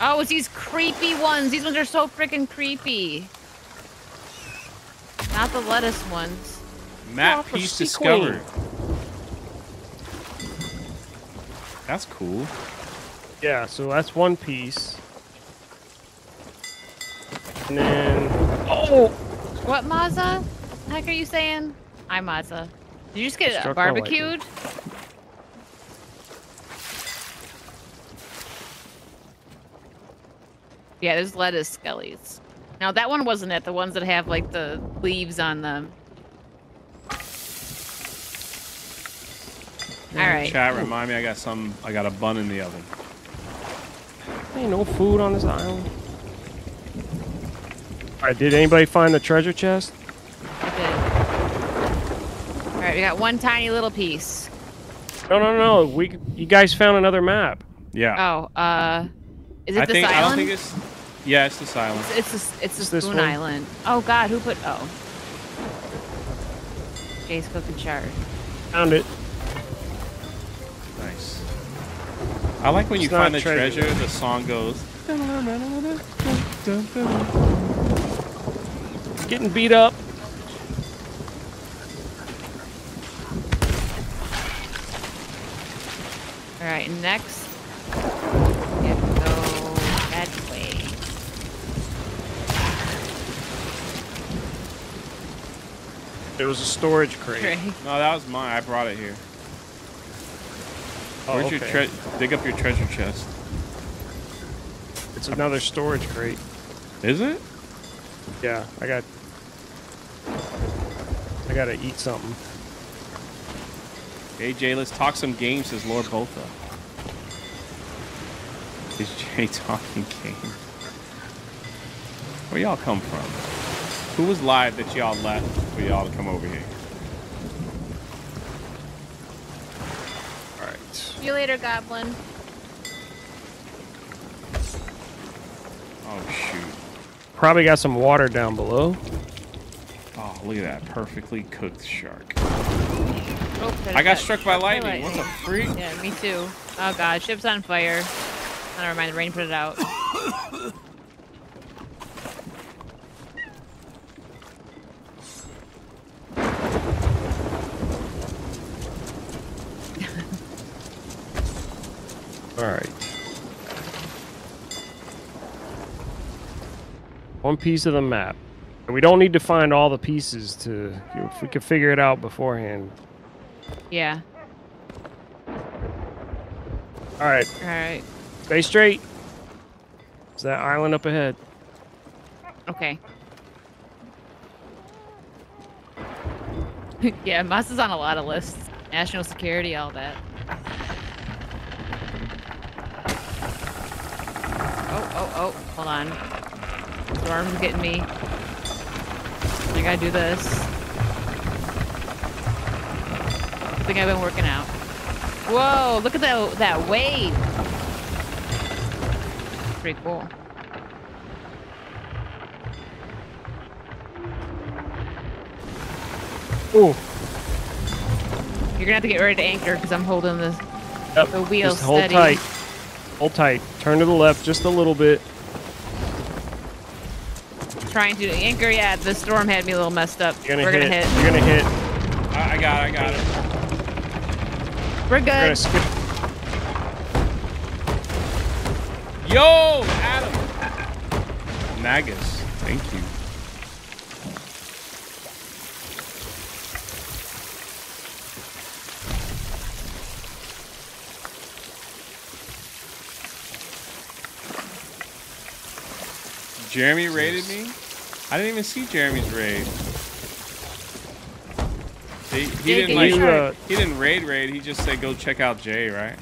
Oh, it's these creepy ones. These ones are so freaking creepy. Not the lettuce ones. Map oh, piece discovered. That's cool. Yeah, so that's one piece. And then... Oh! What, Maza? The heck are you saying? I'm Maza. Did you just get uh, barbecued? Yeah, there's lettuce skellies. Now, that one wasn't it. The ones that have, like, the leaves on them. All right. Chat, remind me, I got some. I got a bun in the oven. Ain't no food on this island. All right, did anybody find the treasure chest? I did. All right, we got one tiny little piece. No, no, no. We, you guys found another map. Yeah. Oh, uh, is it I this think, island? I don't think it's. Yeah, it's this island. It's it's, it's, it's this, this Spoon one? Island. Oh God, who put? Oh. Jay's cooking chard. Found it. Nice. I like when it's you find the treasure. treasure, the song goes. It's getting beat up. Alright, next. We have to go that way. There was a storage crate. Right. No, that was mine. I brought it here. Oh, Where's okay. your tre- dig up your treasure chest. It's another storage crate. Is it? Yeah, I got... I gotta eat something. A J, let's talk some games, says Lord Bolta. Is Jay talking games? Where y'all come from? Who was live that y'all left for y'all to come over here? Alright. See you later, Goblin. Oh, shoot. Probably got some water down below. Oh, look at that. Perfectly cooked shark. Oh, I got struck by lightning. What the freak? Yeah, me too. Oh, God. Ship's on fire. Oh, never mind. The rain put it out. All right. One piece of the map. We don't need to find all the pieces to... If we could figure it out beforehand. Yeah. Alright. Alright. Stay straight. It's that island up ahead. Okay. Yeah, Maza's on a lot of lists. National security, all that. Oh, oh, oh. Hold on. Storm's getting me. I gotta do this. I think I've been working out. Whoa, look at that, that wave. Pretty cool. Ooh. You're gonna have to get ready to anchor because I'm holding the, yep. the wheel just hold steady. Hold tight. Hold tight. Turn to the left just a little bit. Trying to anchor, yeah. The storm had me a little messed up. You're gonna We're hit. gonna hit. You're gonna hit. I, I got it. I got it. We're good. We're gonna skip. Yo, Adam. Nagus, thank you. Jeremy raided me. I didn't even see Jeremy's raid. He, he didn't like. Uh, he didn't raid raid. He just said go check out Jay, right?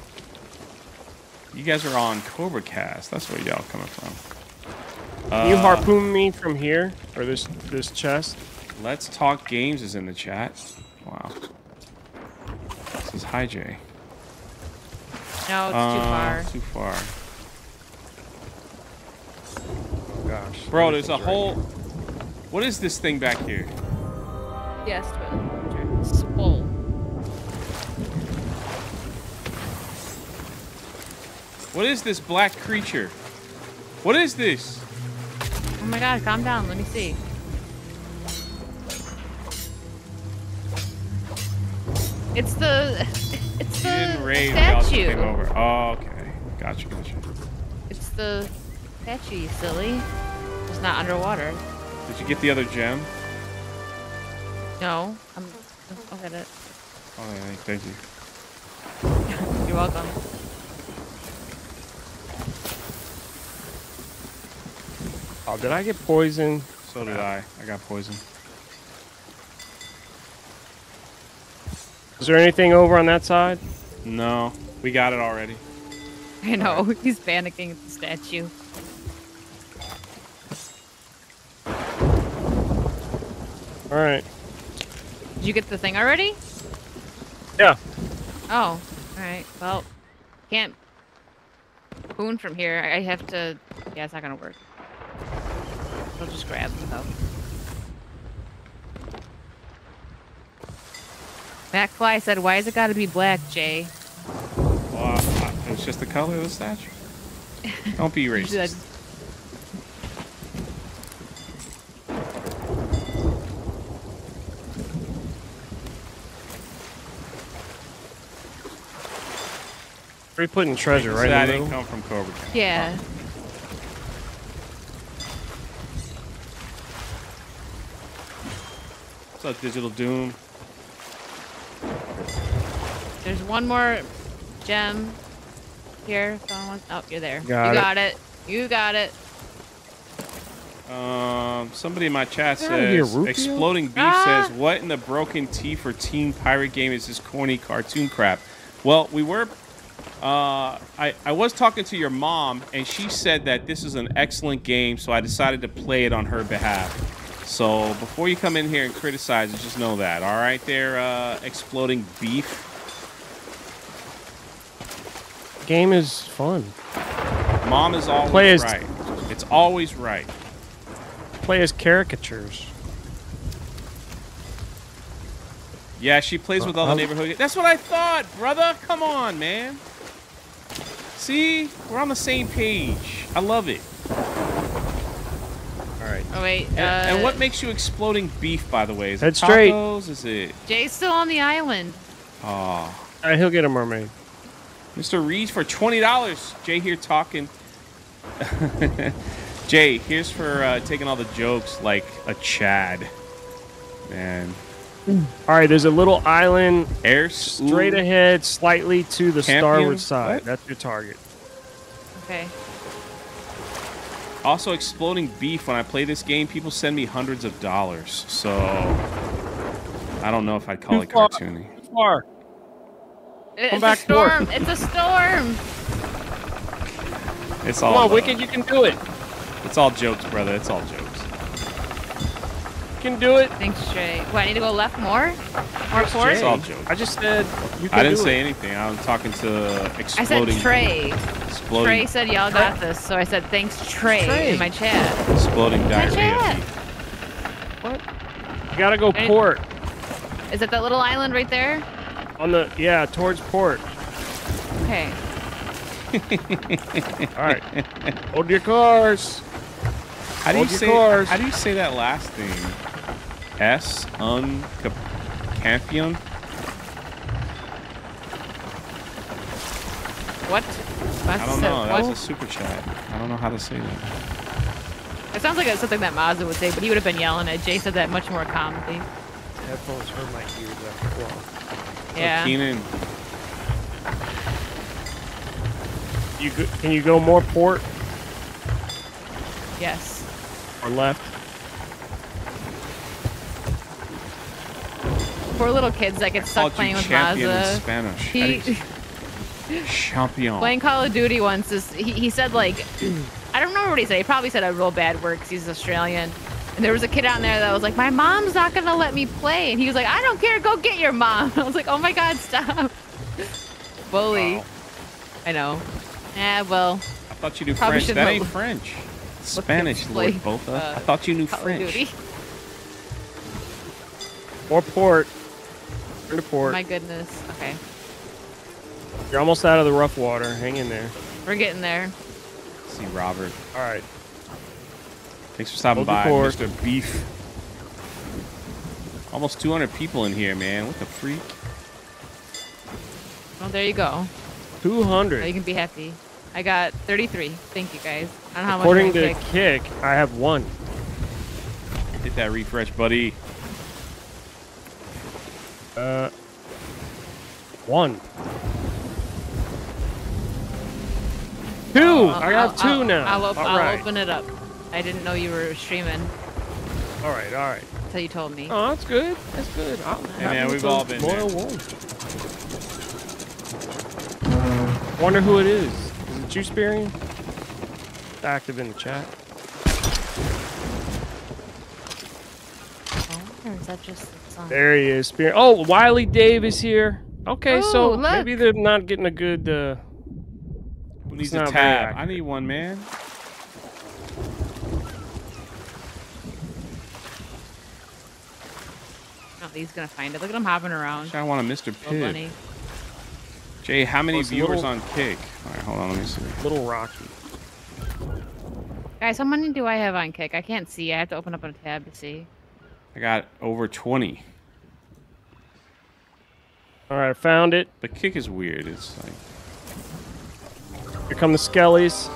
You guys are on Cobra Cast. That's where y'all coming from. Uh, Can you harpoon me from here or this this chest? Let's Talk Games is in the chat. Wow. This is hi Jay. No, it's uh, too far. Too far. Gosh. Bro, there's a whole. Right What is this thing back here? Yes, but it's full. What is this black creature? What is this? Oh my God, calm down. Let me see. It's the... It's the rave, statue. Came over. Oh, okay. Gotcha, gotcha. It's the statue, silly. It's not underwater. Did you get the other gem? No. I'm, I'll get it. Oh, yeah, thank you. You're welcome. Oh, did I get poisoned? So did I. I got poisoned. Is there anything over on that side? No. We got it already. I know. Right. He's panicking at the statue. All right. Did you get the thing already? Yeah. Oh, all right. Well, can't spoon from here. I have to. Yeah, it's not gonna work. I'll just grab them though. Backfly said, "Why is it gotta be black, Jay?" Well, it's just the color of the statue. Don't be racist. We're putting treasure right now. That didn't come from Cobra. Yeah. Oh. What's up, Digital Doom? There's one more gem here. Someone, oh, you're there. Got you it. got it. You got it. Um, somebody in my chat says, here, Exploding Beef ah! says, what in the broken T for Team Pirate game is this corny cartoon crap? Well, we were, uh, I, I was talking to your mom, and she said that this is an excellent game, so I decided to play it on her behalf. So before you come in here and criticize, just know that, all right there, uh, Exploding Beef. Game is fun. Mom is always play is right. It's always right. Play as caricatures. Yeah, she plays uh, with all the I'm... neighborhood. That's what I thought, brother. Come on, man. See? We're on the same page. I love it. All right. Oh, wait. And, uh, and what makes you Exploding Beef, by the way? Is it tacos? Is it... Jay's still on the island. Oh. All right, he'll get a mermaid. Mister Reed for twenty dollars. Jay here talking. Jay, here's for uh, taking all the jokes like a Chad. Man. All right, there's a little island air straight ahead, slightly to the Campion? starward side. What? That's your target. Okay. Also, Exploding Beef. When I play this game, people send me hundreds of dollars. So I don't know if I'd call Too it far. cartoony. Too far. It, it's, a storm. it's a storm. It's all. Come on, Wicked, you can do it. It's all jokes, brother. It's all jokes. You can do it. Thanks, Jay. What, I need to go left more? More forward? It's all jokes. I just said you can I didn't do say it. anything. I'm talking to Exploding. I said Trey. Exploding. Trey said, y'all got this. So I said, thanks, Trey, Trey. in my chat. Exploding diarrhea. Chat. What? You gotta go I port. Need... Is it that little island right there? On the, yeah, towards port. Okay. All right. Hold your cars. How do Hold you say? Cars. How do you say that last thing? S un campion. What? That's I don't know. That what? was a super chat. I don't know how to say that. It sounds like it's something that Maza would say, but he would have been yelling at. Jay said that much more calmly. Headphones hurt my ears after a while. Yeah. Keenan. You go, can you go more port? Yes. Or left? Poor little kids that get I stuck playing with Maza. In Spanish. He, champion. Playing Call of Duty once, this, he, he said like, I don't remember what he said. He probably said a real bad word because he's Australian. And there was a kid out there that was like, my mom's not going to let me play. And he was like, I don't care. Go get your mom. I was like, oh, my God, stop. Bully. Wow. I know. Yeah, well. I thought you knew French. That ain't French. Spanish, Lord Botha. Uh, I thought you knew French. Or port. Or to port. My goodness. Okay. You're almost out of the rough water. Hang in there. We're getting there. Let's see Robert. All right. Thanks for stopping by, Mister Beef. Almost two hundred people in here, man. What the freak? Well, there you go. two hundred. Oh, you can be happy. I got thirty-three. Thank you, guys. I don't know According how much to Kick, I have one. Hit that refresh, buddy. Uh, one. Two. I'll, I got I'll, two I'll, now. I'll, op All I'll right. open it up. I didn't know you were streaming. All right, all right. Until you told me. Oh, that's good. That's good. Hey, man, we've all been there. Wonder who it is. Is it you, Spirian? Active in the chat. Oh, or is that just the song? There he is, Spirian. Oh, Wiley Dave is here. Okay, Ooh, so look. maybe they're not getting a good... Uh, who needs a tab? I need one, man. He's gonna find it. Look at him hopping around. I want a Mister Pig. Jay, how many What's viewers little... on Kick? All right, hold on, let me see. Little Rocky. Guys, how many do I have on Kick? I can't see. I have to open up a tab to see. I got over twenty. All right, I found it. But Kick is weird. It's like Here come the skellies.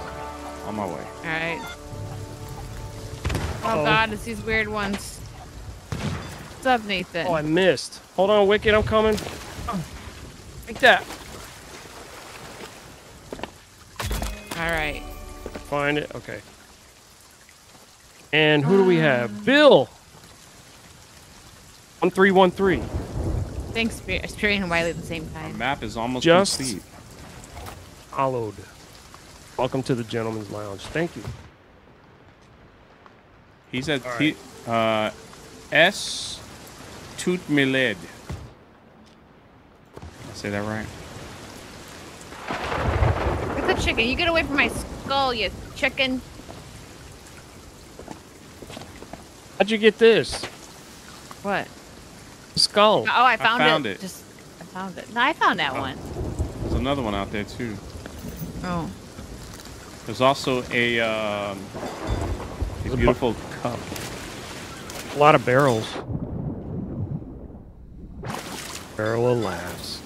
On my way. All right. Oh, oh God, it's these weird ones. What's up, Nathan? Oh, I missed. Hold on, Wicked, I'm coming. Like that. All right. Find it. Okay. And who um, do we have? Bill. One three one three. Thanks, Spirian and Wiley at the same time. The map is almost just complete. Hollowed. Welcome to the Gentleman's Lounge. Thank you. He's at right. T uh, S. Tutmiled. Did I say that right? It's a chicken. You get away from my skull, you chicken. How'd you get this? What? Skull. Oh, I found, I found it. it. Just, I found it. No, I found that oh. one. There's another one out there too. Oh. There's also a, um, a beautiful a cup. A lot of barrels. Barrel of laughs.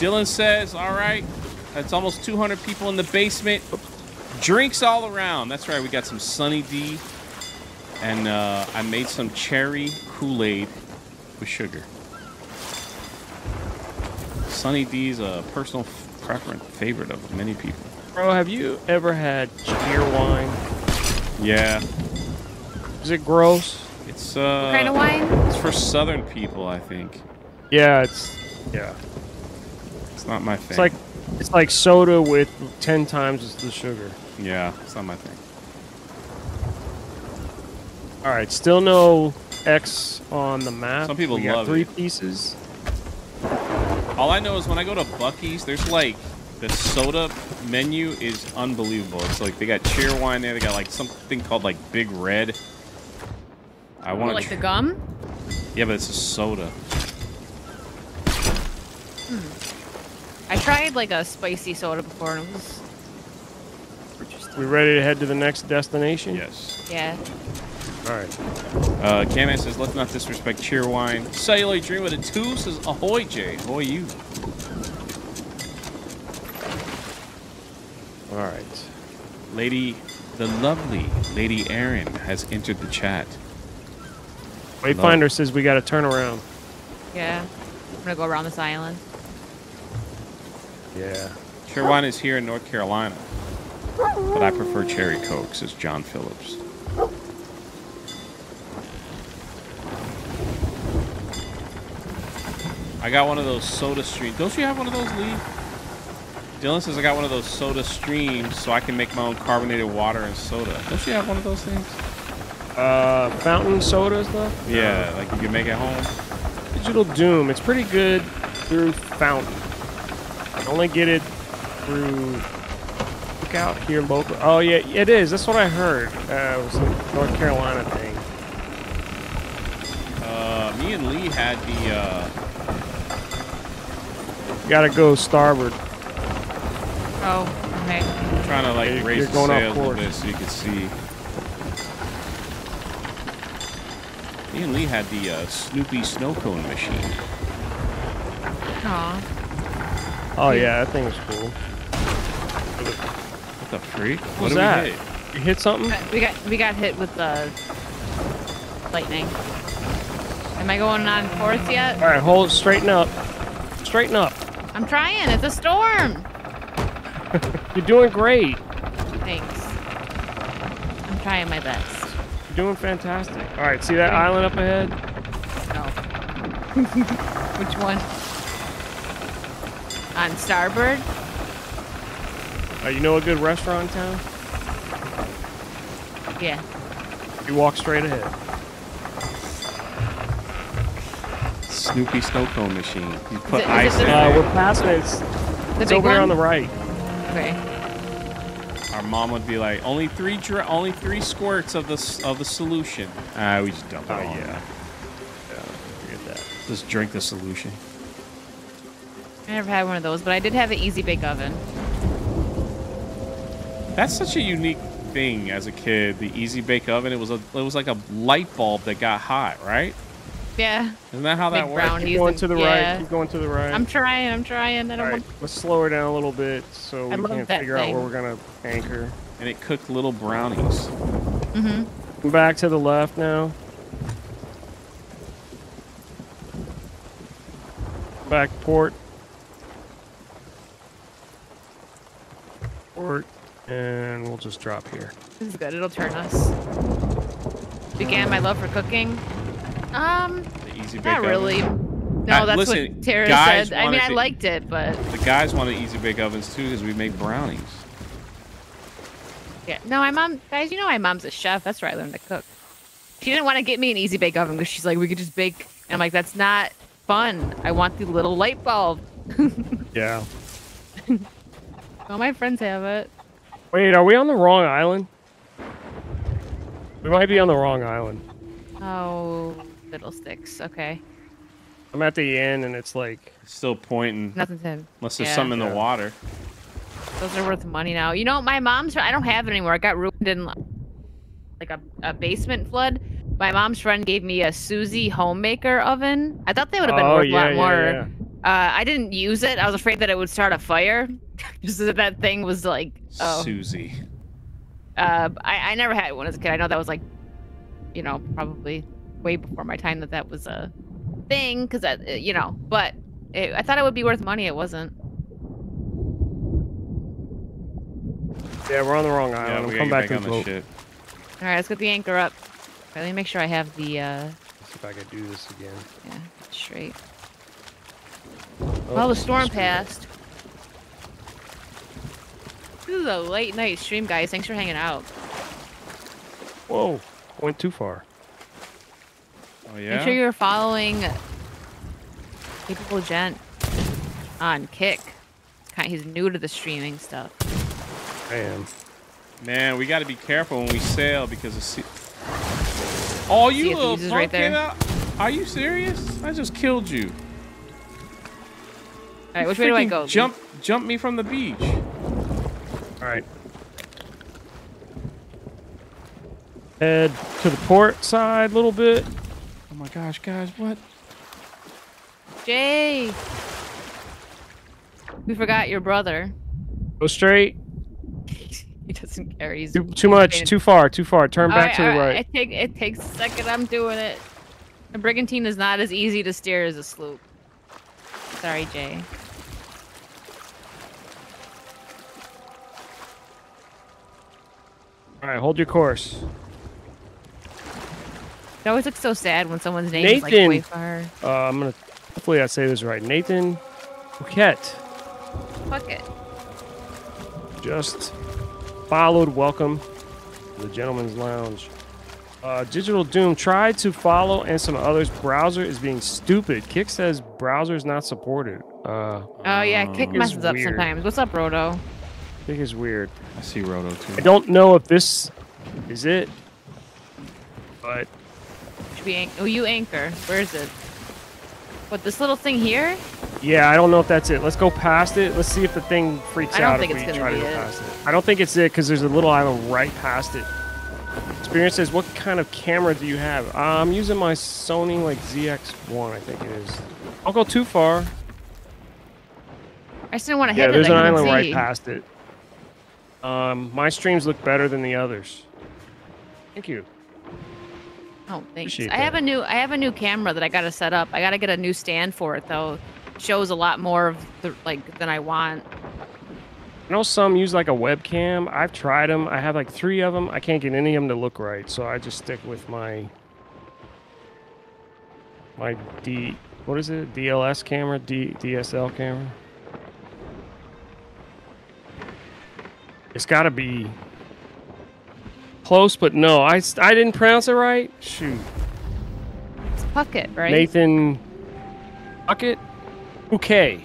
Dylan says, all right, that's almost two hundred people in the basement. Drinks all around. That's right, we got some Sunny D. And uh, I made some cherry Kool-Aid with sugar. Sunny D's a personal preference favorite of many people. Bro, have you ever had beer wine? Yeah. Is it gross? It's uh. What kind of wine? It's for Southern people, I think. Yeah, it's yeah. It's not my thing. It's like it's like soda with ten times the sugar. Yeah, it's not my thing. All right, still no X on the map. Some people we love got three it. pieces. All I know is when I go to Buc-ee's, there's like the soda menu is unbelievable. It's like they got cheer wine there. They got like something called like Big Red. I want like the gum. Yeah, but it's a soda. Hmm. I tried like a spicy soda before, and it was interesting. We ready to head to the next destination? Yes. Yeah. All right. Uh, Canon says, let's not disrespect cheer wine. Celluloid Dream with a two says, ahoy, Jay. Ahoy, you. All right. Lady, the lovely Lady Erin has entered the chat. Wayfinder says we got to turn around. Yeah. I'm going to go around this island. Yeah. Cheer wine is here in North Carolina. But I prefer Cherry Coke, says John Phillips. I got one of those soda streams. Don't you have one of those, Lee? Dylan says I got one of those soda streams so I can make my own carbonated water and soda. Don't you have one of those things? Uh, fountain soda stuff? Yeah, no. Like you can make at home. Digital Doom. It's pretty good through fountain. I only get it through out here in Boca. Oh, yeah, it is. That's what I heard. Uh, it was a North Carolina thing. Uh, me and Lee had the... Uh, Gotta go starboard. Oh, okay. I'm trying to like yeah, raise the sails a little bit so you can see. Me and Lee had the uh, Snoopy snow cone machine. Aw. Oh yeah, that thing was cool. What the freak? What, what was that? We hit? You hit something? We got we got hit with the lightning. Am I going on fourth yet? All right, hold straighten up. Straighten up. I'm trying. It's a storm. You're doing great. Thanks. I'm trying my best. You're doing fantastic. All right, see that island up ahead? No. Which one? On starboard? Uh, you know a good restaurant in town? Yeah. You walk straight ahead. Snoopy snow cone machine. You put is it, is ice in it. Uh, we're past it. It's, it's over one? on the right. Okay. Our mom would be like, only three, dr only three squirts of the of the solution. Ah, uh, we just dump it. Oh all yeah. Out. Yeah. Forget that. Just drink the solution. I never had one of those, but I did have an Easy Bake Oven. That's such a unique thing as a kid. The Easy Bake Oven. It was a. It was like a light bulb that got hot, right? Yeah. Isn't that how that Big works? Keep going to the yeah. right. Keep going to the right. I'm trying. I'm trying. I don't right. want... Let's slow her down a little bit so we can figure thing. out where we're gonna anchor. And it cooked little brownies. Mm-hmm. Back to the left now. Back to port. Port. And we'll just drop here. This is good. It'll turn us. Began my love for cooking. Um, the Easy Bake Oven. Not really. No, that's what Tara said. I mean, I liked it, but... The guys wanted Easy Bake Ovens, too, because we make brownies. Yeah. No, my mom... Guys, you know my mom's a chef. That's where I learned to cook. She didn't want to get me an Easy Bake Oven, because she's like, we could just bake... And I'm like, that's not fun. I want the little light bulb. Yeah. All my friends have it. Wait, are we on the wrong island? We might be on the wrong island. Oh, fiddlesticks. Okay. I'm at the end, and it's like... It's still pointing. Nothing's in. Unless there's yeah. something in the water. Those are worth money now. You know, my mom's... I don't have it anymore. It got ruined in like a, a basement flood. My mom's friend gave me a Suzy homemaker oven. I thought they would have been oh, worth yeah, a lot more. Yeah, yeah. Uh, I didn't use it. I was afraid that it would start a fire. Just that that thing was like... Oh. Suzy. Uh, I, I never had one as a kid. I know that was like... You know, probably way before my time that that was a thing, because that, you know, but it, I thought it would be worth money. It wasn't. Yeah, we're on the wrong island. Yeah, we'll come back to the boat. All right, let's get the anchor up. All right, let me make sure I have the. Uh... Let's see if I can do this again. Yeah, straight. Oh, well, the storm passed. This is a late night stream, guys. Thanks for hanging out. Whoa. Went too far. Oh yeah. Make sure you're following Capable Gent on Kick. He's new to the streaming stuff. I am. Man, we got to be careful when we sail because of sea. Oh, you sea little pumpkin! Right there. Are you serious? I just killed you. All right, which way do I go? Jump! Jump me from the beach. All right. Head to the port side a little bit. Oh my gosh, guys, what? Jay! We forgot your brother. Go straight. He doesn't care. He's too, too much, too far, too far. Turn all back right, to the right. right. It, take, it takes a second. I'm doing it. A brigantine is not as easy to steer as a sloop. Sorry, Jay. All right, hold your course. It always looks so sad when someone's name Nathan, is like way far. Uh, I'm gonna. Hopefully, I say this right. Nathan Paquette. Paquette. Just followed. Welcome to the Gentleman's Lounge. Uh, Digital Doom tried to follow and some others. Browser is being stupid. Kick says browser is not supported. Uh, oh yeah, um, Kick messes up sometimes. What's up, Roto? Kick is weird. I see Roto too. I don't know if this is it, but. Oh, you anchor. Where is it? What, this little thing here? Yeah, I don't know if that's it. Let's go past it. Let's see if the thing freaks out if we try to go past it. I don't think it's it because there's a little island right past it. Spirian says, what kind of camera do you have? Uh, I'm using my Sony like Z X one, I think it is. I'll go too far. I just didn't want to hit it. Yeah, there's an island right past it. Um, my streams look better than the others. Thank you. Oh, thanks. I have a new I have a new camera that I gotta set up. I gotta get a new stand for it though. It shows a lot more of the like than I want. I know some use like a webcam. I've tried them. I have like three of them. I can't get any of them to look right, so I just stick with my my D what is it? D L S camera, D DSL camera. It's gotta be close, but no, I, I didn't pronounce it right. Shoot. It's Puckett, right? Nathan Puckett? Pouquet.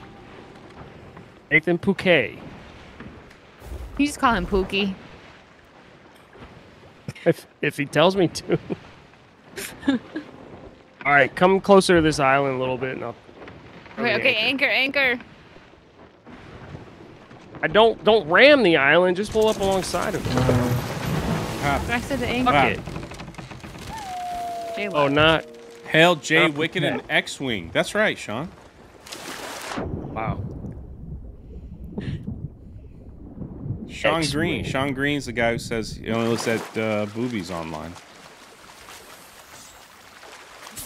Nathan Pouquet. You just call him Pookie. If, if he tells me to. All right, come closer to this island a little bit. And I'll okay, okay, anchor, anchor. anchor. I don't, don't ram the island, just pull up alongside of it. Ah. I said the anchor. Ah. Oh, not Hail J, Wicked, and X-Wing. That's right, Sean. Wow. Sean Green. Sean Green's the guy who says he only looks at uh, boobies online.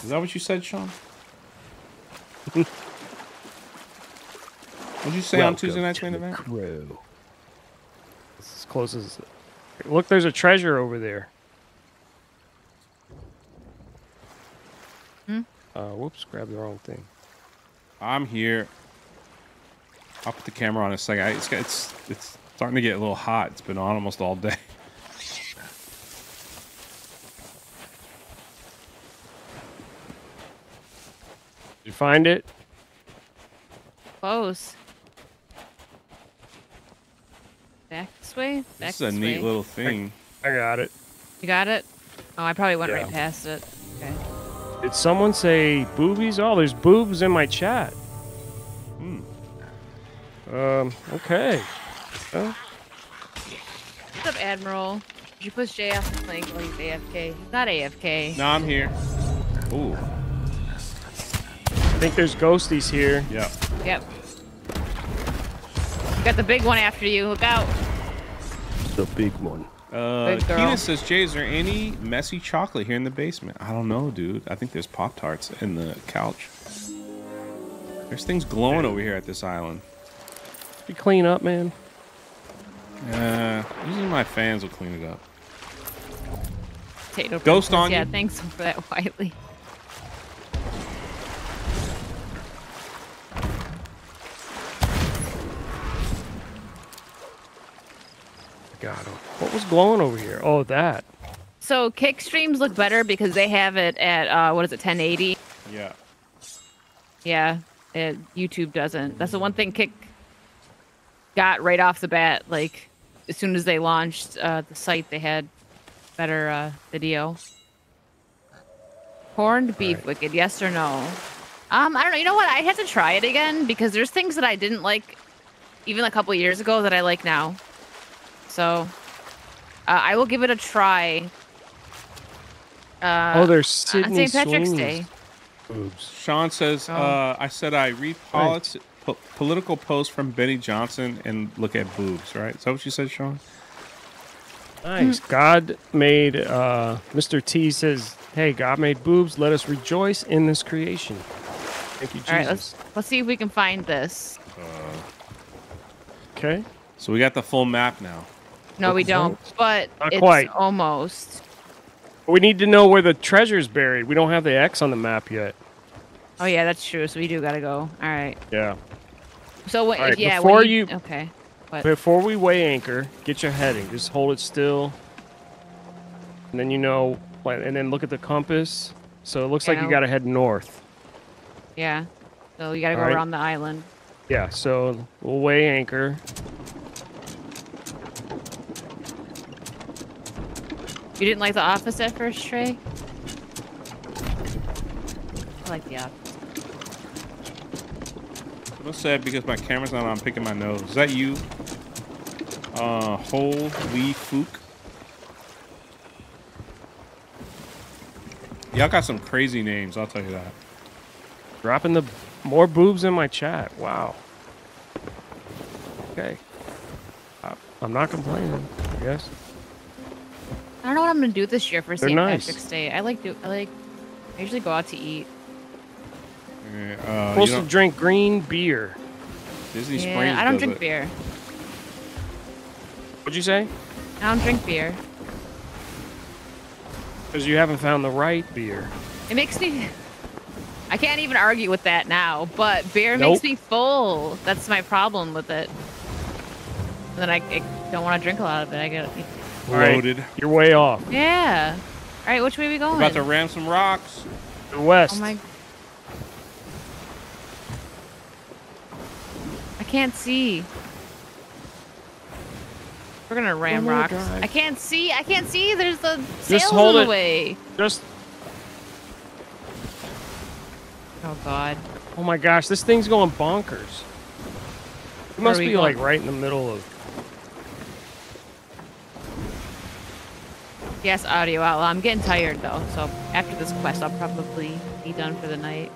Is that what you said, Sean? What'd you say Welcome on Tuesday night's main event? Crew. It's as close as... Look, there's a treasure over there. Hmm? Uh, whoops, grabbed the wrong thing. I'm here. I'll put the camera on a second. I, it's, it's, it's starting to get a little hot. It's been on almost all day. Did you find it? Close. Back this way? Back this way. This is a neat way. Little thing. I, I got it. You got it? Oh, I probably went yeah. right past it. Okay. Did someone say boobies? Oh, there's boobs in my chat. Hmm. Um, okay. Oh. What's up, Admiral? Did you push Jay off the plank while he's A F K? He's not A F K. No, I'm here. Ooh. I think there's ghosties here. Yeah. Yep. You got the big one after you. Look out. The big one. Uh, big Kina says, Jay, is there any messy chocolate here in the basement? I don't know, dude. I think there's Pop-Tarts in the couch. There's things glowing over here at this island. You clean up, man. Uh, usually my fans will clean it up. Potato Ghost princess. On yeah, you. Yeah, thanks for that, Wiley. God, what was glowing over here? Oh, that. So Kick streams look better because they have it at uh, what is it, ten eighty? Yeah. Yeah, it, YouTube doesn't. That's the one thing Kick got right off the bat. Like as soon as they launched uh, the site, they had better uh, video. Corned beef, right. Wicked? Yes or no? Um, I don't know. You know what? I had to try it again because there's things that I didn't like even a couple years ago that I like now. So, uh, I will give it a try. Uh, oh, there's Sydney on Saint Patrick's Day. Oops. Sean says, oh. uh, I said I read polit po political posts from Benny Johnson and look at boobs, right? Is that what you said, Sean? Nice. Mm. God made, uh, Mister T says, hey, God made boobs. Let us rejoice in this creation. Thank you, Jesus. All right, let's, let's see if we can find this. Uh, okay. So we got the full map now. No, we don't, but Not it's quite. Almost. We need to know where the treasure's buried. We don't have the X on the map yet. Oh, yeah, that's true. So we do got to go. All right. Yeah. So, what, right, yeah. Before you, you... Okay. What? Before we weigh anchor, get your heading. Just hold it still. And then you know... And then look at the compass. So it looks yeah. like you got to head north. Yeah. So you got to go right. around the island. Yeah, so we'll weigh anchor. You didn't like The Office at first, Trey? I like The Office. I'm sad because my camera's not on. I'm picking my nose. Is that you? Uh, holy fook. Y'all got some crazy names, I'll tell you that. Dropping the more boobs in my chat. Wow. Okay. I'm not complaining, I guess. I don't know what I'm gonna do this year for Saint Nice. Patrick's Day. I like do I like I usually go out to eat. Yeah, uh, I'm supposed to drink green beer. Disney yeah, Springs. I don't drink it. beer. What'd you say? I don't drink beer. Because you haven't found the right beer. It makes me I can't even argue with that now, but beer nope. makes me full. That's my problem with it. And then I, I don't want to drink a lot of it. I get loaded. Right. You're way off. Yeah. All right, which way are we going? We're about to ram some rocks. The west. Oh my. I can't see. We're gonna ram oh rocks. God. I can't see. I can't see. There's the sails in the it. way. Just. Oh God. Oh my gosh, this thing's going bonkers. It must be going? like right in the middle of. Yes, audio out. I'm getting tired though, so after this quest, I'll probably be done for the night.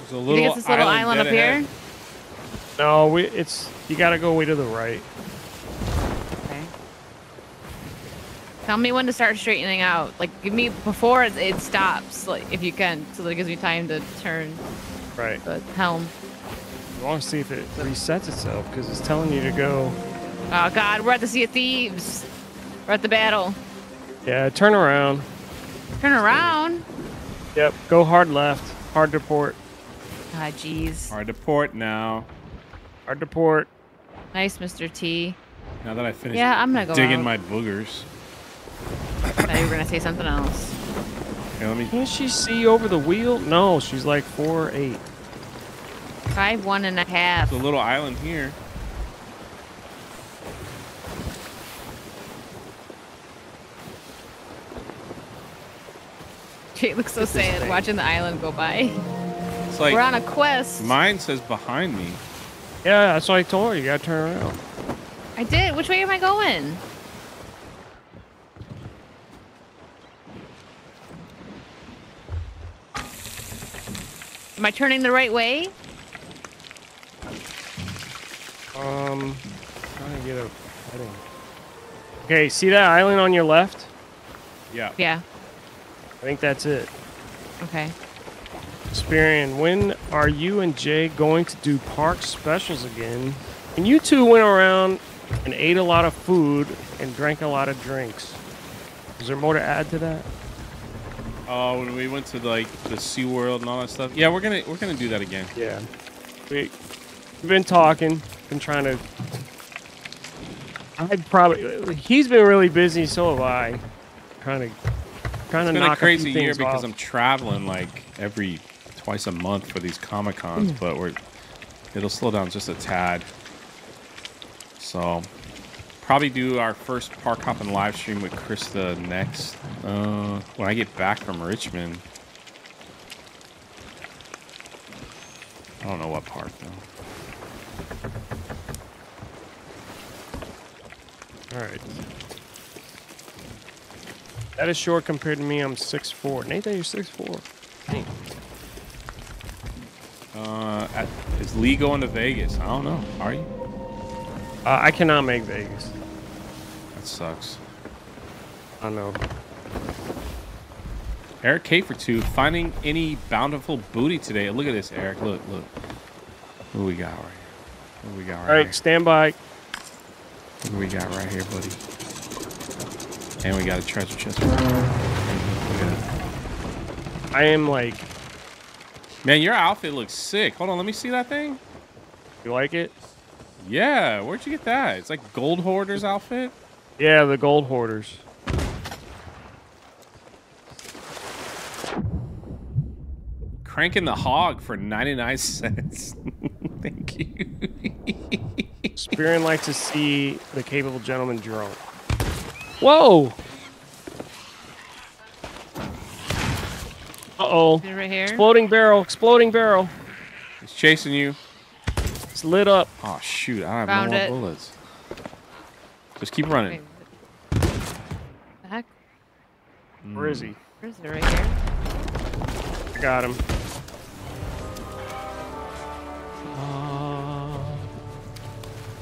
There's a little, you think it's this little island, island up here? Ahead. No, we. It's you gotta go way to the right. Okay. Tell me when to start straightening out. Like, give me before it stops, like if you can, so that it gives me time to turn. Right. The helm. I want to see if it resets itself because it's telling you to go. Oh God, we're at the Sea of Thieves. We're at the battle. Yeah, turn around. Turn around. Yep, go hard left, hard to port. Ah, jeez. Hard to port now. Hard to port. Nice, Mister T. Now that I finished, yeah, I'm gonna go digging out. My boogers. I thought you were gonna say something else. Okay, let me. Can't she see over the wheel? No, she's like four eight. Five one and a half. There's a little island here. It looks so sad watching the island go by. It's like we're on a quest. Mine says behind me. Yeah, that's what I told her. You gotta turn around. I did. Which way am I going? Am I turning the right way? Um, trying to get a heading. Okay, see that island on your left? Yeah. Yeah. I think that's it. Okay. Spirian, when are you and Jay going to do park specials again? And you two went around and ate a lot of food and drank a lot of drinks. Is there more to add to that? Oh, uh, when we went to like the Sea World and all that stuff. Yeah, we're gonna we're gonna do that again. Yeah. We, we've been talking, been trying to. I'd probably. He's been really busy, so have I. Trying to. It's been a crazy year because off. I'm traveling like every twice a month for these Comic Cons, mm. but we're it'll slow down just a tad. So probably do our first park hopping live stream with Krista next uh, when I get back from Richmond. I don't know what park though. All right. That is short compared to me. I'm six foot four. Nathan, you're six foot four. Hey. Uh, at, is Lee going to Vegas? I don't know. Are you? Uh, I cannot make Vegas. That sucks. I know. Eric K for two. Finding any bountiful booty today. Look at this, Eric. Look, look. What we got right here? What we got right here? All right, stand by. What we got right here, buddy? And we got a treasure chest. Look at that. I am like... Man, your outfit looks sick. Hold on, let me see that thing. You like it? Yeah, where'd you get that? It's like Gold Hoarder's outfit? Yeah, the Gold Hoarders. Cranking the hog for ninety-nine cents. Thank you. Spirian likes to see the capable gentleman drunk. Whoa! Uh-oh. Right here. Exploding barrel. Exploding barrel. It's chasing you. It's lit up. Oh, shoot. I have Found no more it. bullets. Just keep running. Wait, the heck? Where is he? Where is he? Right here. Got him. Uh,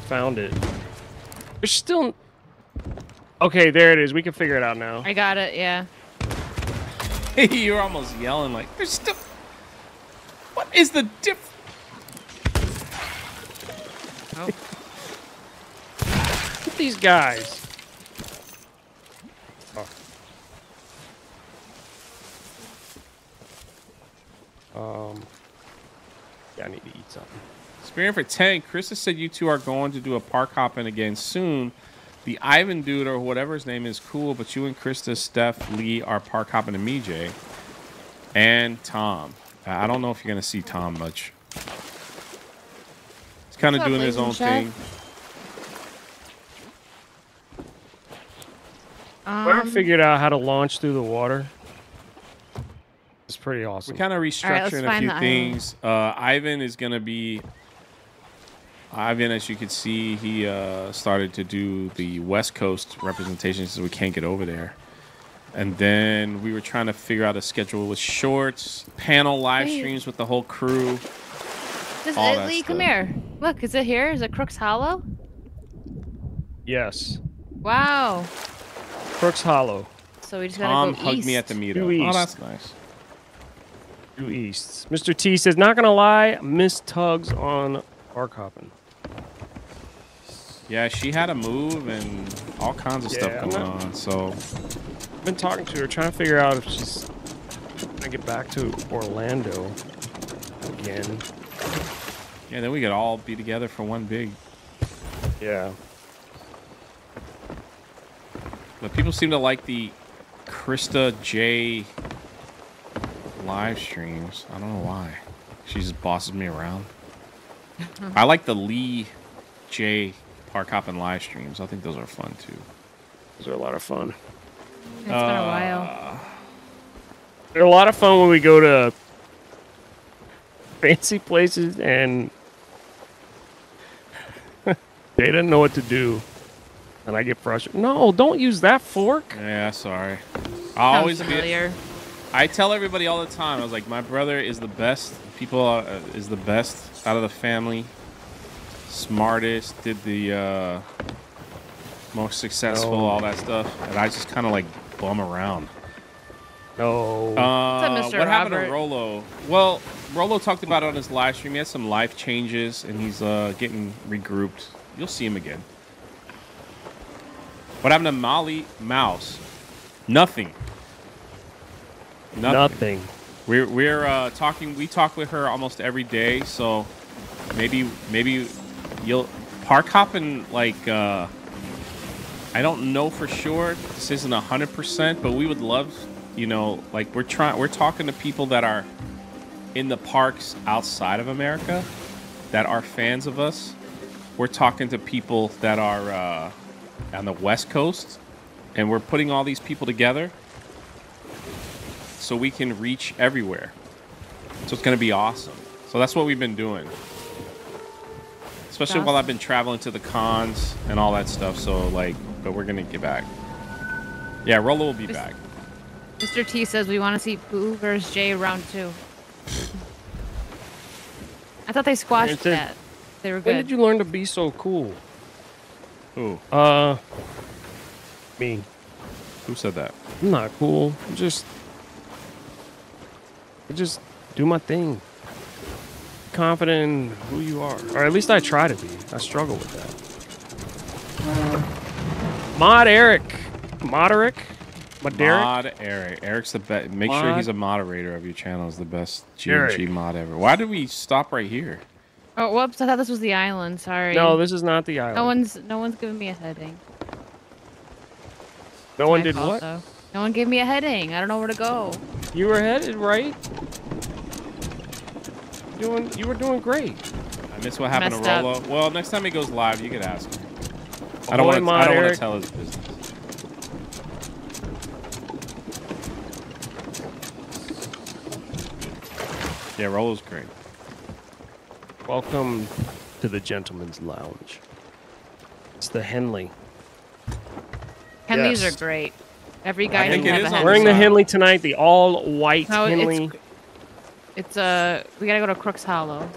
found it. There's still... Okay, there it is. We can figure it out now. I got it, yeah. You were almost yelling like, there's still... What is the diff... Oh. Look at these guys. Oh. Um, yeah, I need to eat something. Spirian for ten. Krista said you two are going to do a park hopping again soon. The Ivan dude or whatever his name is cool, but you and Krista, Steph, Lee are park hopping to me, Jay. And Tom. I don't know if you're going to see Tom much. He's kind of doing his own thing. Um, we haven't figured out how to launch through the water. It's pretty awesome. We're kind of restructuring a few things. Uh, Ivan is going to be... Ivan, as you can see, he uh, started to do the West Coast representation since we can't get over there. And then we were trying to figure out a schedule with shorts, panel live Wait. streams with the whole crew. This all is Lee, come here. Look, is it here? Is it Crooks Hollow? Yes. Wow. Crooks Hollow. So we just gotta Tom go hugged me at the meetup. Oh, that's nice. Due east. Mister T says, not gonna lie, Miss Tugs on Bark Hoppin'. Yeah, she had a move and all kinds of yeah, stuff going not, on. So I've been talking to her, trying to figure out if she's gonna get back to Orlando again. Yeah, then we could all be together for one big. Yeah. But people seem to like the Krista J live streams. I don't know why. She just bosses me around. I like the Lee J Park Hoppin' live streams. I think those are fun too. Those are a lot of fun. It's been uh, a while. They're a lot of fun when we go to fancy places and they didn't know what to do. And I get frustrated. No, don't use that fork. Yeah, sorry. I always be, I tell everybody all the time. I was like, my brother is the best. People are, uh, is the best out of the family. Smartest, did the uh, most successful, no. all that stuff. And I just kind of like bum around. No. Uh, What's up, Mister What Robert? happened to Rolo? Well, Rolo talked about it on his live stream. He had some life changes and he's uh, getting regrouped. You'll see him again. What happened to Molly Mouse? Nothing. Nothing. Nothing. We're we're uh, talking. We talk with her almost every day, so maybe maybe you'll park hopping. Like uh, I don't know for sure. This isn't a hundred percent, but we would love, you know, like we're trying. We're talking to people that are in the parks outside of America that are fans of us. We're talking to people that are. Uh, on the West Coast, and we're putting all these people together so we can reach everywhere. So it's going to be awesome. So that's what we've been doing. Especially awesome. while I've been traveling to the cons and all that stuff. So, like, but we're going to get back. Yeah, Rolo will be Mister back. Mister T says we want to see Boo versus Jay round two. I thought they squashed that. They were good. When did you learn to be so cool? Who? Uh, me. Who said that? I'm not cool. I'm just, I just do my thing. Confident in who you are, or at least I try to be. I struggle with that. Mod Eric, Mod Eric, Mod Eric. Mod Eric. Eric's the best. Make mod. sure he's a moderator of your channel. Is the best G M G mod ever. Why did we stop right here? Oh, whoops! I thought this was the island. Sorry. No, this is not the island. No one's, no one's giving me a heading. No one did what? Though. No one gave me a heading. I don't know where to go. You were headed right. Doing, you were doing great. I miss what happened to Rolo. Up. Well, next time he goes live, you can ask him. I don't want to. I don't want to tell his business. Yeah, Rolo's great. Welcome to the Gentleman's Lounge. It's the Henley. Henleys yes. are great. Every guy should have a Henley. Wearing the Henley tonight, the all-white no, Henley. It's, it's uh, we gotta go to Crooks Hollow.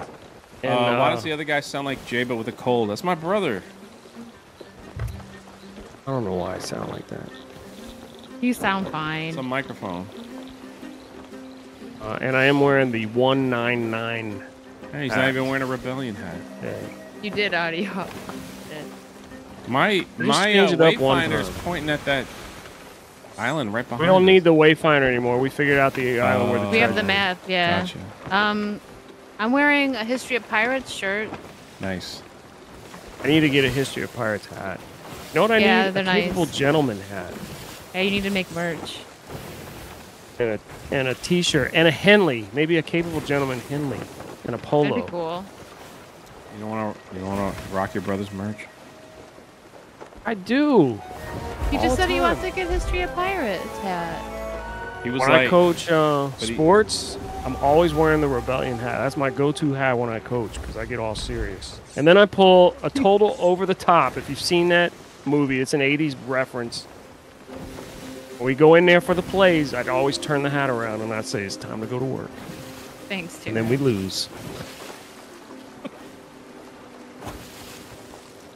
And, uh, uh, why does the other guy sound like Jay but with a cold? That's my brother. I don't know why I sound like that. You sound fine. It's a microphone. Uh, and I am wearing the one nine nine. Hey, he's uh, not even wearing a Rebellion hat. Yeah. You did audio. My my uh, wayfinder's pointing at that island right behind. We don't us. need the wayfinder anymore. We figured out the uh, island where the. We have the is. map. Yeah. Gotcha. Um, I'm wearing a History of Pirates shirt. Nice. I need to get a History of Pirates hat. You know what I yeah, need? A nice. gentleman hat. Yeah, you need to make merch. And a and a T-shirt and a Henley, maybe a capable gentleman Henley. And a polo. That'd be cool. You don't want to. You don't want to rock your brother's merch. I do. You just said he wants to get History of Pirates hat. He was when like I coach uh, sports. He, I'm always wearing the Rebellion hat. That's my go-to hat when I coach because I get all serious. And then I pull a total over the top. If you've seen that movie, it's an eighties reference. When we go in there for the plays, I'd always turn the hat around and I'd say, it's time to go to work. Thanks, too. And then we lose.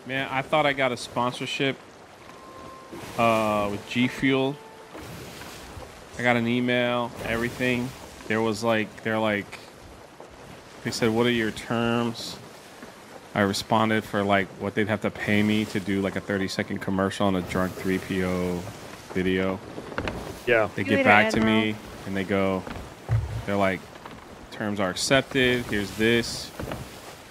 Man, I thought I got a sponsorship uh, with G Fuel. I got an email, everything. There was like, they're like, they said, what are your terms? I responded for like what they'd have to pay me to do like a thirty second commercial on a Drunk three P O video. Yeah. They get back to me and they go, they're like, terms are accepted. Here's this.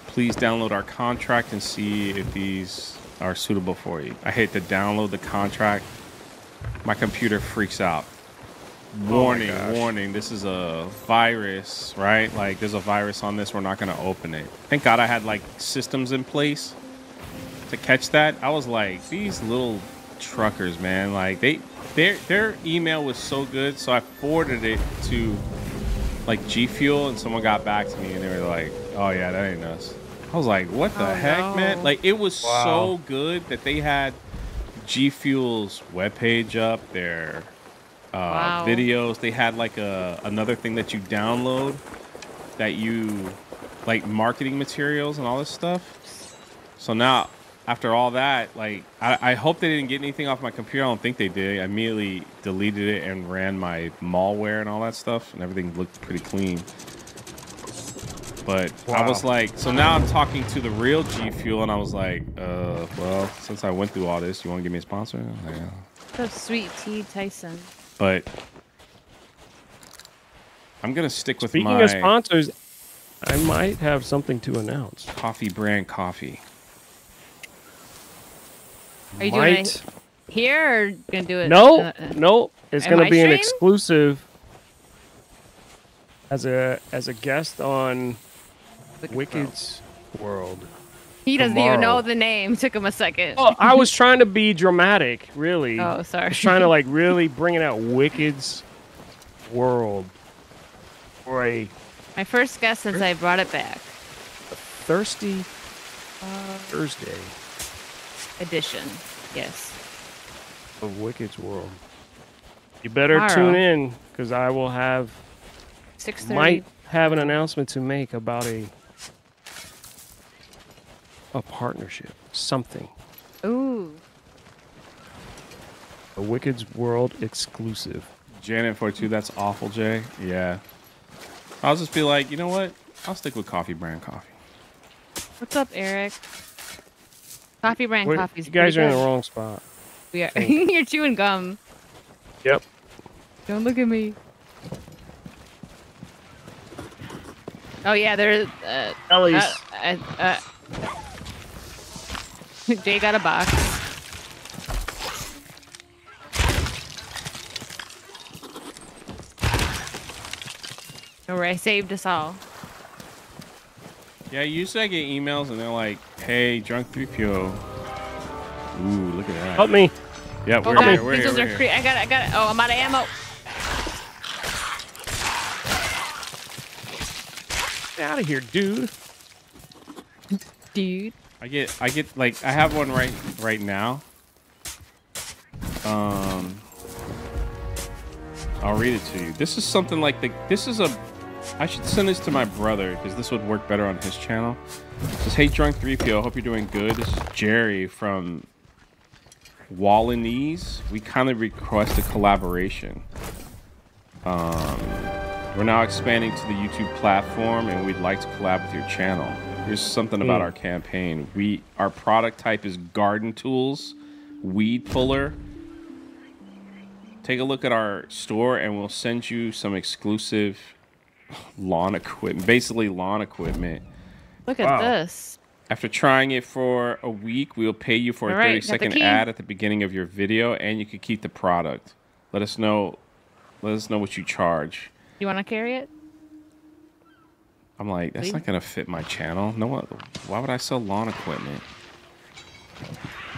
Please download our contract and see if these are suitable for you. I hate to download the contract. My computer freaks out. Warning, oh warning, this is a virus, right? Like, there's a virus on this. We're not going to open it. Thank God I had, like, systems in place to catch that. I was like, these little truckers, man. Like, they, their, their email was so good, so I forwarded it to, like, G Fuel, and someone got back to me, and they were like, oh, yeah, that ain't us. I was like, what the oh, heck, no. man? Like, it was wow. so good that they had G Fuel's webpage up, their... Uh, wow. videos. They had like a another thing that you download that you like marketing materials and all this stuff. So now after all that, like I, I hope they didn't get anything off my computer. I don't think they did. I immediately deleted it and ran my malware and all that stuff, and everything looked pretty clean. But wow. I was like, so now I'm talking to the real G Fuel, and I was like, uh, well, since I went through all this, you want to give me a sponsor? Like, oh. That's sweet T Tyson. But I'm going to stick with Speaking my... Speaking of sponsors, I might have something to announce. Coffee Brand Coffee. Are you might. doing it here or going to do it? No, uh, no. It's going to be stream? an exclusive as a as a guest on Wicked Wicked's Pro. World. He doesn't Tomorrow. even know the name. Took him a second. Oh, I was trying to be dramatic, really. Oh, sorry. I was trying to like really bring it out. Wicked's World. For a my first guest since I brought it back. A thirsty uh, Thursday edition. Yes. Of Wicked's World. You better Tomorrow. tune in because I will have six thirty. Might have an announcement to make about a. A partnership, something. Ooh. A Wicked's World exclusive. Janet forty-two, that's awful, Jay. Yeah. I'll just be like, you know what? I'll stick with Coffee Brand Coffee. What's up, Eric? Coffee Brand Coffee's good. You guys are in the wrong spot. We are. You're chewing gum. Yep. Don't look at me. Oh, yeah, there's. Uh, Ellie's. Uh, uh, uh, Jay got a box. Don't worry, I saved us all. Yeah, you said I get emails and they're like, hey, Drunk three P O. Ooh, look at that. Help me. Yeah, we're here, we're here, we're here. I got it, I got it. Oh, I'm out of ammo. Get out of here, dude. Dude. I get, I get, like, I have one right, right now. Um, I'll read it to you. This is something like the, this is a, I should send this to my brother because this would work better on his channel. It says, hey, Drunk three P O, hope you're doing good. This is Jerry from Wallinese. We kindly request a collaboration. Um, we're now expanding to the YouTube platform and we'd like to collab with your channel. Here's something about our campaign. We our product type is garden tools, weed puller. Take a look at our store and we'll send you some exclusive lawn equipment, basically lawn equipment. Look at wow. this. After trying it for a week, we'll pay you for a thirty second ad at the beginning of your video and you could keep the product. Let us know let us know what you charge. You want to carry it? I'm like, that's not gonna fit my channel. No one. Why would I sell lawn equipment?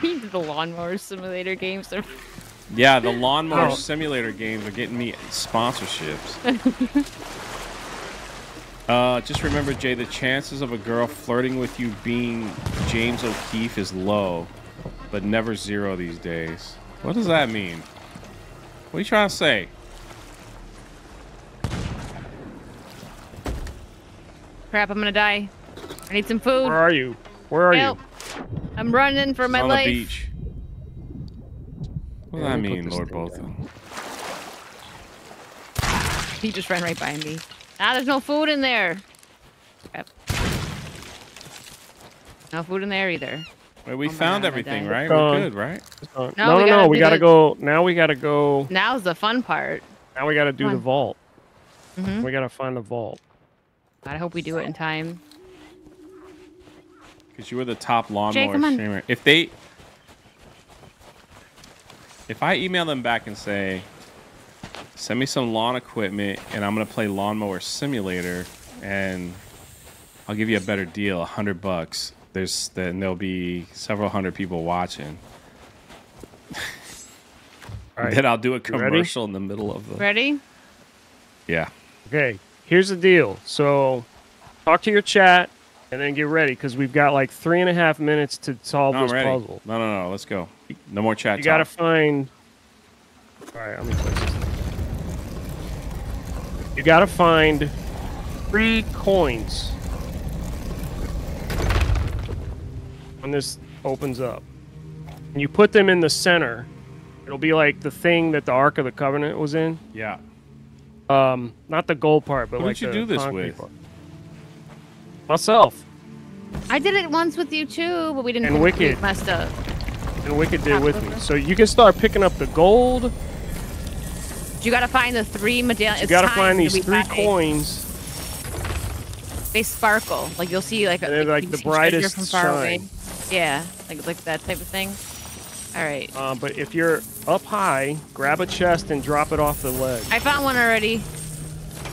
The lawnmower simulator games are. Yeah, the lawnmower oh. simulator games are getting me sponsorships. Uh, just remember, Jay, the chances of a girl flirting with you being James O'Keefe is low, but never zero these days. What does that mean? What are you trying to say? Crap, I'm gonna die. I need some food. Where are you? Where are Help. you? I'm running for She's my on life. On the beach. What does that mean, Lord Bolton? He just ran right by me. Ah, there's no food in there. Crap. No food in there either. Wait, we oh found God, everything, right? We're good, right? No, no, we no. Gotta we gotta the... go. Now we gotta go. Now's the fun part. Now we gotta do Come the on. vault. Mm-hmm. We gotta find the vault. God, I hope we do it in time. Because you were the top lawnmower streamer. If they... If I email them back and say, send me some lawn equipment and I'm going to play Lawnmower Simulator and I'll give you a better deal, a hundred bucks. There's, then there'll be several hundred people watching. All right. Then I'll do a commercial in the middle of the... Ready? Yeah. Okay. Here's the deal. So talk to your chat and then get ready because we've got like three and a half minutes to solve no, this ready. puzzle. No, no, no. Let's go. No more chat. You got to find... All right. Let me play this. You got to find three coins when this opens up. And you put them in the center. It'll be like the thing that the Ark of the Covenant was in. Yeah. Um, not the gold part, but Who like did you the do this with? Part. Myself. I did it once with you too, but we didn't. And Wicked messed up. And Wicked did with me. So you can start picking up the gold. You gotta find the three medallions. You gotta find these three coins. They sparkle, like you'll see, like, and they're like, like the brightest from far away. Yeah, like like that type of thing. All right. Um, but if you're up high, grab a chest and drop it off the ledge. I found one already.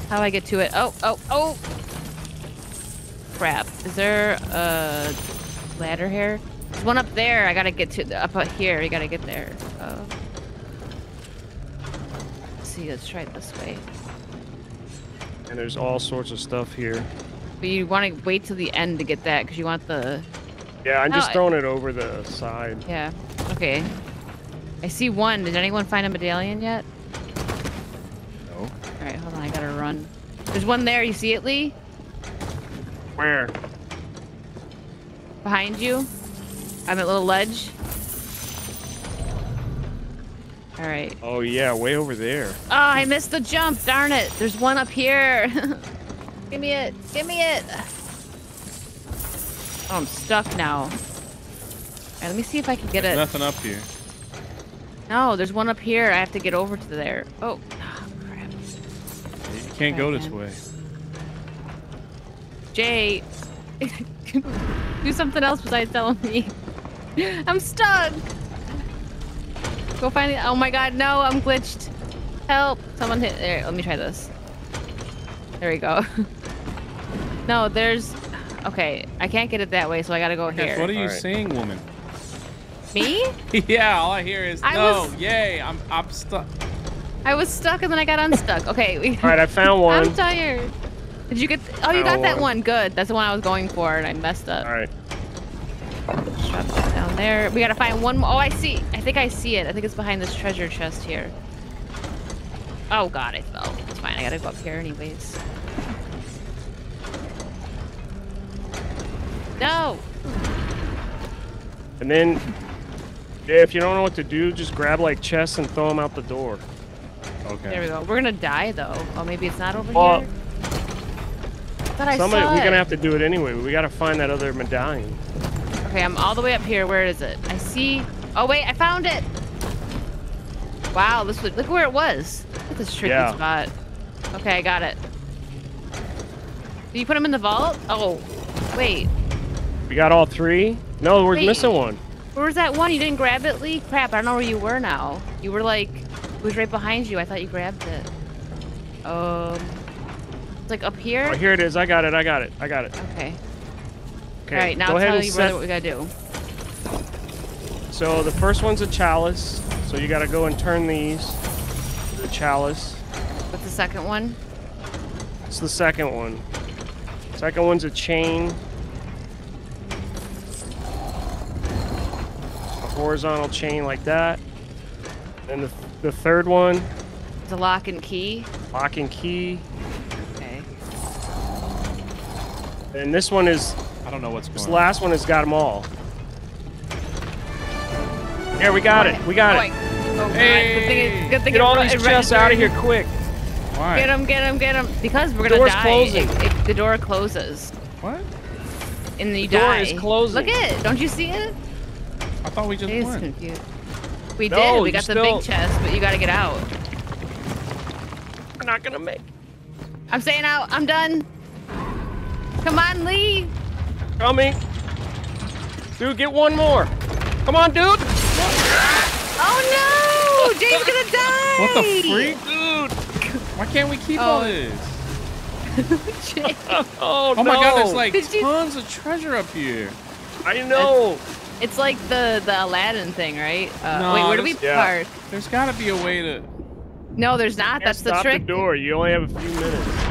How do I get to it? Oh, oh, oh! Crap. Is there a ladder here? There's one up there. I gotta get to the, up here. You gotta get there. Oh. Let's see. Let's try it this way. And there's all sorts of stuff here. But you want to wait till the end to get that because you want the. Yeah, I'm oh, just throwing I... it over the side. Yeah. Okay. I see one. Did anyone find a medallion yet? No. All right, hold on. I gotta run. There's one there. You see it, Lee? Where? Behind you. On that little ledge. All right. Oh, yeah. Way over there. Oh, I missed the jump. Darn it. There's one up here. Give me it. Give me it. Oh, I'm stuck now. Alright, let me see if I can get it. There's nothing up here. No, there's one up here. I have to get over to there. Oh, oh crap. You can't go this way. Jay, do something else besides telling me. I'm stuck. Go find it. Oh my god, no, I'm glitched. Help. Someone hit. There, let me try this. There we go. No, there's. Okay, I can't get it that way, so I gotta go here. What are you saying, woman? Me? Yeah, all I hear is I no. Was, yay, I'm I'm stuck. I was stuck and then I got unstuck. Okay. We, all right, I found one. I'm tired. Did you get? Oh, you got that one. Good. That's the one I was going for, and I messed up. All right. Drop that down there. We gotta find one more. Oh, I see. I think I see it. I think it's behind this treasure chest here. Oh God, I fell. It's fine. I gotta go up here anyways. No. And then, yeah, if you don't know what to do, just grab like chests and throw them out the door. Okay. There we go. We're gonna die though. Oh, maybe it's not over well, here. But I somebody, saw we're it. gonna have to do it anyway. We gotta find that other medallion. Okay, I'm all the way up here. Where is it? I see. Oh wait, I found it. Wow, this look, look where it was. Look at this tricky yeah. spot. Okay, I got it. Do you put them in the vault? Oh, wait. We got all three? No, we're Wait, missing one. Where was that one? You didn't grab it, Lee? Crap, I don't know where you were now. You were like, it was right behind you. I thought you grabbed it. Um, it's like up here? Oh, here it is. I got it. I got it. I got it. Okay. Okay. All right, now I'll tell you brother, what we gotta do. So the first one's a chalice. So you gotta go and turn these to the chalice. What's the second one? It's the second one. Second one's a chain. A horizontal chain like that. And the, the third one. It's a lock and key. Lock and key. Okay. And this one is... I don't know what's going on. This last one has got them all. There, we got it. We got it. Oh, hey! Good thing get all these chests out of here quick. Why? Get them, get them, get them. Because we're going to die. It, it, the door closes. What? And the you door die. Is closing. Look at it. Don't you see it? I thought we just it won. Confused. We no, did. We got still... the big chest, but you got to get out. I'm not going to make it. I'm staying out. I'm done. Come on, Lee. Coming. Dude, get one more. Come on, dude. Oh no! Dave's gonna die! What the freak? Dude! Why can't we keep oh. all this? oh, oh my no. god, there's like Did tons you... of treasure up here. I know! It's, it's like the, the Aladdin thing, right? Uh, no, wait, where do we yeah. park? There's gotta be a way to... No, there's not. That's the trick. Stop the door. You only have a few minutes.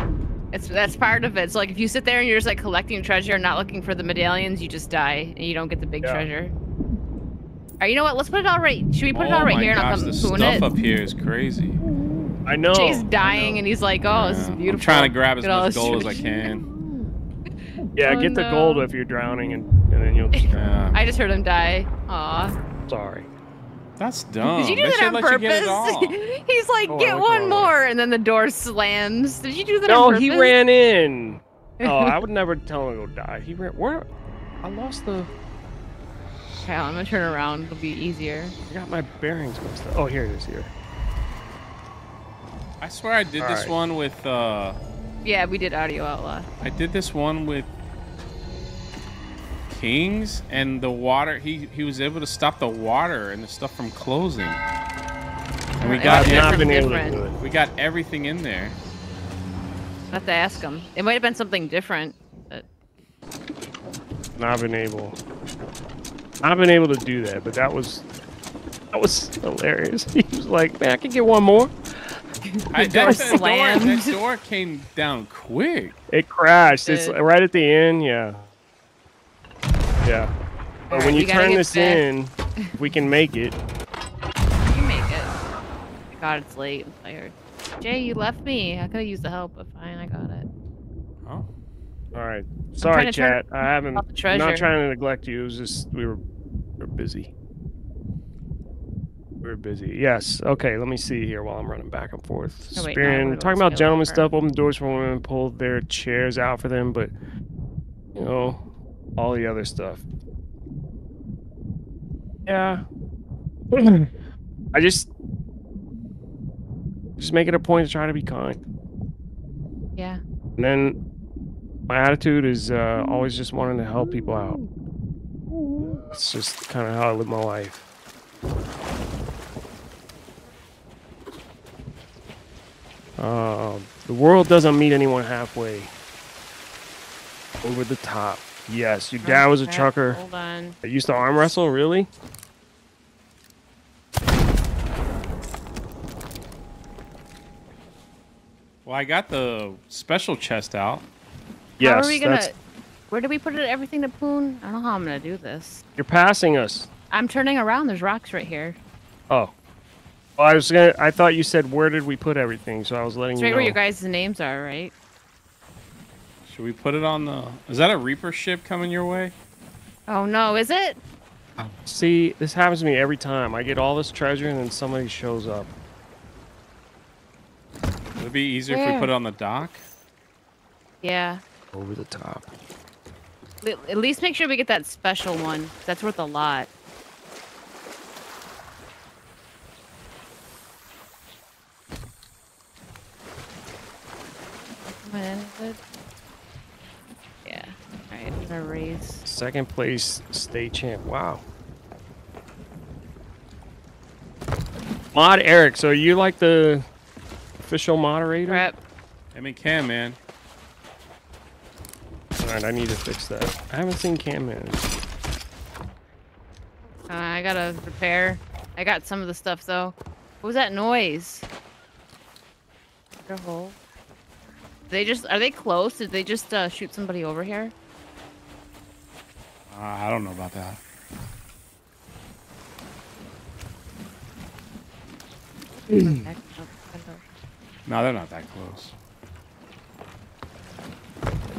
It's, that's part of it. It's like if you sit there and you're just like collecting treasure and not looking for the medallions, you just die and you don't get the big yeah. treasure. Right, you know what? Let's put it all right. Should we put oh it all right here and I'll come spoon it? The stuff up here is crazy. I know. Jay's dying know. and he's like, oh, yeah. this is beautiful. I'm trying to grab as much gold as I can. yeah, oh, get no. the gold if you're drowning and, and then you'll just yeah. I just heard him die. Aw. Sorry. That's dumb. Did you do they that on purpose? he's like, oh, get one more. It. And then the door slams. Did you do that no, on purpose? No, he ran in. Oh, I would never tell him to go die. He ran. Where? I lost the... Okay, I'm gonna turn around. It'll be easier. I got my bearings mixed up. Oh, here it is. Here. I swear I did All this right. one with. Uh, yeah, we did Audio Outlaw. I did this one with Kings and the water. He he was able to stop the water and the stuff from closing. And we got everything. Different. We got everything in there. I'll have to ask him. It might have been something different. But... Not been able. I've been able to do that, but that was that was hilarious. He was like, "Man, I can get one more." I, that, that, door, that door came down quick. It crashed. It it's right at the end. Yeah, yeah. But right, when you, you turn this back. in, we can make it. You make it. God, it's late. I'm tired. Jay, you left me. I could have used the help, but fine, I got it. Oh. All right. Sorry, chat. I haven't. I'm not trying to neglect you. It was just we were, we were busy. We were busy. Yes. Okay. Let me see here while I'm running back and forth. Oh, wait, Spirian, no, talking about gentlemen stuff. Open doors for women, pull their chairs out for them, but you know, all the other stuff. Yeah. I just just make it a point to try to be kind. Yeah. And then. My attitude is uh, always just wanting to help people out. It's just kind of how I live my life. Uh, the world doesn't meet anyone halfway. Over the top. Yes, your dad was a trucker. Hold on. I used to arm wrestle, really? Well, I got the special chest out. Yes, how are we gonna, that's... Where do we put it, everything to Poon? I don't know how I'm going to do this. You're passing us. I'm turning around. There's rocks right here. Oh. Well, I was gonna, I thought you said, where did we put everything? So I was letting it's you right know. Right where your guys' names are, right? Should we put it on the... Is that a Reaper ship coming your way? Oh, no. Is it? See, this happens to me every time. I get all this treasure and then somebody shows up. Would it be easier where? if we put it on the dock? Yeah. Over the top. At least make sure we get that special one. That's worth a lot. Yeah. All right. I'm gonna raise. Second place, state champ. Wow. Mod Eric. So you like the official moderator? Crap. I mean, can man. Alright, I need to fix that. I haven't seen Cam manage. Uh, I gotta repair. I got some of the stuff though. What was that noise? Is there a hole? They just are they close? Did they just uh, shoot somebody over here? Uh, I don't know about that. No, they're not that close.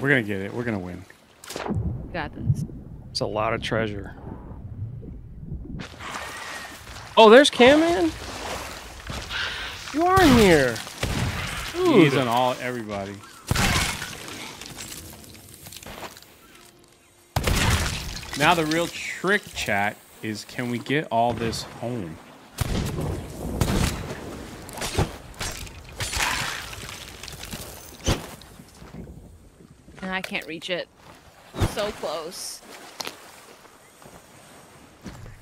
We're gonna get it. We're gonna win. Got this. It's a lot of treasure. Oh, there's Cam Man. You are in here. Ooh. He's on all everybody. Now the real trick, chat, is can we get all this home? I can't reach it. So close.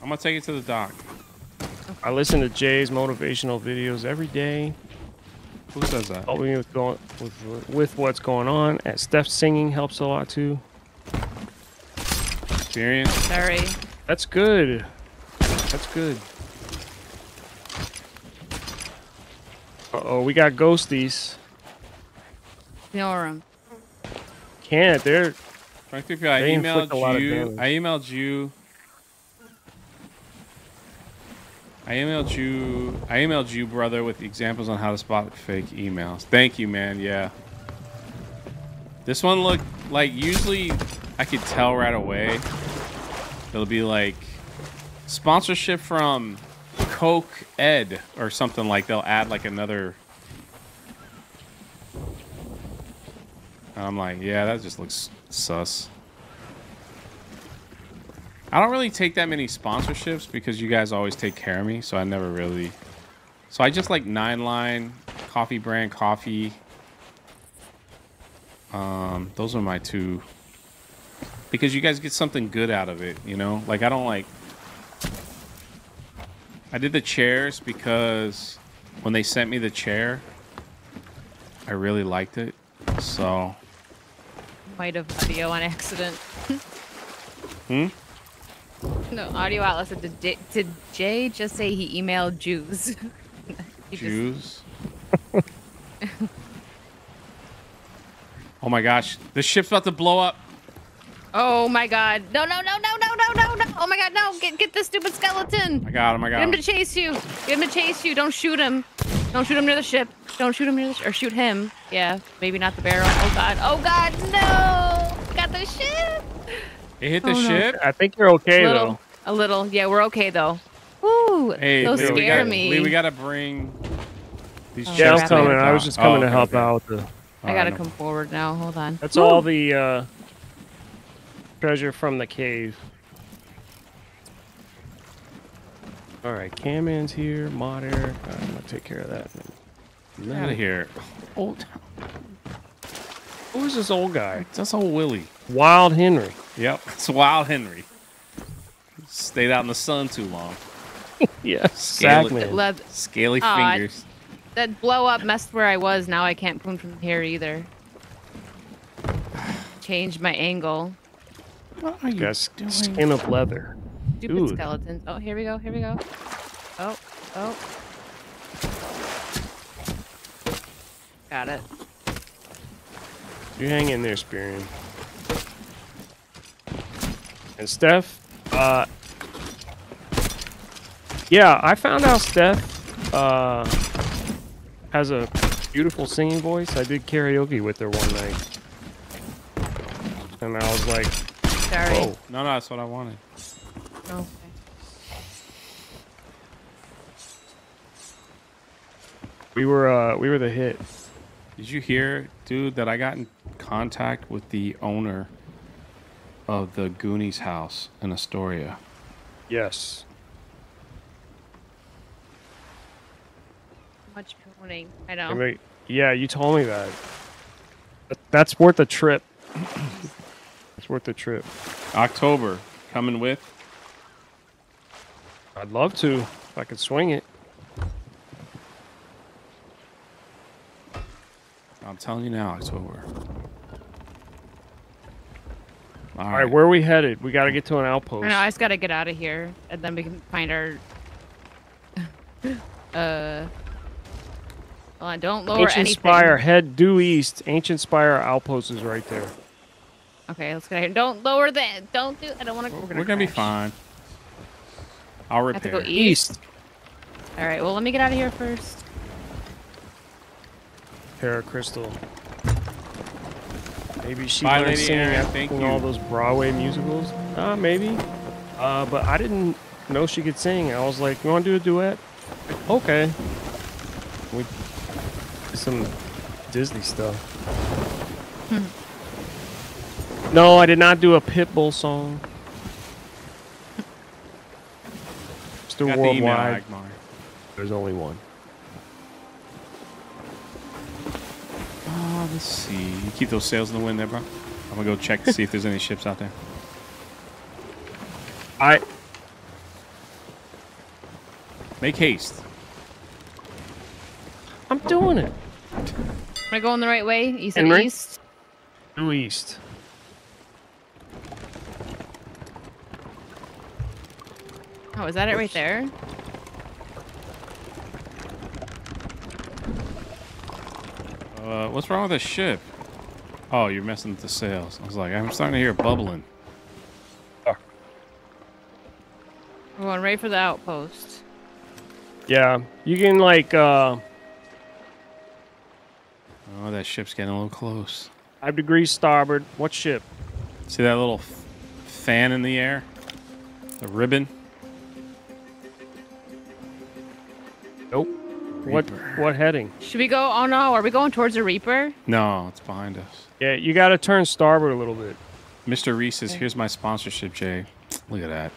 I'm gonna take it to the dock. I listen to Jay's motivational videos every day. Who says that? Helping me with, going, with, with what's going on. And Steph's singing helps a lot too. Experience. Sorry. That's good. That's good. Uh oh, we got ghosties. Ignore them. Can't. They're. Drunk three P O, I they emailed you. A lot of damage. I emailed you. I emailed you, I emailed you, brother, with examples on how to spot fake emails. Thank you, man. Yeah. This one looked like usually I could tell right away. It'll be like sponsorship from Coke Ed or something, like they'll add like another. And I'm like, yeah, that just looks sus. I don't really take that many sponsorships because you guys always take care of me, so I never really... So I just like Nine Line, Coffee Brand Coffee. Um, those are my two. Because you guys get something good out of it, you know? Like, I don't like... I did the chairs because when they sent me the chair, I really liked it, so... Might have audio on accident. Hmm? No, Audio Atlas said, did Jay, did Jay just say he emailed Jews? he Jews? Just... Oh my gosh, this ship's about to blow up. Oh my god. No, no, no, no, no, no, no, no. Oh my god, no. Get get this stupid skeleton. I got him, I got him. Get him to chase you. Get him to chase you. Don't shoot him. Don't shoot him near the ship. Don't shoot him near the ship. Or shoot him. Yeah, maybe not the barrel. Oh god. Oh god, no. Got the ship. It hit the oh, ship. No. I think you're okay a little, though. A little, yeah, we're okay though. Woo! Hey, so Lee, scare we gotta, me. Lee, we gotta bring these. Oh, yeah, I'm coming. I was just coming oh, okay, to help okay. out. The... I gotta right, come no. forward now. Hold on. That's Woo. all the uh, treasure from the cave. All right, Cam-Man's here. Mod Air. Right, I'm gonna take care of that. Get out of here, old. Who's this old guy? That's old Willie. Wild Henry. Yep, it's Wild Henry. Stayed out in the sun too long. Yeah, scaly, love, scaly oh, fingers. I, that blow up messed where I was. Now I can't boom from here either. Changed my angle. What are you Got doing? Skin of leather. Stupid Dude. skeletons. Oh, here we go. Here we go. Oh, oh. Got it. You hang in there, Spirian. And Steph, uh, yeah, I found out Steph uh, has a beautiful singing voice. I did karaoke with her one night. And I was like, Sorry. Whoa. No, no, that's what I wanted. Oh. We were, uh, we were the hit. Did you hear, dude, that I got in contact with the owner of the Goonies house in Astoria? Yes. Much morning. I know. Everybody, yeah, you told me that. That's worth a trip. It's worth a trip. October coming with. I'd love to if I could swing it. I'm telling you now, October. All right. All right, where are we headed? We got to get to an outpost. I know, I just got to get out of here, and then we can find our... uh, Well, I don't lower Ancient anything. Spire, head due east. Ancient Spire outpost is right there. Okay, let's go here. Don't lower that. Don't do. I don't want to. We're gonna, gonna be fine. I'll repair. Have to go east. east. All right. Well, let me get out of here first. Para Crystal. Maybe she was singing after all those Broadway musicals. Uh, maybe. Uh, but I didn't know she could sing. I was like, "You want to do a duet?" Okay. We some Disney stuff. Hmm. No, I did not do a Pitbull song. Still got worldwide. The email, there's only one. Oh, let's see. You keep those sails in the wind there, bro. I'm gonna go check to see if there's any ships out there. I make haste. I'm doing it. Am I going the right way? East and east. Due east. Oh, is that it right there? Uh, what's wrong with this ship? Oh, you're messing with the sails. I was like, I'm starting to hear bubbling. Oh. We're going right for the outpost. Yeah, you can like. Uh... Oh, that ship's getting a little close. Five degrees starboard. What ship? See that little f fan in the air? The ribbon. Nope. Reaper. What what heading? Should we go? Oh no, are we going towards the Reaper? No, it's behind us. Yeah, you got to turn starboard a little bit. Mister Reese says, okay. Here's my sponsorship, Jay. Look at that.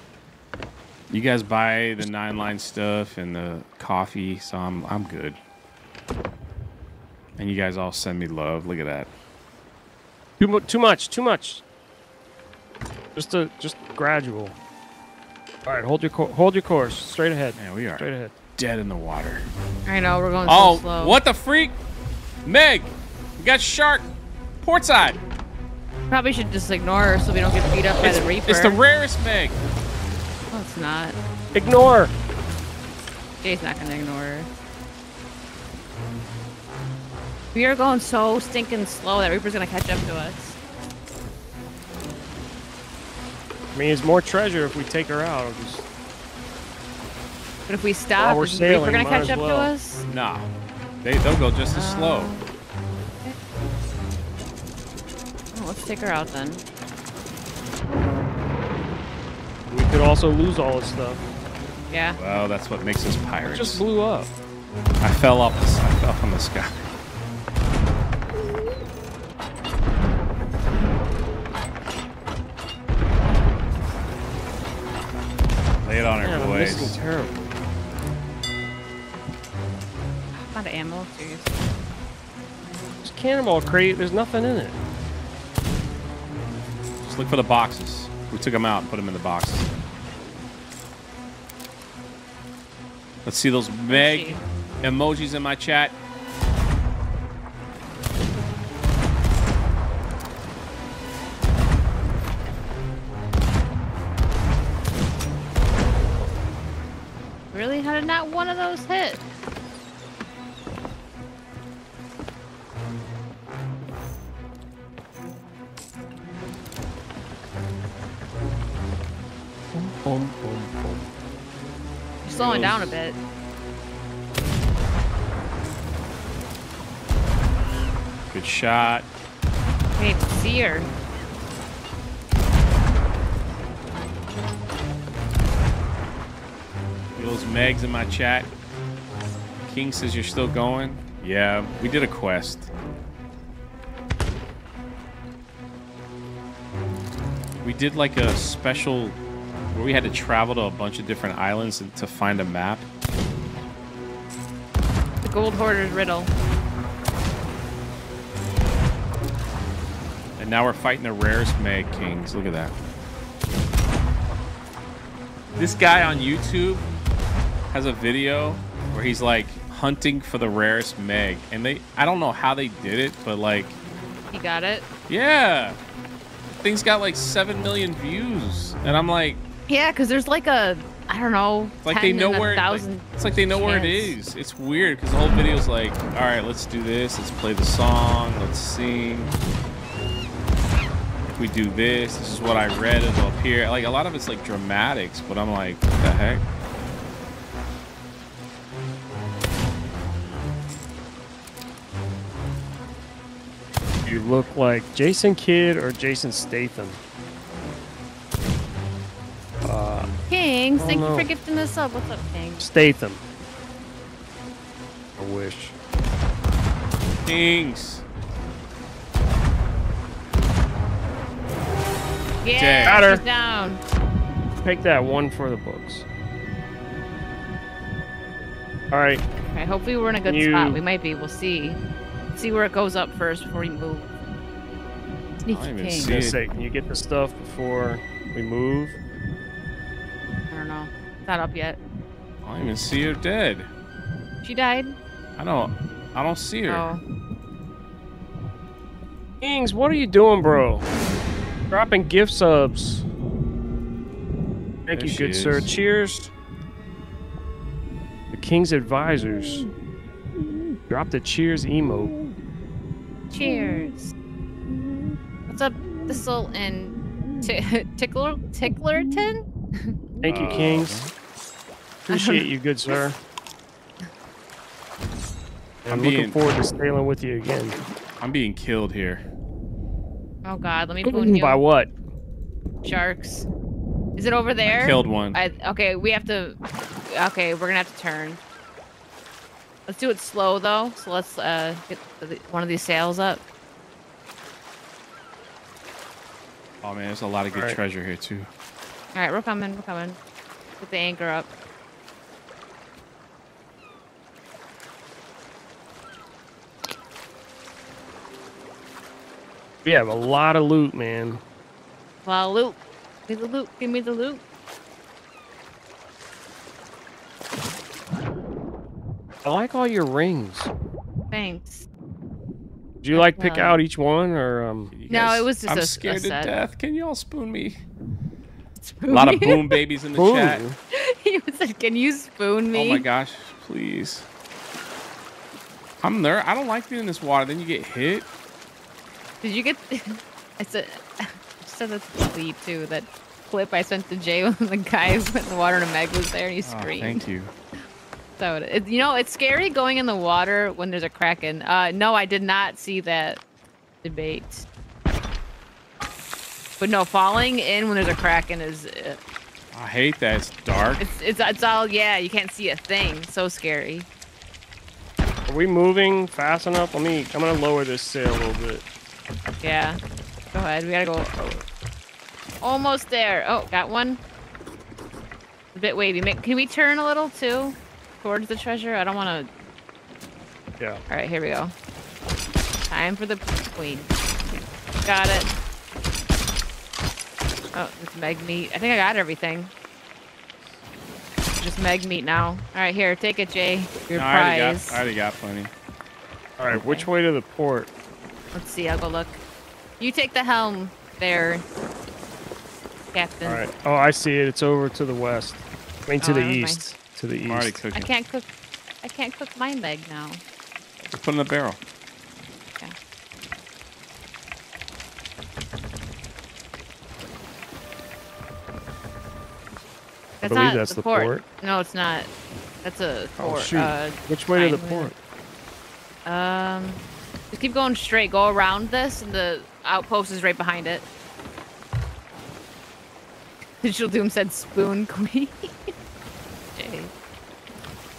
You guys buy the nine line stuff and the coffee, so I'm I'm good. And you guys all send me love. Look at that. Too much, too much, too much. Just a just gradual. All right, hold your hold your course straight ahead. Yeah, we are straight ahead. Dead in the water. I know, we're going so oh, slow. Oh, what the freak? Meg, we got shark port side. Probably should just ignore her so we don't get beat up it's, by the Reaper. It's the rarest Meg. No, it's not. Ignore. Jay's not going to ignore her. We are going so stinking slow that Reaper's going to catch up to us. I mean, it's more treasure if we take her out. I'll just... But if we stop, well, we're, sailing, we're gonna catch up well. to us. Nah, they they'll go just as uh, slow. Okay. Well, let's take her out then. We could also lose all this stuff. Yeah. Well, that's what makes us pirates. It just blew up. I fell off. The, I fell from the sky. Lay it on her, yeah, boys. This is terrible. Out of ammo, seriously. There's cannonball crate. There's nothing in it. Just look for the boxes. We took them out and put them in the boxes. Let's see those Meg emojis in my chat. Really? How did not one of those hit? Boom, boom, boom. You're slowing down a bit. Good shot. Wait, see her. Those Megs in my chat. King says you're still going. Yeah, we did a quest. We did like a special. Where we had to travel to a bunch of different islands to find a map. The Gold Hoarder's Riddle. And now we're fighting the rarest Meg Kings. Look at that. This guy on YouTube has a video where he's like hunting for the rarest Meg. And they, I don't know how they did it, but like. He got it? Yeah. Thing's got like seven million views. And I'm like. Yeah, because there's like a I don't know. It's like they know where it, like, it's like they know chance. where it is. It's weird because the whole video's like, all right, let's do this. Let's play the song. Let's sing. If we do this, this is what I read. It'll appear. Like a lot of it's like dramatics, but I'm like, what the heck? You look like Jason Kidd or Jason Statham. Uh, Kings, thank know. you for gifting us up. What's up, Kings? Statham. I wish. Kings. Yeah, got her. She's down. Take that one for the books. All right. All right. Hopefully we're in a good you... spot. We might be. We'll see. See where it goes up first before we move. Sneaky I King. For goodness sake, can you get the stuff before we move? I don't know. It's not up yet. I don't even see her dead. She died? I don't. I don't see her. Oh. Kings, what are you doing, bro? Dropping gift subs. Thank there you, good is. sir. Cheers. The King's advisors. Drop the cheers emote. Cheers. What's up, Thistle and Tickler Ticklerton? Thank you, Kings. Appreciate you, good sir. I'm, I'm being, looking forward to sailing with you again. I'm being killed here. Oh God, let me poon you. By what? Sharks. Is it over there? I killed one. I, okay, we have to. Okay, we're gonna have to turn. Let's do it slow though, so let's uh, get one of these sails up. Oh man, there's a lot of good right. treasure here too. All right, we're coming, we're coming. Put the anchor up. We have a lot of loot, man. A lot of loot. Give me the loot, give me the loot. I like all your rings. Thanks. Did you like pick well, out each one or um? Guys, no, it was just I'm a, scared a set. to death. Can y'all spoon me? Spoon a lot me? of boom babies in the boom. chat. He was like, "Can you spoon me?" Oh my gosh, please. I'm there. I don't like being in this water. Then you get hit. Did you get? I said, I said that to Lee too. That clip I sent to Jay when the guy went in the water and a Meg was there and he screamed. Oh, thank you. So it, you know, it's scary going in the water when there's a kraken. Uh, no, I did not see that debate. But no, falling in when there's a kraken is. Uh, I hate that. It's dark. It's, it's it's all yeah. You can't see a thing. So scary. Are we moving fast enough? Let me. I'm gonna lower this sail a little bit. Yeah. Go ahead. We gotta go. Oh. Almost there. Oh, got one. A bit wavy. Can we turn a little too? Towards the treasure? I don't want to... Yeah. Alright, here we go. Time for the queen. Got it. Oh, it's Meg meat. I think I got everything. Just Meg meat now. Alright, here. Take it, Jay. Your no, prize. I already, got, I already got plenty. Alright, okay. Which way to the port? Let's see. I'll go look. You take the helm there, Captain. Alright. Oh, I see it. It's over to the west. I mean, to oh, the east. Mind. To the east. I'm already cooking. I can't cook. I can't cook my leg now. Just put it in the barrel. Okay. That's I believe not that's the, the port. port. No, it's not. That's a port. Oh, shoot. Uh, Which way to the port? Um, just keep going straight. Go around this, and the outpost is right behind it. Digital Doom said, "Spoon Queen."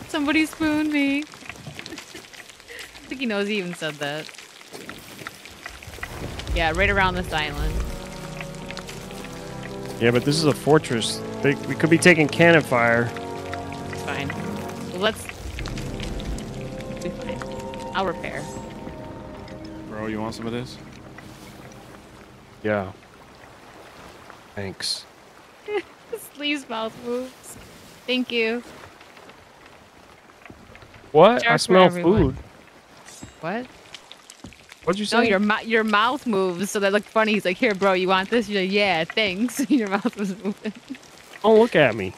Somebody spoon me. I think he knows he even said that. Yeah, right around this island. Yeah, but this is a fortress. They, we could be taking cannon fire. It's fine. Well, let's... Be fine. I'll repair. Bro, you want some of this? Yeah. Thanks. Sleeve's mouth moves. Thank you. What? Shark I smell food. What? What'd you say? No, your, your mouth moves, so that looked funny. He's like, here, bro, you want this? You're like, yeah, thanks. Your mouth was moving. Don't look at me.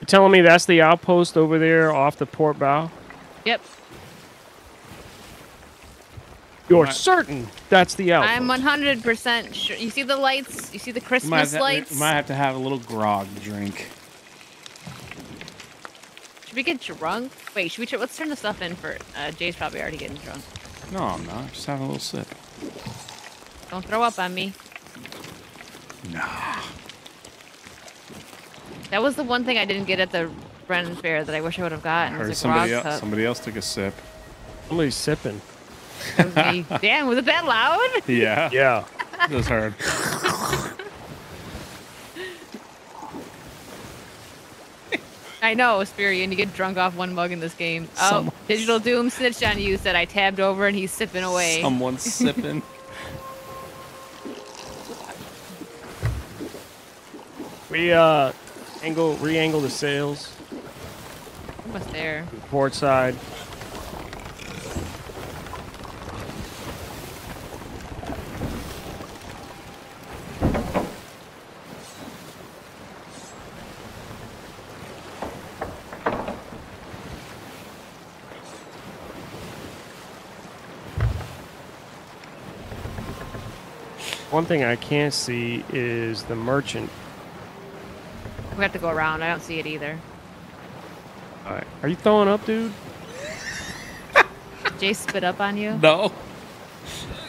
You're telling me that's the outpost over there off the port bow? Yep. You're certain that's the outpost? I'm one hundred percent sure. You see the lights? You see the Christmas might have, lights? Might have to have a little grog to drink. Should we get drunk? Wait, should we? Tr let's turn the stuff in for. Uh, Jay's probably already getting drunk. No, I'm not. Just having a little sip. Don't throw up on me. Nah. That was the one thing I didn't get at the Ren Fair that I wish I would have gotten. I heard somebody else, somebody else took a sip. Somebody's sipping. Was Damn, was it that loud? Yeah. Yeah. It was hard. I know, Spirian, you get drunk off one mug in this game. Oh, Someone. Digital Doom snitched on you, said I tabbed over and he's sipping away. Someone's sipping. We uh, angle, re-angle the sails. What's there? Port side. One thing I can't see is the merchant. We have to go around. I don't see it either. All right. Are you throwing up, dude? Jay spit up on you? No.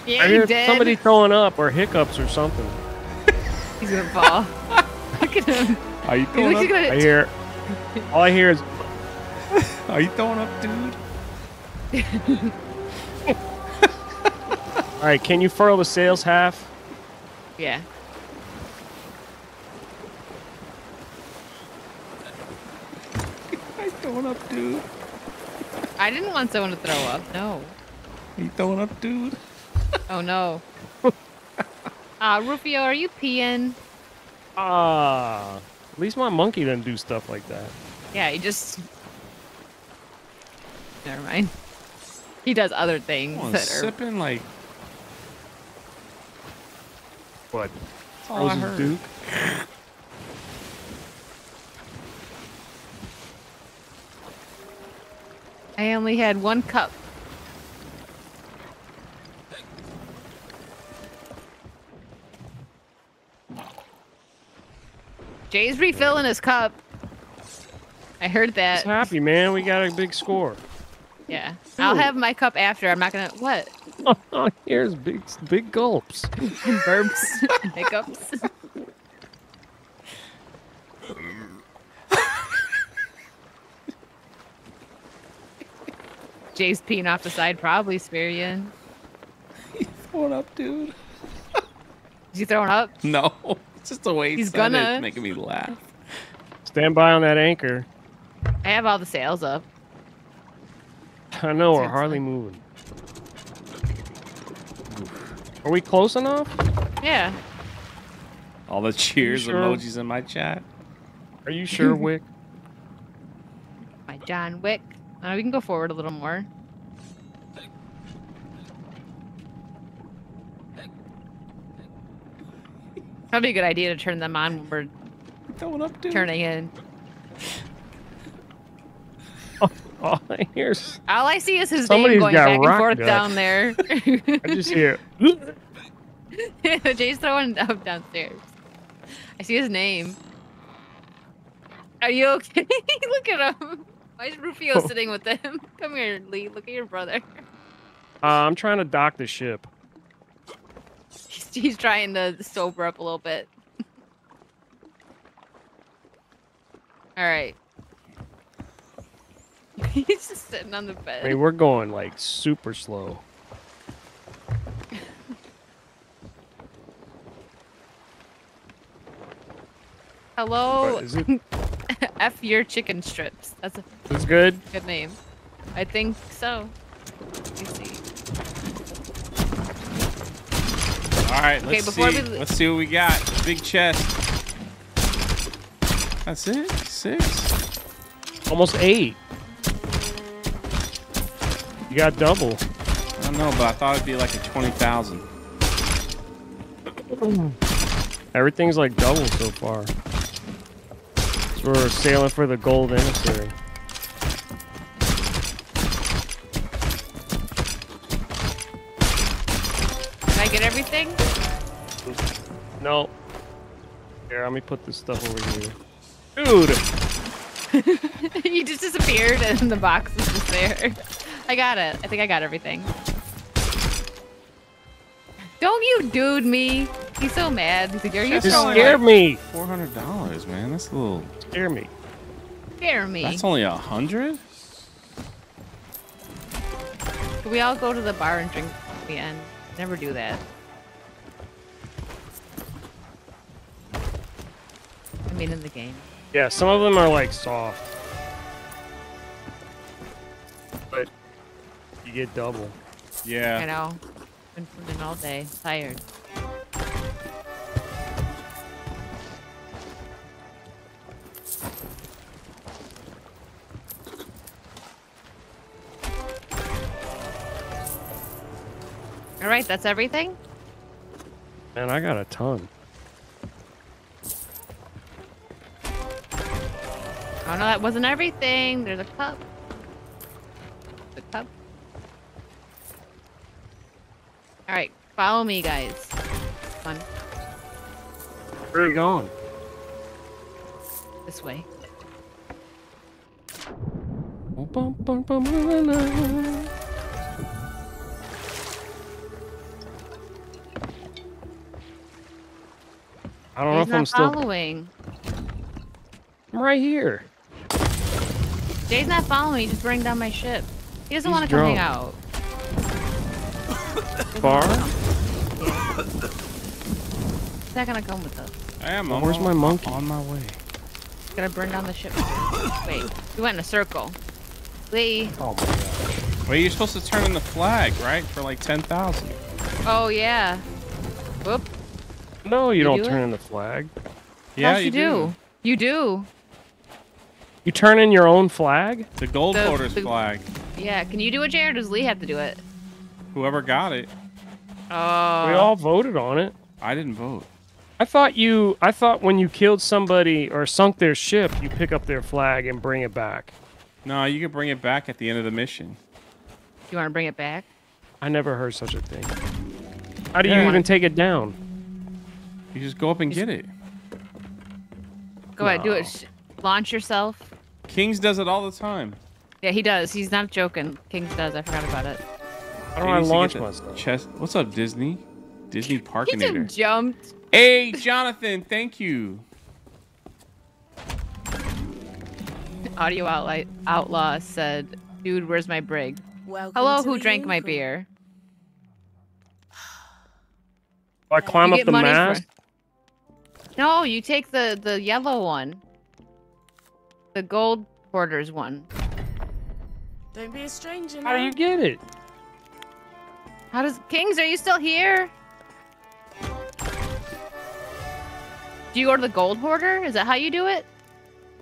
Yeah, I hear did. Somebody throwing up or hiccups or something. He's gonna fall. Look at him. Are you throwing up? Gonna... I hear. All I hear is. Are you throwing up, dude? All right. Can you furl the sails half? Yeah. I throwing up, dude. I didn't want someone to throw up. No. You throwing up, dude? Oh no. Ah, uh, Rufio, are you peeing? Ah, uh, at least my monkey doesn't do stuff like that. Yeah, he just. Never mind. He does other things. That are... sipping like. What? Oh, I heard. Duke. I only had one cup. Jay's refilling his cup. I heard that. He's happy, man. We got a big score. Yeah. Ooh. I'll have my cup after. I'm not gonna. What? Oh, here's big, big gulps, burps, hiccups. Jay's peeing off the side, probably. Spirian. He's throwing up, dude. Is he throwing up? No, it's just the way he's gonna. It's making me laugh. Stand by on that anchor. I have all the sails up. I know, we're hardly moving. Are we close enough? Yeah. All the cheers sure? emojis in my chat. Are you sure, Wick? My John Wick. Uh, we can go forward a little more. Probably a good idea to turn them on when we're throwing up, dude. Turning in. Oh. All I, hear All I see is his name going back and forth up. down there. I just hear Jay's throwing up downstairs. I see his name. Are you okay? Look at him. Why is Rufio oh. sitting with him? Come here, Lee. Look at your brother. Uh, I'm trying to dock the ship. He's, he's trying to sober up a little bit. All right. He's just sitting on the bed. I mean, we're going like super slow. Hello, is it? F your chicken strips. That's a That's good. Good name. I think so. Let me see. All right, okay, let's see. We... Let's see what we got. Big chest. That's it. Six. Almost eight. You got double. I don't know, but I thought it'd be like a twenty thousand. Everything's like double so far. So we're sailing for the gold emissary. Did I get everything? No. Here, let me put this stuff over here. Dude! You just disappeared and the box is just there. I got it. I think I got everything. Don't you dude me. He's so mad. He's like, are you throwing scared like me? four hundred dollars, man. That's a little... Scare me. Scare me. That's only a hundred? We all go to the bar and drink at the end. Never do that. I mean, in the game. Yeah, some of them are, like, soft. But you get double. Yeah. I know. Been swimming all day. Tired. All right, that's everything? Man, I got a ton. Oh, no, that wasn't everything. There's a cup. The cup. All right, follow me, guys. Come on. Where are you going? This way. I don't He's know if not I'm still following. I'm right here. Jay's not following me. Just bring down my ship. He doesn't want to come hang out. Bar? He's not gonna come with us. I am. Where's my monkey? On my way. He's gonna burn down the ship. Wait, we went in a circle. Lee. Oh my god. Wait, you're supposed to turn in the flag, right? For like ten thousand. Oh yeah. Whoop. No, you, you don't do turn it? in the flag. Yeah, you, you do. do. You do. You turn in your own flag? The gold the, order's the, flag. Yeah, can you do it, Jay, or does Lee have to do it? Whoever got it. Uh, we all voted on it. I didn't vote. I thought you. I thought when you killed somebody or sunk their ship, you pick up their flag and bring it back. No, you can bring it back at the end of the mission. You want to bring it back? I never heard such a thing. How do yeah. you even take it down? You just go up and you get it. Go no. ahead, do it. Sh launch yourself. Kings does it all the time. Yeah, he does. He's not joking. Kings does. I forgot about it. How do I launch myself? Chest. What's up, Disney? Disney Parkinator. He just jumped. Hey, Jonathan, thank you. Audio Outlaw, Outlaw said, dude, where's my brig? Welcome Hello, who drank my beer? Do I climb you up the mast? No, you take the, the yellow one. The gold quarters one. Don't be a stranger. How do you get it? How does... Kings, are you still here? Do you go to the gold hoarder? Is that how you do it?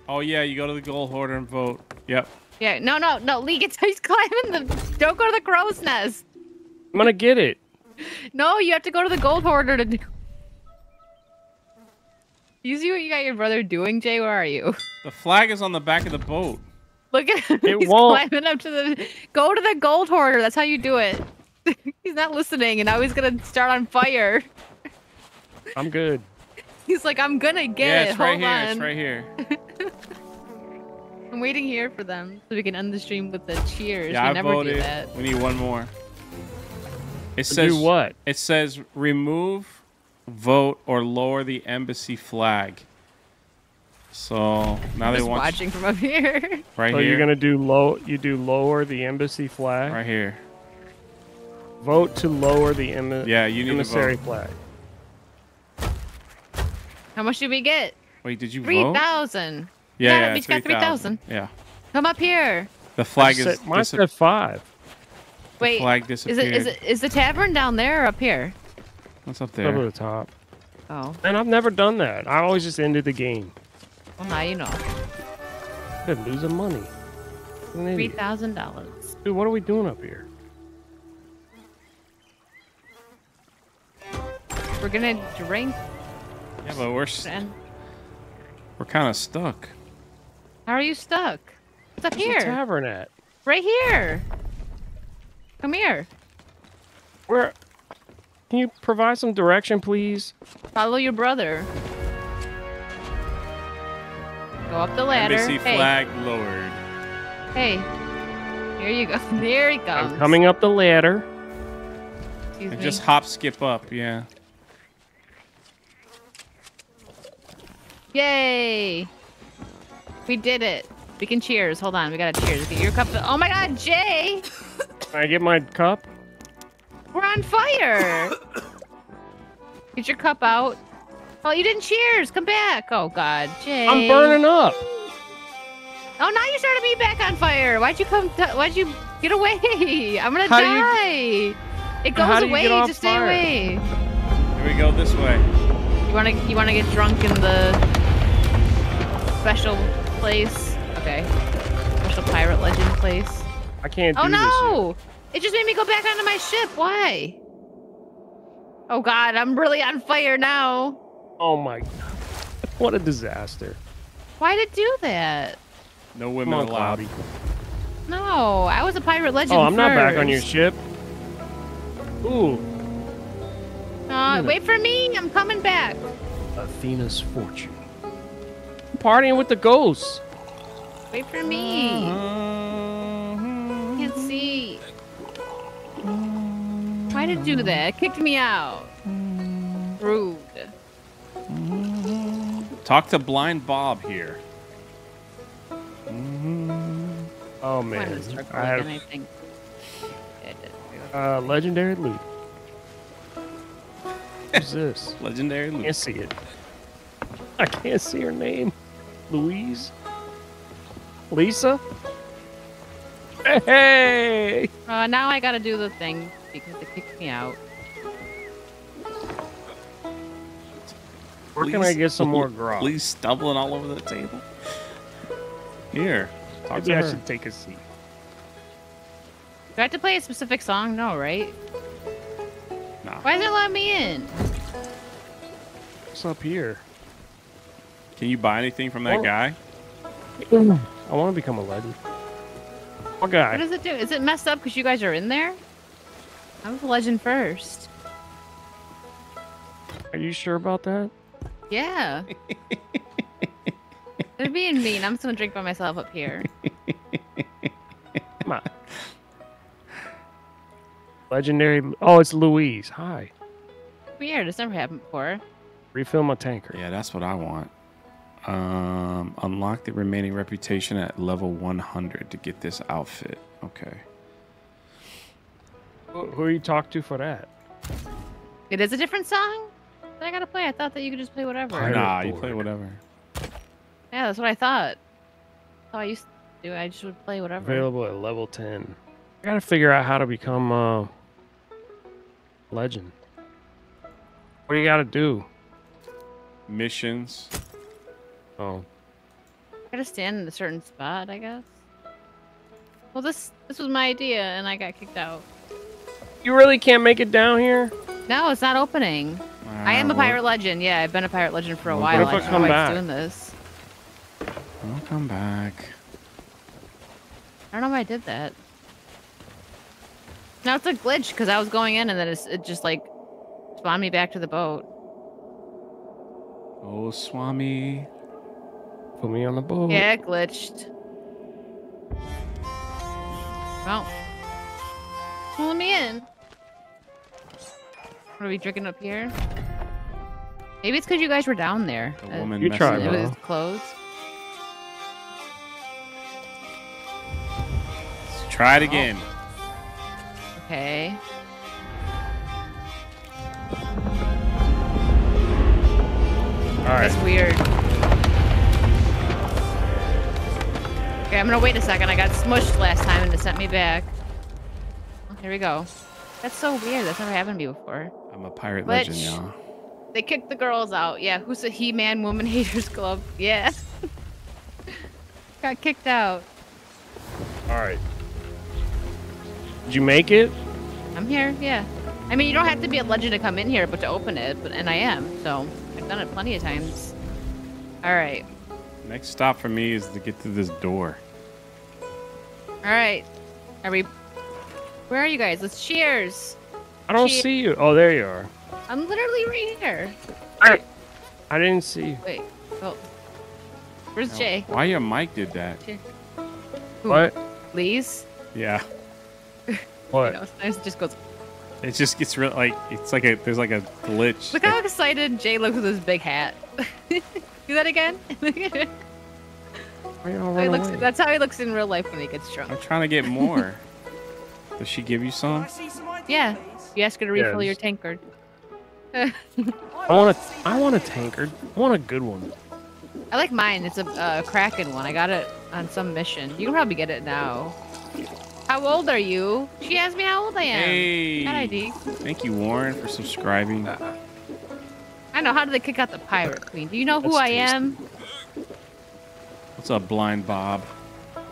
Oh, yeah, you go to the gold hoarder and vote. Yep. Yeah, no, no, no, Lee, gets, he's climbing the... Don't go to the crow's nest. I'm gonna get it. No, you have to go to the gold hoarder to do... You see what you got your brother doing, Jay? Where are you? The flag is on the back of the boat. Look at him. It He's won't. climbing up to the... Go to the gold hoarder. That's how you do it. He's not listening, and now he's going to start on fire. I'm good. He's like, I'm going to get yeah, it's it. Right Hold here, on. It's right here. I'm waiting here for them so we can end the stream with the cheers. Yeah, we I never voted. do that. We need one more. It says... Do what? It says, remove... vote or lower the embassy flag. So now I'm they just want watching from up here. Right so here. You're gonna do low. You do lower the embassy flag. Right here. Vote to lower the em yeah, you need emissary to vote. flag. How much did we get? Wait, did you three vote? three thousand. Yeah, yeah, yeah each got three thousand. Yeah. Come up here. The flag I is. Mine's at five. The Wait. Flag disappeared. Is it? Is it? Is the tavern down there or up here? What's up there? Over the top. Oh. And I've never done that. I always just ended the game. Well, now you know. They're losing money. Three thousand dollars. Dude, what are we doing up here? We're gonna drink Yeah, but we're st we're kind of stuck. How are you stuck? It's up Where's here. The tavern at? Right here. Come here. Where? Can you provide some direction, please? Follow your brother. Go up the ladder. Embassy hey. flag lowered. Hey. Here you go. There he comes. I'm coming up the ladder. Excuse and me. Just hop, skip up. Yeah. Yay! We did it. We can cheers. Hold on, we gotta cheers. Get your cup. Oh my God, Jay! Can I get my cup? We're on fire! Get your cup out. Oh, you didn't cheers. Come back. Oh God, Jay. I'm burning up. Oh, now you started me back on fire. Why'd you come? Why'd you get away? I'm gonna how die. You... It goes how do you away. Get off Just stay fire? away. Here we go this way. You wanna? You wanna get drunk in the? Special place. Okay. Special pirate legend place. I can't do this. Oh no! It just made me go back onto my ship. Why? Oh God, I'm really on fire now. Oh my God. What a disaster. Why'd it do that? No women allowed. No, I was a pirate legend. Oh, I'm not back on your ship. Ooh. Uh, wait for me. I'm coming back. Athena's fortune. Partying with the ghosts. Wait for me. I can't see. Why did you do that? It kicked me out. Rude. Talk to Blind Bob here. Oh man. I have... anything. Uh, legendary loot. What's this? Legendary loot. I can't see it. I can't see her name. Louise? Lisa? Hey! Uh, now I gotta do the thing because it kicked me out. Where please, can I get some more grog? Please stumbling all over the table. Here. Talk Maybe to I her. should take a seat. Do I have to play a specific song? No, right? Nah. Why does it let me in? What's up here? Can you buy anything from that oh. guy? I want to become a legend. What guy? What does it do? Is it messed up because you guys are in there? I was a legend first. Are you sure about that? Yeah. They're being mean. I'm just going to drink by myself up here. Come on. Legendary. Oh, it's Louise. Hi. Weird. It's never happened before. Refill my tanker. Yeah, that's what I want. Um, unlock the remaining reputation at level one hundred to get this outfit. Okay. Who you talk to for that? It is a different song that I gotta play. I thought that you could just play whatever. Pirate nah, board. you play whatever. Yeah, that's what I thought. That's how I used to do it. I just would play whatever. Available at level ten. I gotta figure out how to become a uh, legend. What do you gotta do? Missions. Oh. I gotta stand in a certain spot, I guess. Well, this this was my idea, and I got kicked out. You really can't make it down here? No, it's not opening. Uh, I am a pirate legend. Yeah, I've been a pirate legend for a what while. If I don't come know back? Why it's doing this. I'll come back. I don't know why I did that. Now it's a glitch, because I was going in, and then it's, it just, like, spawned me back to the boat. Oh, Swami... Put me on the boat. Yeah, it glitched. Well, oh. let me in. What are we drinking up here? Maybe it's because you guys were down there. The woman you tried, it was closed. Let's try it again. Oh. Okay. All right. That's weird. Okay, I'm gonna wait a second. I got smushed last time and it sent me back. Oh, here we go. That's so weird. That's never happened to me before. I'm a pirate Which, legend, y'all. They kicked the girls out. Yeah, who's a He-Man Woman Haters Club? Yeah. Got kicked out. Alright. Did you make it? I'm here, yeah. I I mean, you don't have to be a legend to come in here, but to open it, but and I am, so I've done it plenty of times. All right. Next stop for me is to get through this door. All right. Are we... Where are you guys? Let's cheers. I don't cheers. see you. Oh, there you are. I'm literally right here. I, I didn't see you. Wait. Oh. Where's now, Jay? Why your mic did that? Who? What? Lee's? Yeah. What? You know, sometimes it just goes... It just gets real, like, it's like a, there's like a glitch. Look how excited Jay looks with his big hat. Do that again? So he looks, that's how he looks in real life when he gets drunk. I'm trying to get more. Does she give you some? Yeah. You ask her to refill yes. your tankard. I want a, I want a tankard. I want a good one. I like mine. It's a uh, Kraken one. I got it on some mission. You can probably get it now. How old are you? She asked me how old I am. Hey. That I D. Thank you, Warren, for subscribing. Uh, I know. How do they kick out the pirate queen? Do you know who I am? What's up, Blind Bob?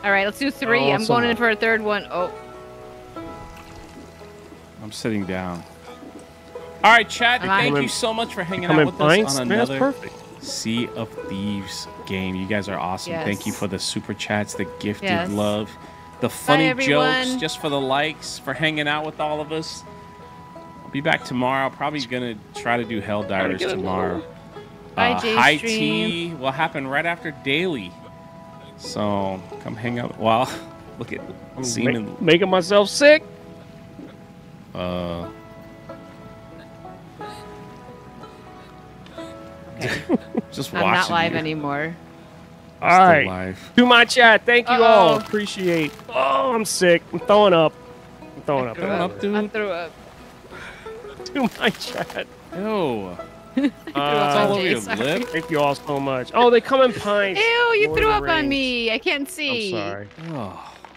All right, let's do three. Oh, I'm going in for a third one. Oh. I'm sitting down. All right, Chad, thank you so much for hanging out with us on another Sea of Thieves game. You guys are awesome. Yes. Thank you for the super chats, the gifted yes. love. The funny jokes, just for the likes, for hanging out with all of us. I'll be back tomorrow. Probably gonna try to do Helldivers tomorrow. Bye, uh, high tea will happen right after daily, so come hang out. Wow, look at I'm seeming making myself sick. Uh. Okay. Just watching. I'm not live you. anymore. All right, alive. to my chat. Thank you uh -oh. all. Appreciate. Oh, I'm sick. I'm throwing up. I'm throwing I up. Threw up dude. I threw up. To my chat. Ew. Uh, that's all over your lip. Thank you all so much. Oh, they come in pints. Ew, you Lord threw up rains. on me. I can't see. I'm sorry. Oh.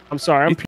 I'm sorry. I'm.